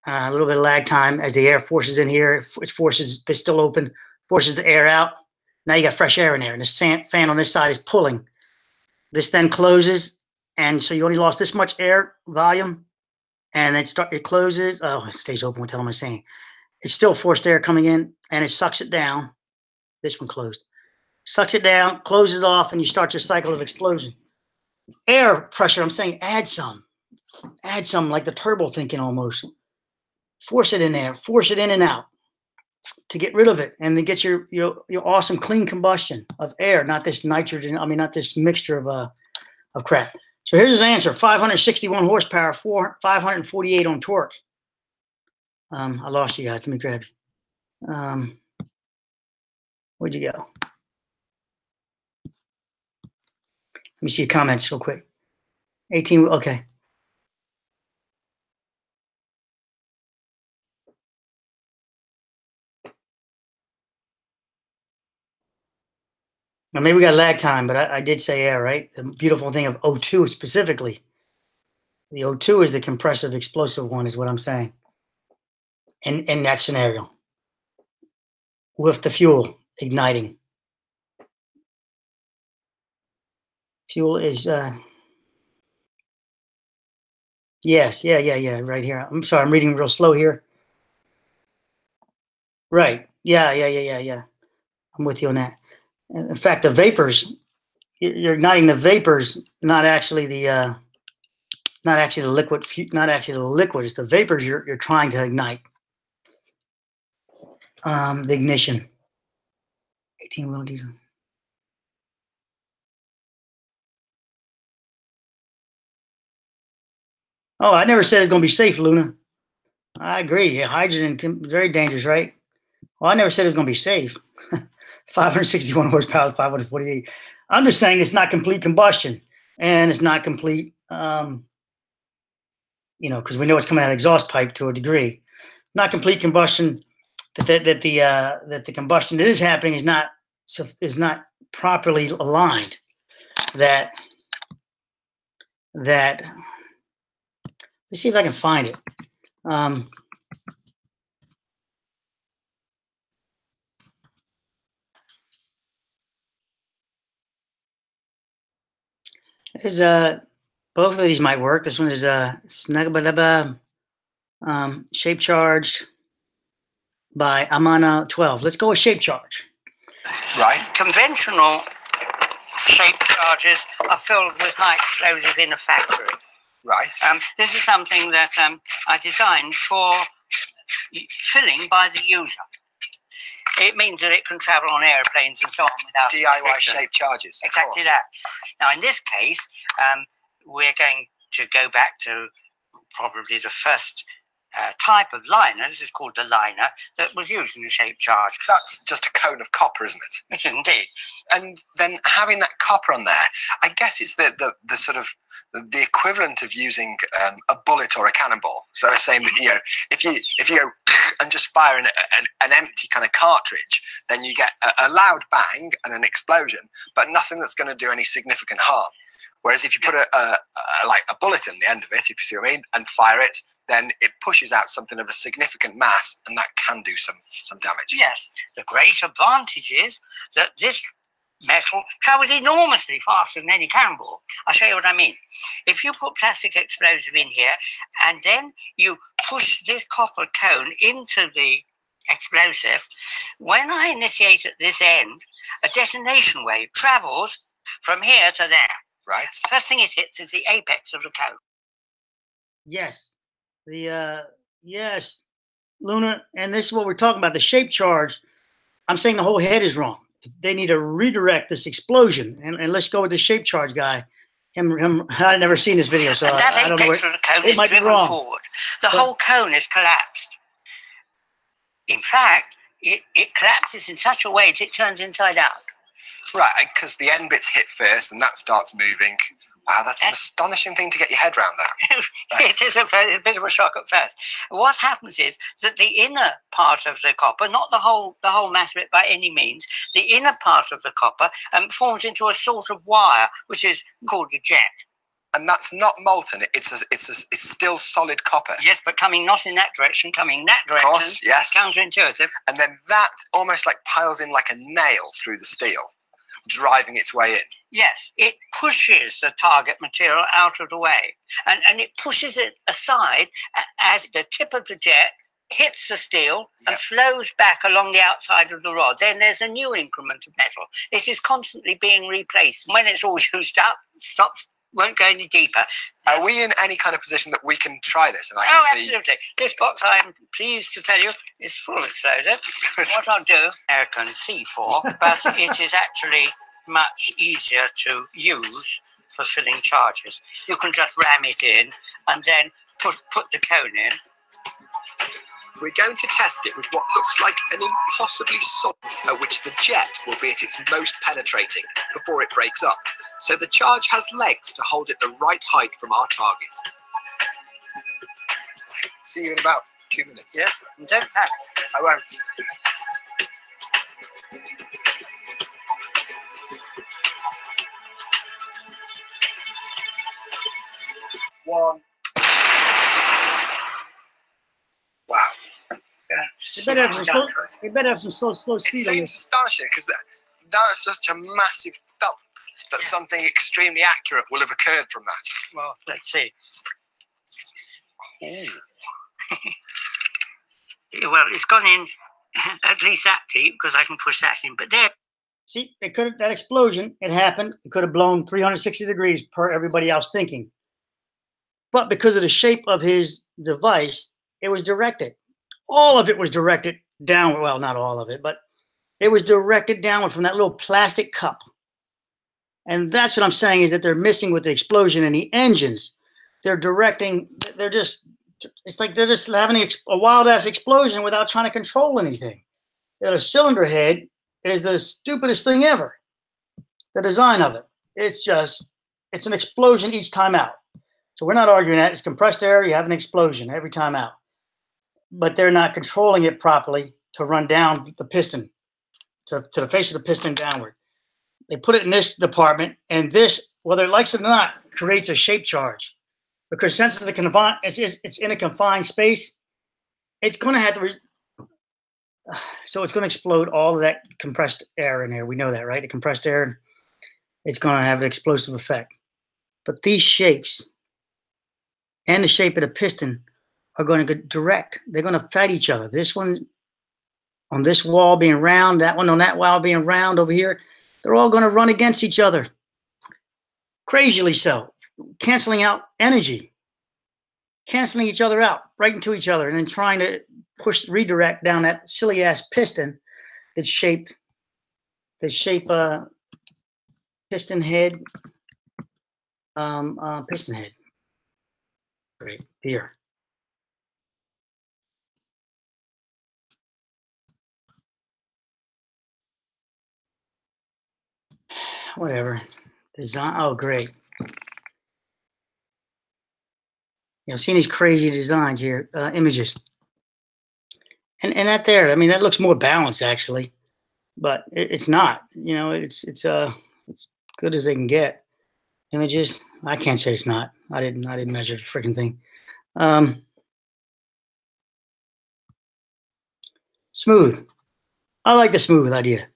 A little bit of lag time as the air forces in here. It forces this still open, forces the air out. Now you got fresh air in there, and the fan on this side is pulling. This then closes, and so you only lost this much air volume, and then it closes. Oh, it stays open. What the hell am I saying? It's still forced air coming in, and it sucks it down. This one closed. Sucks it down, closes off, and you start your cycle of explosion. Air pressure, I'm saying add some. Add some, like the turbo thinking almost. Force it in there. Force it in and out to get rid of it and to get your awesome clean combustion of air, not this nitrogen, not this mixture of crap. So here's his answer: 561 horsepower, 548 on torque. I lost you guys. Let me grab you. Where'd you go? Let me see your comments real quick. 18, okay. Now, maybe we got lag time, but I did say air, right? The beautiful thing of O2 specifically. The O2 is the compressive explosive one is what I'm saying in that scenario with the fuel igniting. Fuel is, yes, yeah, right here. I'm sorry, I'm reading real slow here. Right, yeah. I'm with you on that. In fact, the vapors, you're igniting the vapors, not actually the liquid, it's the vapors you're trying to ignite. The ignition. 18-wheel diesel. Oh, I never said it's going to be safe, Luna. I agree. Yeah, hydrogen can very dangerous, right? Well, I never said it was going to be safe. 561 horsepower, 548. I'm just saying it's not complete combustion, and it's not complete, because we know it's coming out of exhaust pipe to a degree. Not complete combustion. That the combustion that is happening is not properly aligned. That let's see if I can find it. There's both of these might work. This one is Snugabadaba, shape charged by Amana 12. Let's go with shape charge. Right. Conventional shape charges are filled with high explosive in a factory. Right. This is something that I designed for filling by the user. It means that it can travel on airplanes and so on without DIY shape charges. Exactly that. Now, in this case, we're going to go back to probably the first type of liner. This is called the liner that was used in the shape charge. That's just a cone of copper, isn't it? It is indeed. And then having that copper on there, I guess it's the sort of the equivalent of using a bullet or a cannonball. So saying that, you know, if you go and just fire an empty kind of cartridge, then you get a loud bang and an explosion, but nothing that's going to do any significant harm. Whereas if you put like a bullet in the end of it, if you see what I mean, and fire it, then it pushes out something of a significant mass, and that can do some damage. Yes. The great advantage is that this metal travels enormously faster than any cannonball. I'll show you what I mean. If you put plastic explosive in here, and then you push this copper cone into the explosive, when I initiate at this end, a detonation wave travels from here to there. Right. First thing it hits is the apex of the cone. Yes. Yes, Luna, and this is what we're talking about, the shape charge. I'm saying the whole head is wrong. They need to redirect this explosion, and let's go with the shape charge guy. I've never seen this video, so I don't know. That apex of the cone is driven forward. The whole cone is collapsed. In fact, it collapses in such a way that it turns inside out. Right, because the end bit's hit first, and that starts moving. Wow, that's an astonishing thing to get your head round there. It is a bit of a shock at first. What happens is that the inner part of the copper, not the whole mass of it by any means, the inner part of the copper forms into a sort of wire, which is called a jet. And that's not molten. It's still solid copper. Yes, but coming not in that direction, coming that direction. Of course, yes. Counterintuitive. And then that almost like piles in like a nail through the steel, driving its way in. Yes, it pushes the target material out of the way, and it pushes it aside as the tip of the jet hits the steel and flows back along the outside of the rod. Then there's a new increment of metal. It is constantly being replaced. When it's all used up, it stops, won't go any deeper. Are we in any kind of position that we can try this? And I can see... absolutely. This box, I'm pleased to tell you, is full explosive. What I'll do, American C4, but it is actually much easier to use for filling charges. You can just ram it in and then put the cone in. We're going to test it with what looks like an impossibly solid at which the jet will be at its most penetrating before it breaks up. So the charge has legs to hold it the right height from our target. See you in about 2 minutes. Yes, don't panic. I won't. One. Wow. They better have some slow speed. It seems astonishing because that was such a massive thump that something extremely accurate will have occurred from that. Well, let's see. Well, it's gone in at least that deep because I can push that in. But there. See, it could have, that explosion, it happened. It could have blown 360 degrees per everybody else thinking. But because of the shape of his device, it was directed. All of it was directed downward. Well, not all of it, but it was directed downward from that little plastic cup. And that's what I'm saying is that they're missing with the explosion and the engines. They're directing. They're just. It's like they're just having a wild-ass explosion without trying to control anything. The cylinder head is the stupidest thing ever. The design of it. It's just. It's an explosion each time out. So we're not arguing that. It's compressed air. You have an explosion every time out. But they're not controlling it properly to run down the piston, to the face of the piston downward. They put it in this department, and this, whether it likes it or not, creates a shape charge. Because since it's, it's in a confined space, it's going to have to so it's going to explode all of that compressed air in there. We know that, right? The compressed air, it's going to have an explosive effect. But these shapes and the shape of the piston are going to direct. They're going to fight each other. This one on this wall being round, that one on that wall being round over here. They're all going to run against each other. Crazily so. Canceling out energy. Canceling each other out, right into each other, and then trying to push, redirect down that silly ass piston that's shaped, the shape piston head, piston head. Great, here. Whatever. Design, oh great. You know, seeing these crazy designs here, images. And that there, I mean, that looks more balanced actually, but it's not. You know, it's good as they can get. Images, I can't say it's not. I didn't measure the freaking thing. Smooth. I like the smooth idea. At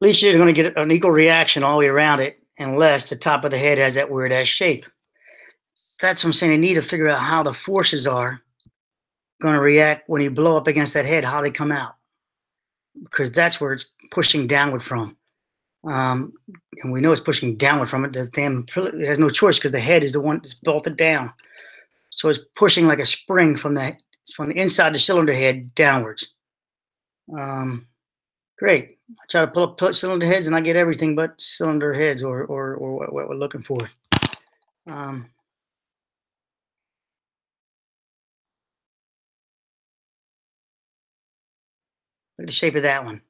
least you're going to get an equal reaction all the way around it, unless the top of the head has that weird ass shape. That's what I'm saying. They need to figure out how the forces are going to react when you blow up against that head, how they come out, because that's where it's pushing downward from. And we know it's pushing downward from it. The damn, it has no choice because the head is the one that's bolted down. So it's pushing like a spring from the inside the cylinder head downwards. Great. I try to pull up cylinder heads and I get everything but cylinder heads or what we're looking for. Look at the shape of that one.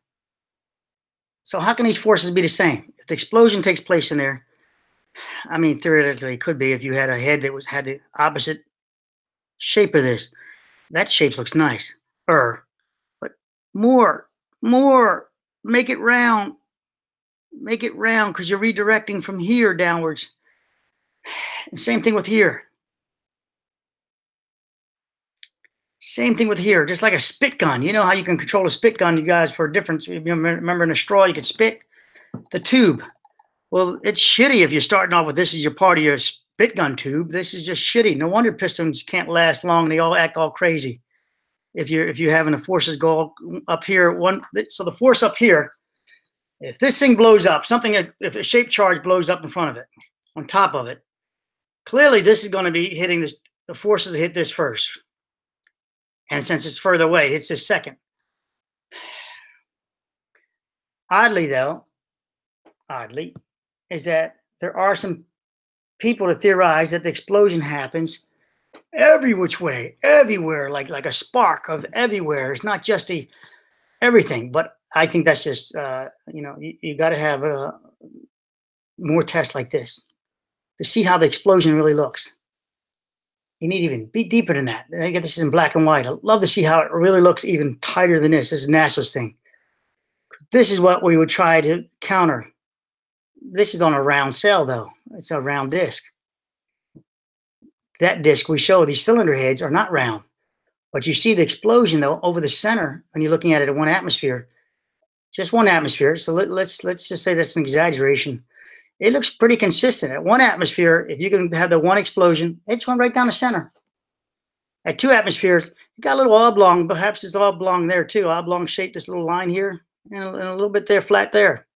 So how can these forces be the same? If the explosion takes place in there, I mean, theoretically it could be if you had a head that had the opposite shape of this. That shape looks nice. But more, make it round. Make it round because you're redirecting from here downwards. And same thing with here. Same thing with here, just like a spit gun. You know how you can control a spit gun, you guys, for a difference. Remember in a straw, you could spit the tube. Well, it's shitty if you're starting off with this is your part of your spit gun tube. This is just shitty. No wonder pistons can't last long. They all act all crazy. If you're having the forces go up here, so the force up here, if this thing blows up, if a shape charge blows up in front of it, on top of it, clearly this is going to be hitting this. The forces hit this first. And since it's further away, it's his second. Oddly, is that there are some people that theorize that the explosion happens every which way, everywhere, like a spark of everywhere. It's not just everything, but I think that's just, you know, you got to have more tests like this to see how the explosion really looks. You need even be deeper than that. And I get this in black and white. I'd love to see how it really looks even tighter than this. This is NASA's thing. This is what we would try to counter. This is on a round cell, though. It's a round disc. That disc we show, these cylinder heads are not round. But you see the explosion, though, over the center when you're looking at it at one atmosphere. Just one atmosphere. So let's just say that's an exaggeration. It looks pretty consistent. At one atmosphere, if you can have the one explosion, it's one right down the center. At two atmospheres, you got a little oblong. Perhaps it's oblong there too. Oblong shape, this little line here, and a little bit there, flat there.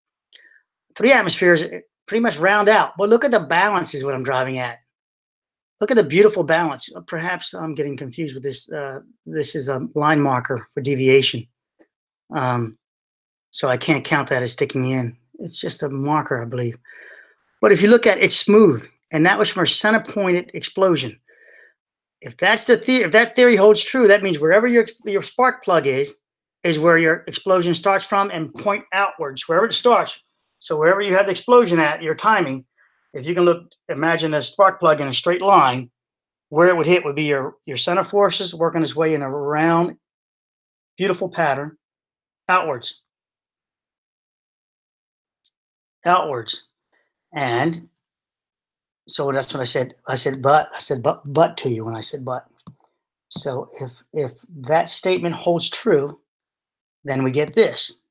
Three atmospheres, pretty much round out. But look at the balance is what I'm driving at. Look at the beautiful balance. Perhaps I'm getting confused with this. This is a line marker for deviation. So I can't count that as sticking in. It's just a marker, I believe. But if you look at it, it's smooth, and that was from a center-pointed explosion. If that's the theory, if that theory holds true, that means wherever your spark plug is where your explosion starts from and point outwards, wherever it starts. So wherever you have the explosion at, your timing, if you can look, imagine a spark plug in a straight line, where it would hit would be your center forces working its way in a round, beautiful pattern outwards. Outwards. And so that's what I said. I said but to you when I said but. So if that statement holds true, then we get this.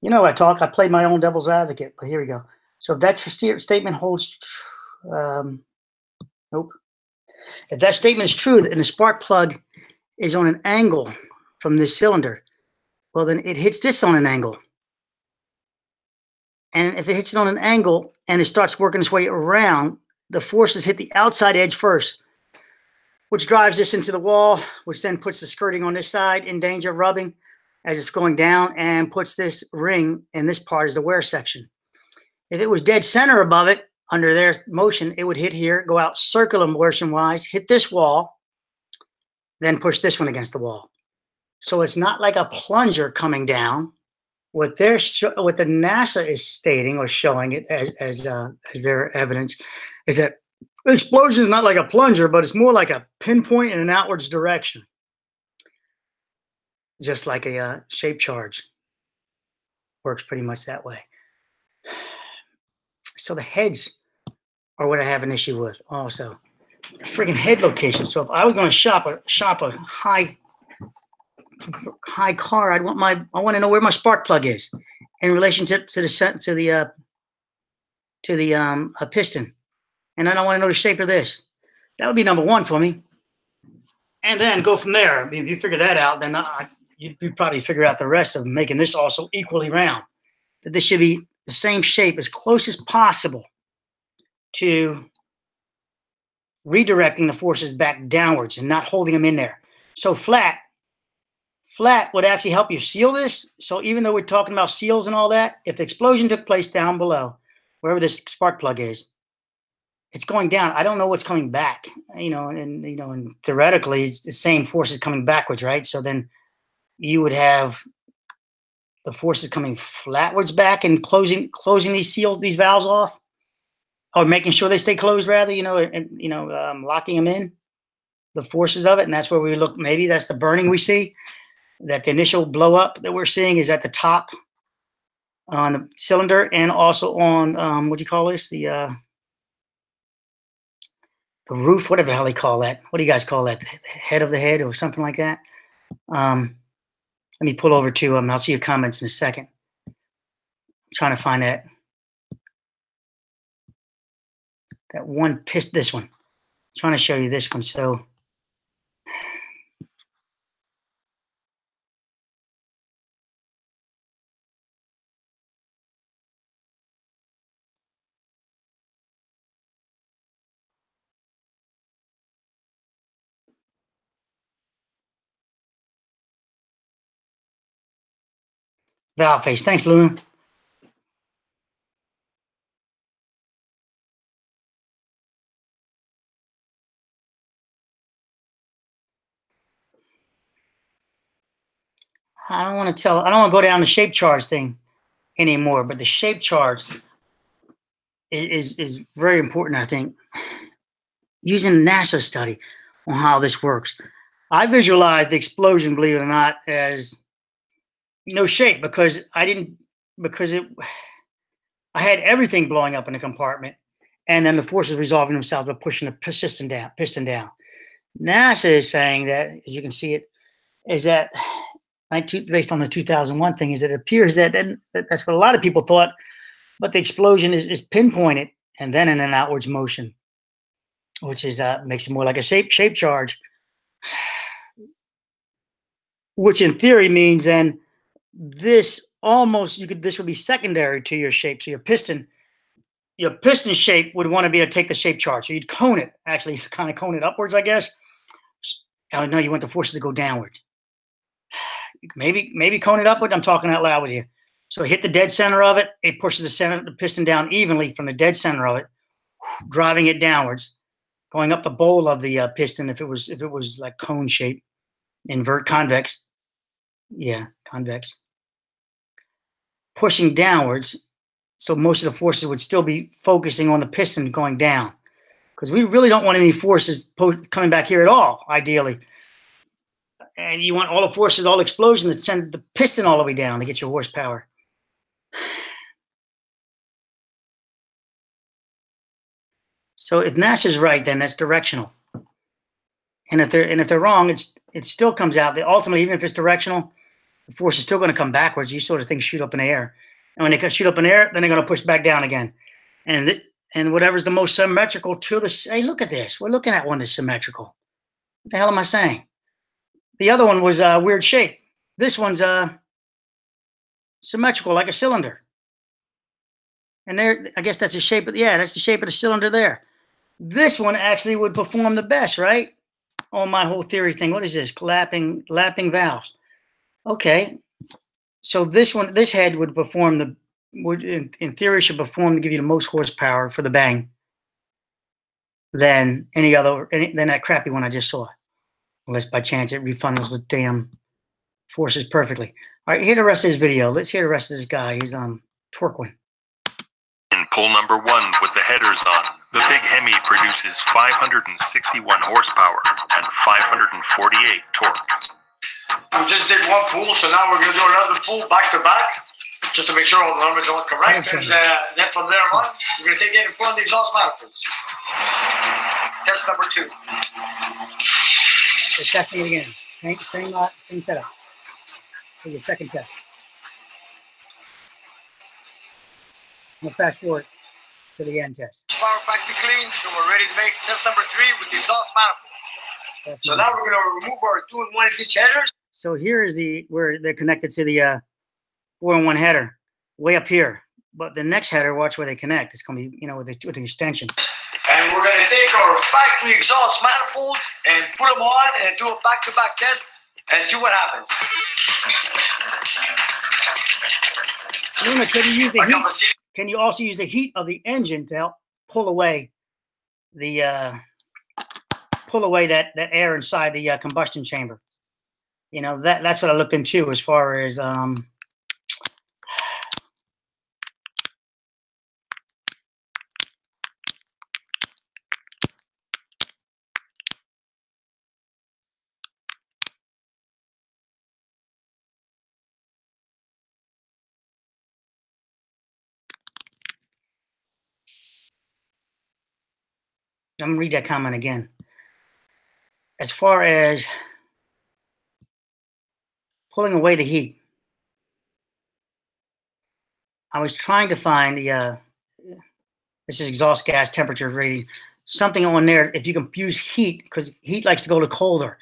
You know, I played my own devil's advocate, but here we go. So if that statement holds Nope. If that statement is true, and the spark plug is on an angle from this cylinder, well, then it hits this on an angle. And if it hits it on an angle and it starts working its way around, the forces hit the outside edge first, which drives this into the wall, which then puts the skirting on this side in danger of rubbing as it's going down, and puts this ring, and this part is the wear section. If it was dead center above it, under their motion, it would hit here, go out circular motion-wise, hit this wall, then push this one against the wall. So it's not like a plunger coming down. What they're what the NASA is stating or showing it as their evidence is that the explosion is not like a plunger, but it's more like a pinpoint in an outwards direction, just like a shape charge. Works pretty much that way. So the heads are what I have an issue with also. Friggin' head location. So if I was going to shop a high car, I'd want my, I want to know where my spark plug is in relationship to the piston, and I don't want to know the shape of this. That would be number one for me, and then go from there. I mean, if you figure that out, then you'd probably figure out the rest of making this also equally round. That this should be the same shape, as close as possible to redirecting the forces back downwards and not holding them in there. So flat would actually help you seal this. So even though we're talking about seals and all that, if the explosion took place down below, wherever this spark plug is, it's going down. I don't know what's coming back, you know, and, theoretically it's the same forces coming backwards, right? So then you would have the forces coming flatwards back and closing these seals, these valves off, or making sure they stay closed rather, you know, and, locking them in, the forces of it. And that's where we look, maybe that's the burning we see. That the initial blow up that we're seeing is at the top on the cylinder, and also on what do you call this? The roof, whatever the hell they call that. What do you guys call that? The head of the head or something like that. Let me pull over to I'll see your comments in a second. I'm trying to find that one piston. This one. I'm trying to show you this one. So. Valve face. Thanks, Lou. I don't want to go down the shape charge thing anymore, but the shape charge is very important, I think. Using NASA study on how this works. I visualize the explosion, believe it or not, as no shape, because I had everything blowing up in the compartment, and then the forces resolving themselves by pushing the piston down. NASA is saying that, as you can see it, is that based on the 2001 thing, is that it appears that, and that's what a lot of people thought, but the explosion is pinpointed and then in an outwards motion, which is makes it more like a shape charge, which in theory means then. This almost this would be secondary to your shape. So your piston shape would want to be to take the shape charge. So you'd cone it, actually kind of cone it upwards, I guess. Oh no, you want the forces to go downward. Maybe cone it upward. I'm talking out loud with you. So hit the dead center of it. It pushes the piston down evenly from the dead center of it, driving it downwards, going up the bowl of the piston. If it was like cone shape, convex. Yeah, convex. Pushing downwards, so most of the forces would still be focusing on the piston going down, because we really don't want any forces coming back here at all, ideally. And you want all the forces, all explosion, to send the piston all the way down to get your horsepower. So if NASA's right, then that's directional. And if they're wrong, it still comes out. Ultimately, even if it's directional, the force is still going to come backwards. You sort of things shoot up in the air. And when they shoot up in the air, then they're going to push back down again. And and whatever's the most symmetrical to the, hey, look at this. We're looking at one that's symmetrical. What the hell am I saying? The other one was a weird shape. This one's symmetrical, like a cylinder. And there, I guess that's the shape of, yeah, that's the shape of the cylinder there. This one actually would perform the best, right? On my whole theory thing. What is this? Lapping valves. Okay. So this one, this head would perform the, would in theory should perform to give you the most horsepower for the bang than any other, than that crappy one I just saw. Unless by chance it refunnels the damn forces perfectly. All right, hear the rest of this video. Let's hear the rest of this guy. He's twerking. In pull number one with the headers on, the big Hemi produces 561 horsepower and 548 torque. We just did one pool, so now we're going to do another pool back to back, just to make sure all the numbers are correct. And then from there on, we're going to take it in front of the exhaust manifolds. Test number two. Let's test it again. Same setup. For the second test. We'll fast forward to the end test. Power back to clean, so we're ready to make test number three with the exhaust manifold. That's so nice. Now we're going to remove our 2 1/8" headers. So here is the where they're connected to the 4-in-1 header, way up here. But the next header, watch where they connect. It's going to be, you know, with the extension. And we're going to take our factory exhaust manifold and put them on and do a back-to-back test and see what happens. Luna, can you use the heat? Can you also use the heat of the engine to help pull away the that air inside the combustion chamber? You know, that's what I looked into as far as I'm gonna read that comment again. As far as pulling away the heat, I was trying to find the this is exhaust gas temperature rating, something on there. If you can use heat, because heat likes to go to colder.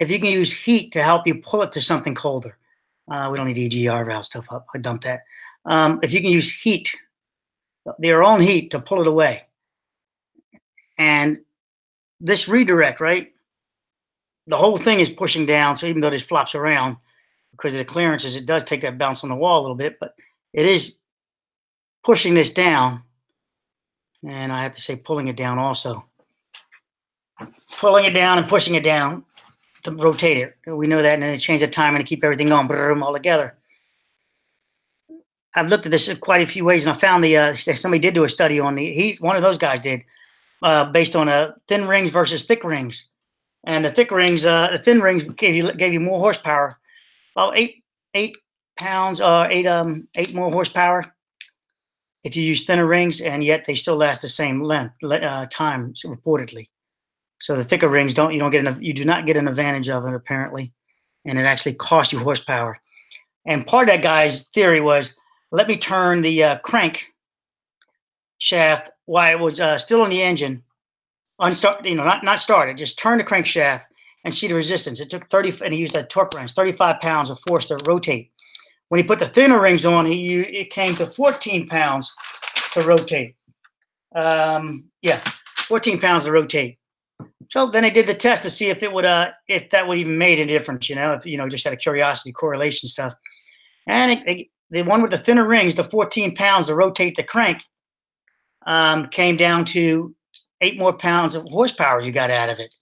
If you can use heat to help you pull it to something colder, we don't need the EGR valve stuff up. I dumped that. If you can use heat, their own heat to pull it away. And this redirect, right? The whole thing is pushing down. So even though this flops around because of the clearances, it does take that bounce on the wall a little bit, but it is pushing this down. And I have to say pulling it down also. Pulling it down and pushing it down to rotate it. We know that, and then it changes the time and to keep everything on all together. I've looked at this in quite a few ways, and I found the somebody did do a study on the heat. One of those guys did. Based on thin rings versus thick rings, and the thick rings, the thin rings gave you more horsepower, about eight more horsepower if you use thinner rings, and yet they still last the same length time reportedly. So the thicker rings you do not get an advantage of it apparently, and it actually costs you horsepower. And part of that guy's theory was, let me turn the crank shaft while it was still on the engine, not started, just turn the crankshaft and see the resistance. It took 30, and he used a torque wrench, 35 pounds of force to rotate. When he put the thinner rings on, it came to 14 pounds to rotate. 14 pounds to rotate. So then they did the test to see if it would, if that would even made a difference, you know, if, you know, just out of curiosity, correlation stuff. And the one with the thinner rings, the 14 pounds to rotate the crank, came down to 8 more pounds of horsepower you got out of it.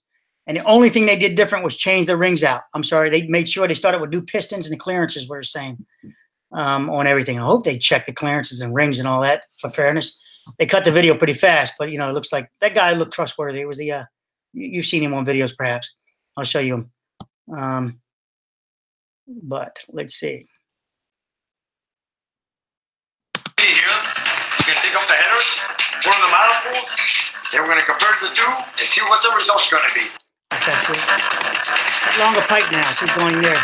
And the only thing they did different was change the rings out. I'm sorry, they made sure they started with new pistons and clearances, we're saying, on everything. I hope they checked the clearances and rings and all that for fairness. They cut the video pretty fast, but, you know, it looks like that guy looked trustworthy. It was the, you've seen him on videos perhaps. I'll show you him. But let's see. From the manifolds, then we're going to convert the two and see what the result's going to be. Okay, so longer pipe now, so it's going there.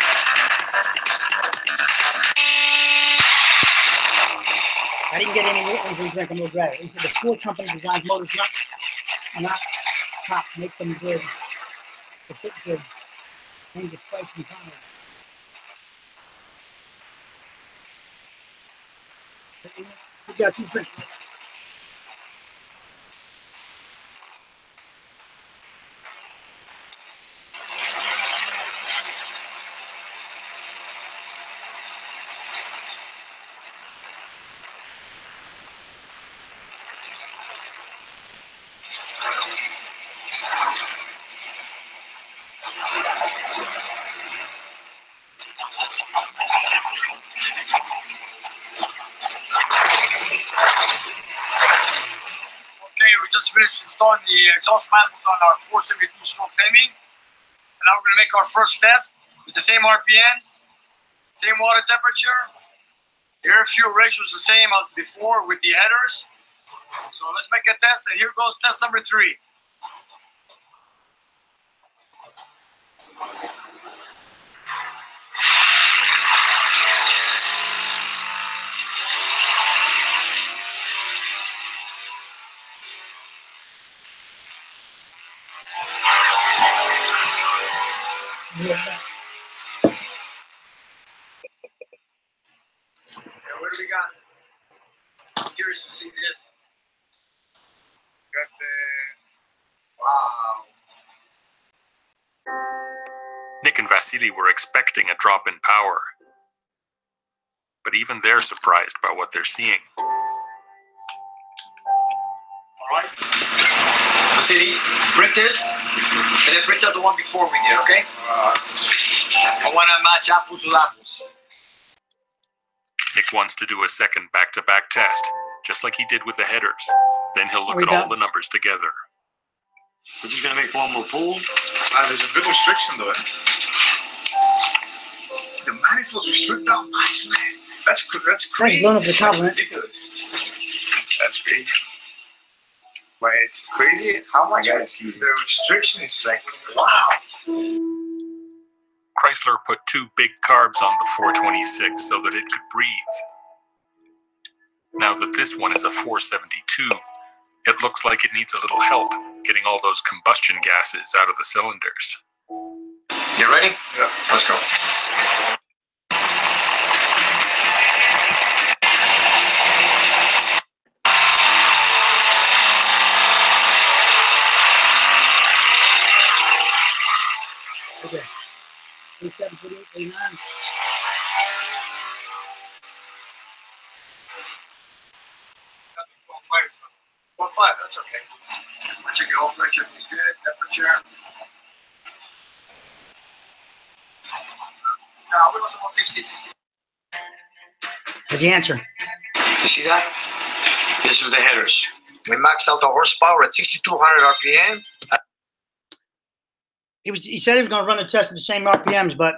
I didn't get any companies make them all grey. These are the four company designs motors nuts and that top make them good. The fit good. Change the price and power. We got two things. Finished installing the exhaust manifolds on our 472 stroke Tammy, and now we're going to make our first test with the same RPMs, same water temperature, the air fuel ratio is the same as before with the headers. So let's make a test, and here goes test number 3. Yeah, what do we got? I'm curious to see this. Got the... Wow. Nick and Vasily were expecting a drop in power, but even they're surprised by what they're seeing. All right. Vasily, print this. And then print out the one before we did, okay? I want to match apples with apples. Nick wants to do a second back-to-back test, just like he did with the headers. Then he'll look at all the numbers together. We're just going to make one more pull. There's a bit of restriction, though. The manifolds restrict that much, man. That's crazy. That's ridiculous. That's crazy. But it's crazy how much the restriction is like, wow. Chrysler put 2 big carbs on the 426 so that it could breathe. Now that this one is a 472, it looks like it needs a little help getting all those combustion gases out of the cylinders. You ready? Yeah. Let's go. Okay. 87, 48, 89. One five, that's okay. Temperature, the old pressure is good. Temperature. No, we lost 160. What's the answer? You see that? This is the headers. We maxed out the horsepower at 6,200 RPM. He said he was going to run the test at the same RPMs, but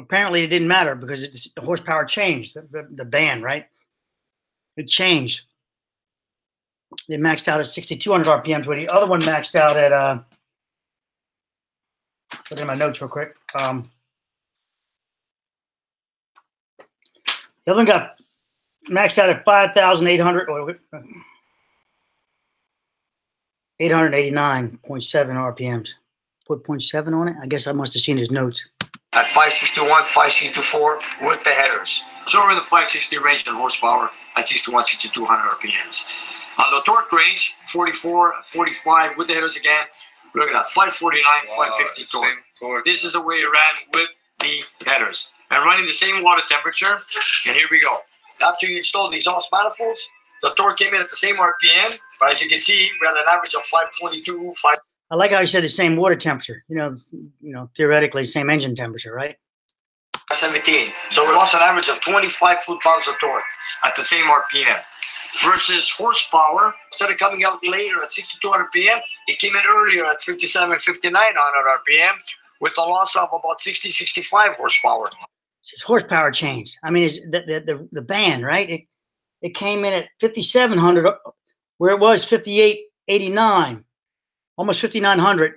apparently it didn't matter because the horsepower changed, the band, right? It changed. They maxed out at 6,200 RPMs, where the other one maxed out at, look at my notes real quick. The other one got maxed out at 5,800 or 889.7 RPMs. Put 0.7 on it? I guess I must have seen his notes. At 561, 564 with the headers. So we're in the 560 range on horsepower at 61, 6,200 RPMs. On the torque range, 44, 45 with the headers again. Look at that, 549, wow, 550 torque. This is the way it ran with the headers. And running the same water temperature, and here we go. After you install the exhaust manifolds, the torque came in at the same RPM, but as you can see, we had an average of 522. I like how you said the same water temperature. You know, theoretically, same engine temperature, right? 17. So we lost an average of 25 foot-pounds of torque at the same RPM. Versus horsepower, instead of coming out later at 6,200 RPM, it came in earlier at 57, 5,900 RPM with a loss of about 60, 65 horsepower. His horsepower changed. I mean, is the band, right? It came in at 5,700, where it was 5,889, almost 5,900.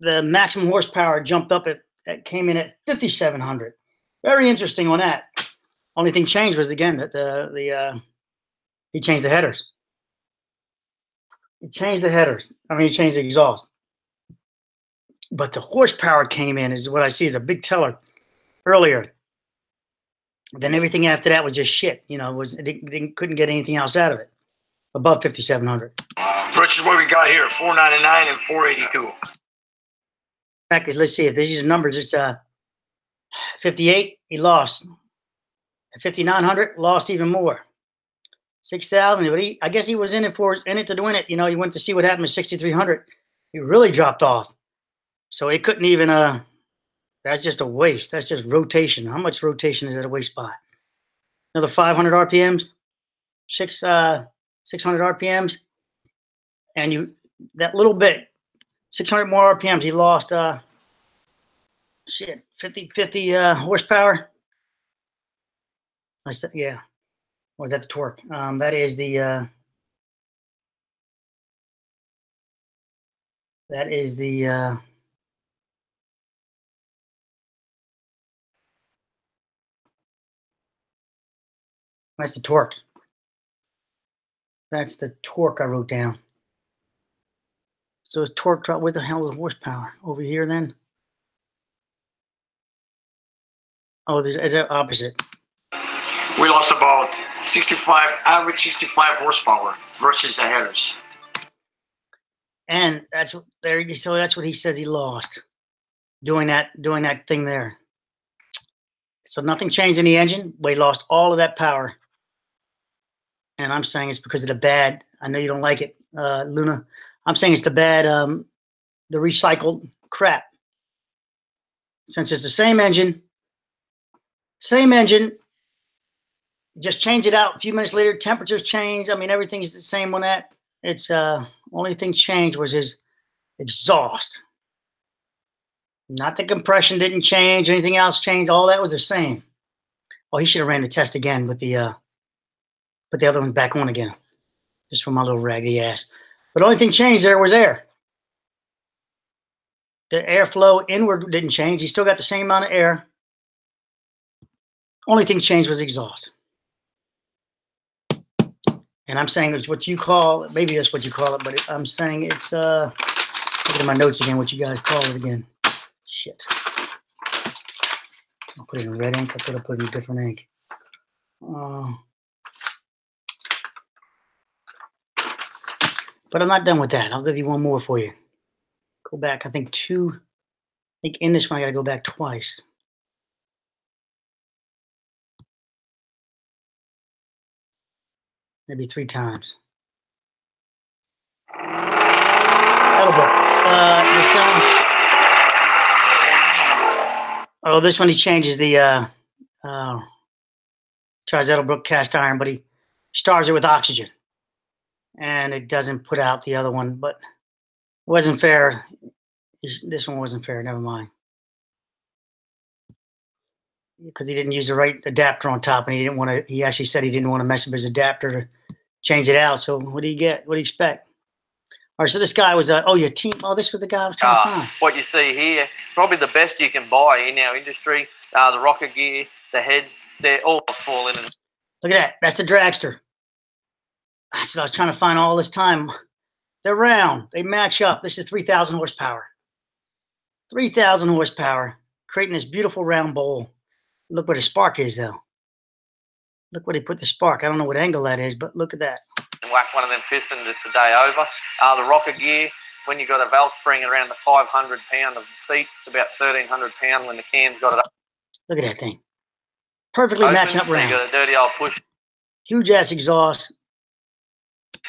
The maximum horsepower jumped up. It came in at 5,700. Very interesting on that. Only thing changed was, again, that he changed the headers. He changed the headers. I mean, he changed the exhaust. But the horsepower came in is what I see as a big teller earlier. Then everything after that was just shit. You know, couldn't get anything else out of it above 5,700. Which is what we got here, 499 and 482. Package. Let's see if these are numbers. It's 58. He lost. At 5,900, lost even more. 6,000. But I guess he was in it to win it. You know, he went to see what happened at 6,300. He really dropped off. So it couldn't even. That's just a waste. That's just rotation. How much rotation is that a waste by? Another 500 RPMs, 600 RPMs, and that little bit, 600 more RPMs. He lost shit 50 horsepower. I said, yeah, or is that the torque? That is the That's the torque. That's the torque I wrote down. So it's torque drop. Where the hell is horsepower? Over here then? Oh, is that opposite? We lost about 65, average 65 horsepower versus the headers. And that's what there. So that's what he says he lost doing that thing there. So nothing changed in the engine. We lost all of that power. And I'm saying it's because of the bad. I know you don't like it, Luna. I'm saying it's the bad, the recycled crap. Since it's the same engine, just change it out. A few minutes later, temperatures change. I mean, everything's the same on that. It's only thing changed was his exhaust. Not the compression didn't change. Anything else changed. All that was the same. Oh, he should have ran the test again with the. Put the other one back on again, just for my little raggedy ass. But the only thing changed there was air. The airflow inward didn't change. He still got the same amount of air. Only thing changed was exhaust. And I'm saying it's what you call. Maybe that's what you call it, but I'm saying it's. Look at my notes again. What you guys call it again? Shit. I'll put it in red ink. I could have put it in different ink. But I'm not done with that. I'll give you one more for you. Go back, I think two. I think in this one, I got to go back twice. Maybe three times. That'll go. This guy. Oh, this one he changes the tries Edelbrook cast iron, but he starves it with oxygen. And it doesn't put out the other one, but wasn't fair. This one wasn't fair. Never mind, because he didn't use the right adapter on top, and he didn't want to. He actually said he didn't want to mess up his adapter to change it out. So what do you get? What do you expect? All right. So this guy was oh, your team. Oh, this was the guy I was trying to find. What you see here, probably the best you can buy in our industry. The rocker gear, the heads, they're all falling. Look at that. That's the dragster. That's what I was trying to find all this time. They're round. They match up. This is 3,000 horsepower. 3,000 horsepower, creating this beautiful round bowl. Look where the spark is, though. Look where they put the spark. I don't know what angle that is, but look at that. Whack one of them pistons, it's the day over. The rocker gear, when you've got a valve spring around the 500-pound of the seat, it's about 1,300-pound when the cam's got it up. Look at that thing. Perfectly matching up round. You got a dirty old push. Huge-ass exhaust.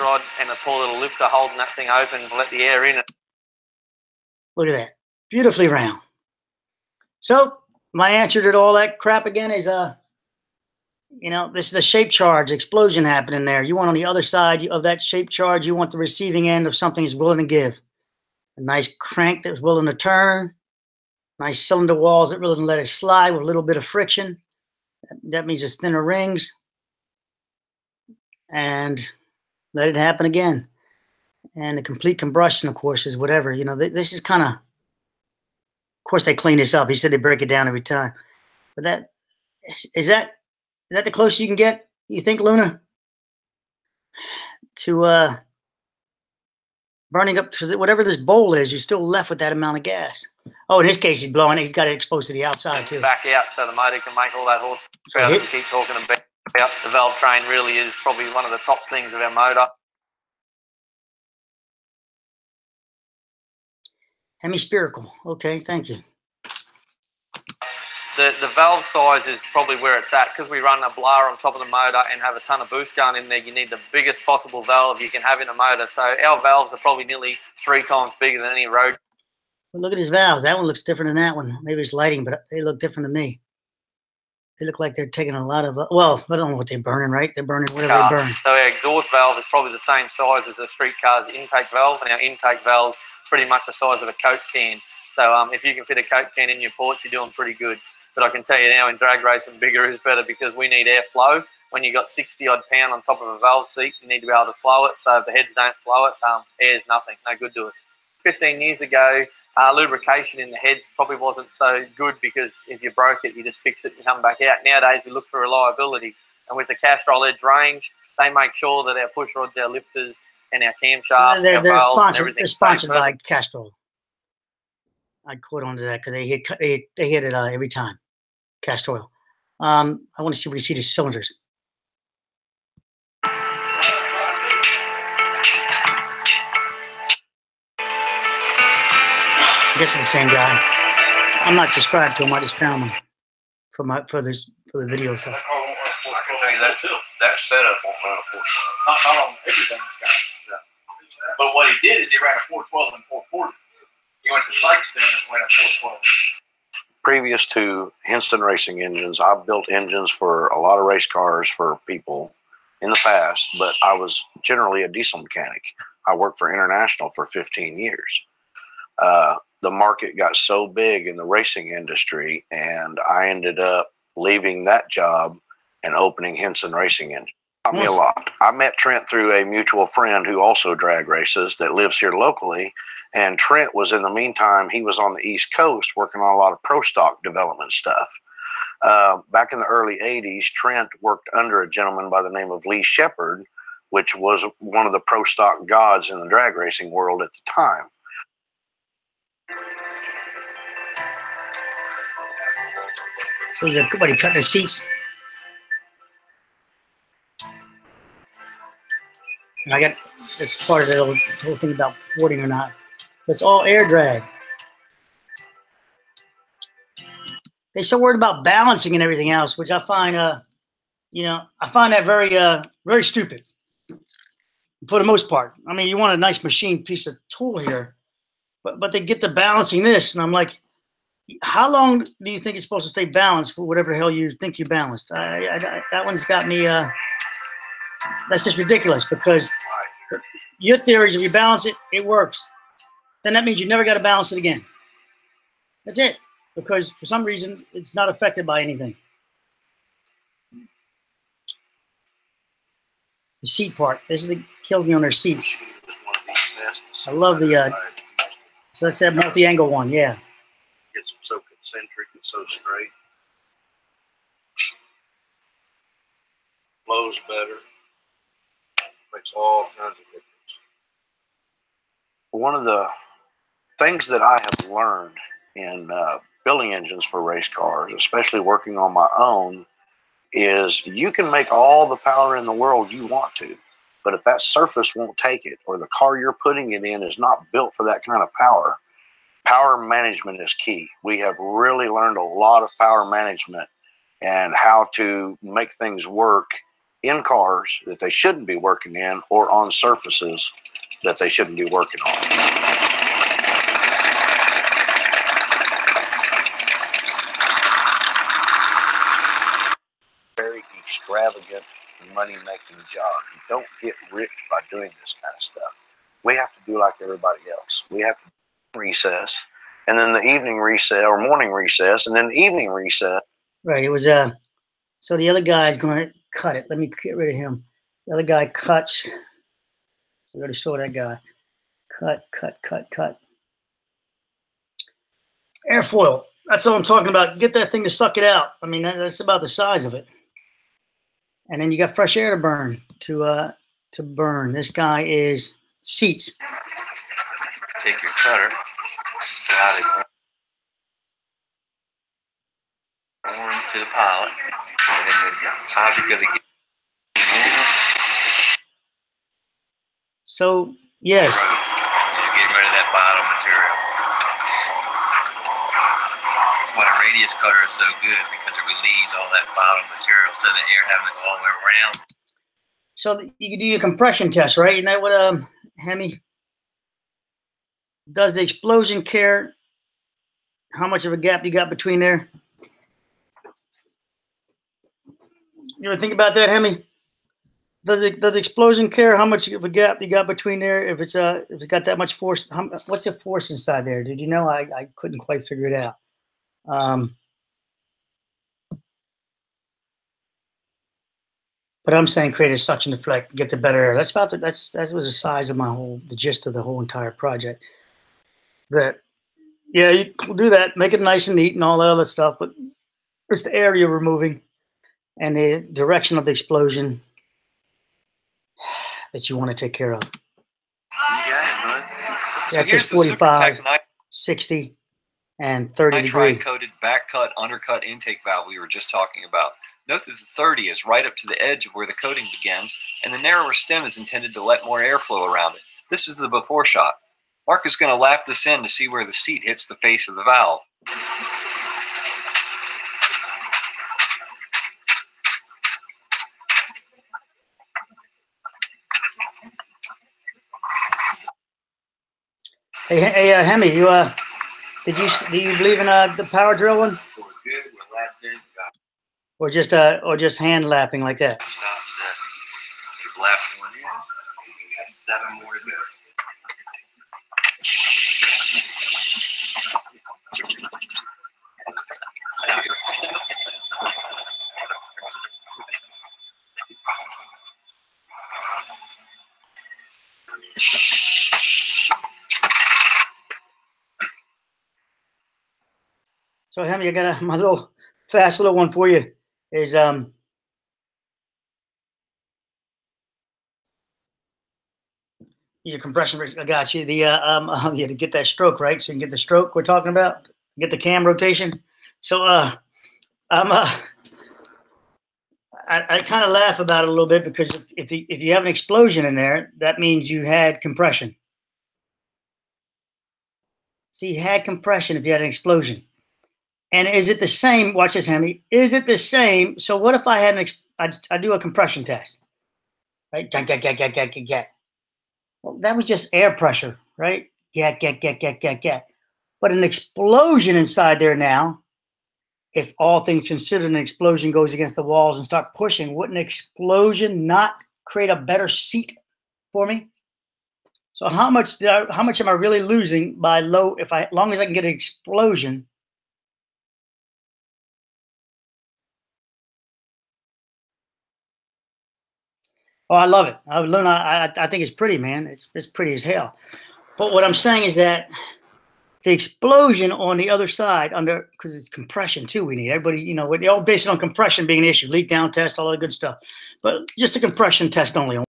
Rod and a poor little lifter holding that thing open to let the air in. Look at that. Beautifully round. So my answer to all that crap again is, you know, this is the shape charge explosion happening there. You want on the other side of that shape charge, you want the receiving end of something that's willing to give. A nice crank that's willing to turn. Nice cylinder walls that really let it slide with a little bit of friction. That means it's thinner rings. And let it happen again. And the complete combustion, of course, is whatever. You know, this is kind of – of course, they clean this up. He said they break it down every time. But that – is that Is that the closest you can get, you think, Luna, to burning up to whatever this bowl is? You're still left with that amount of gas. Oh, in his case, he's blowing it. He's got it exposed to the outside, too. Back out so the motor can make all that horse crowd we keep talking about. The valve train really is probably one of the top things of our motor. Hemispherical. Okay, thank you. The valve size is probably where it's at, because we run a blower on top of the motor and have a ton of boost going in there. You need the biggest possible valve you can have in a motor. So our valves are probably nearly 3 times bigger than any road. Well, look at his valves. That one looks different than that one. Maybe it's lighting, but they look different to me. They look like they're taking a lot of, well, I don't know what they're burning, right? They're burning whatever they burn. So our exhaust valve is probably the same size as a street car's intake valve, and our intake valve's pretty much the size of a Coke can. So if you can fit a Coke can in your ports, you're doing pretty good. But I can tell you now, in drag racing, bigger is better, because we need airflow. When you've got 60-odd pound on top of a valve seat, you need to be able to flow it. So if the heads don't flow it, air's nothing, no good to us. 15 years ago, lubrication in the heads probably wasn't so good, because if you broke it, you just fix it and come back out. Nowadays, we look for reliability. And with the Castrol Edge range, they make sure that our push rods, our lifters, and our camshaft, our valves, everything. They're sponsored by Castrol. I'd quote onto that, because they hit it every time. Cast oil. I want to see what you see the cylinders. I guess it's the same guy. I'm not subscribed to him. I just found him for the video stuff. I can tell you that too. That setup on a 412. Everything's got it. But what he did is he ran a 412 and 440. He went to Sykes then and went a 412. Previous to Henson racing engines, I built engines for a lot of race cars for people in the past, but I was generally a diesel mechanic. I worked for International for 15 years. The market got so big in the racing industry, and I ended up leaving that job and opening Henson racing engines. Taught me a lot. I met Trent through a mutual friend who also drag races that lives here locally. And Trent was, in the meantime, he was on the East Coast working on a lot of pro stock development stuff. Back in the early 80s, Trent worked under a gentleman by the name of Lee Shepard, which was one of the pro stock gods in the drag racing world at the time. So is everybody cutting their seats? And I got this part of the whole thing about porting or not. It's all air drag. They're so worried about balancing and everything else, which I find, you know, I find that very, very stupid for the most part. I mean, you want a nice machine piece of tool here, but they get to balancing this, and I'm like, how long do you think it's supposed to stay balanced for whatever the hell you think you balanced? I that one's got me. That's just ridiculous, because your theory is if you balance it, it works. Then that means you never got to balance it again. That's it, because for some reason, it's not affected by anything. The seat part, this is the killed me on their seats. I love the, so that's that multi-angle one, yeah. It's so concentric and so straight. Flows better. Makes all kinds of difference. One of the things that I have learned in building engines for race cars, especially working on my own, is you can make all the power in the world you want to, but if that surface won't take it, or the car you're putting it in is not built for that kind of power, power management is key. We have really learned a lot of power management and how to make things work in cars that they shouldn't be working in, or on surfaces that they shouldn't be working on. Very extravagant money-making job. You don't get rich by doing this kind of stuff. We have to do like everybody else. We have to recess, and then the evening recess, or morning recess, and then the evening recess. Right, it was, so the other guy's going to cut it. Let me get rid of him. The other guy cuts. We already saw that guy. Cut, cut, cut, cut. Airfoil. That's what I'm talking about. Get that thing to suck it out. I mean, that's about the size of it. And then you got fresh air to burn. To burn. This guy is seats. Take your cutter. Slide it on to the pilot. And then the pilot's going to get. So yes. You're getting rid of that bottom material. Why a radius cutter is so good because it relieves all that bottom material, so the air having to go all the way around. So you can do your compression test, right? Isn't that what Hemi? Does the explosion care how much of a gap you got between there? You ever think about that, Hemi? Does explosion care how much of a gap you got between there? If it's got that much force, how, what's the force inside there? Did you know? I couldn't quite figure it out. But I'm saying create a suction deflect, get the better air. That's about the, that was the size of my whole, the gist of the whole entire project. That, yeah, you do that, make it nice and neat and all that other stuff, but it's the air you're removing and the direction of the explosion that you want to take care of. You got it, bud. That's so your 45, 60, and 30 degree. Nitrile-coated back cut, undercut intake valve we were just talking about. Note that the 30 is right up to the edge of where the coating begins, and the narrower stem is intended to let more airflow around it. This is the before shot. Mark is going to lap this in to see where the seat hits the face of the valve. Hey, Hemi, you do you believe in the power drill one? Or just hand lapping like that. Stop, set. You've lapped one in. You got 7 more to go. So, Hemi, I got my little fast little one for you. Is your compression? I got you. The to get that stroke right, so you can get the stroke we're talking about. Get the cam rotation. So I kind of laugh about it a little bit because if you have an explosion in there, that means you had compression. So you had compression if you had an explosion. And is it the same? Watch this, Hemi. Is it the same? So what if I had an, I do a compression test, right? Get. Well, that was just air pressure, right? Get. But an explosion inside there now, if all things considered, an explosion goes against the walls and start pushing, wouldn't an explosion not create a better seat for me? So how much did I, how much am I really losing by low, if I, long as I can get an explosion, oh, I love it. I think it's pretty, man. It's pretty as hell. But what I'm saying is that the explosion on the other side, under because it's compression too. We need everybody, you know, they all based on compression being an issue, leak down test, all that good stuff. But just a compression test only. Oh,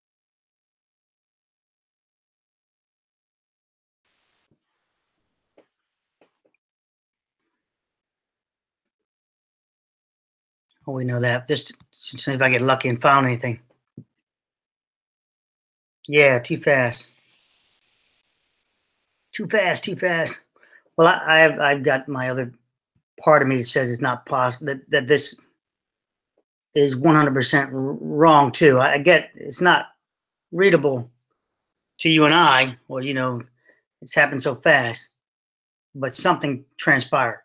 we know that. Just see if I get lucky and found anything. Yeah, too fast. Too fast. Well, I've got my other part of me that says it's not possible, that this is 100% wrong too. I get it's not readable to you and I. Well, you know, it's happened so fast, but something transpired.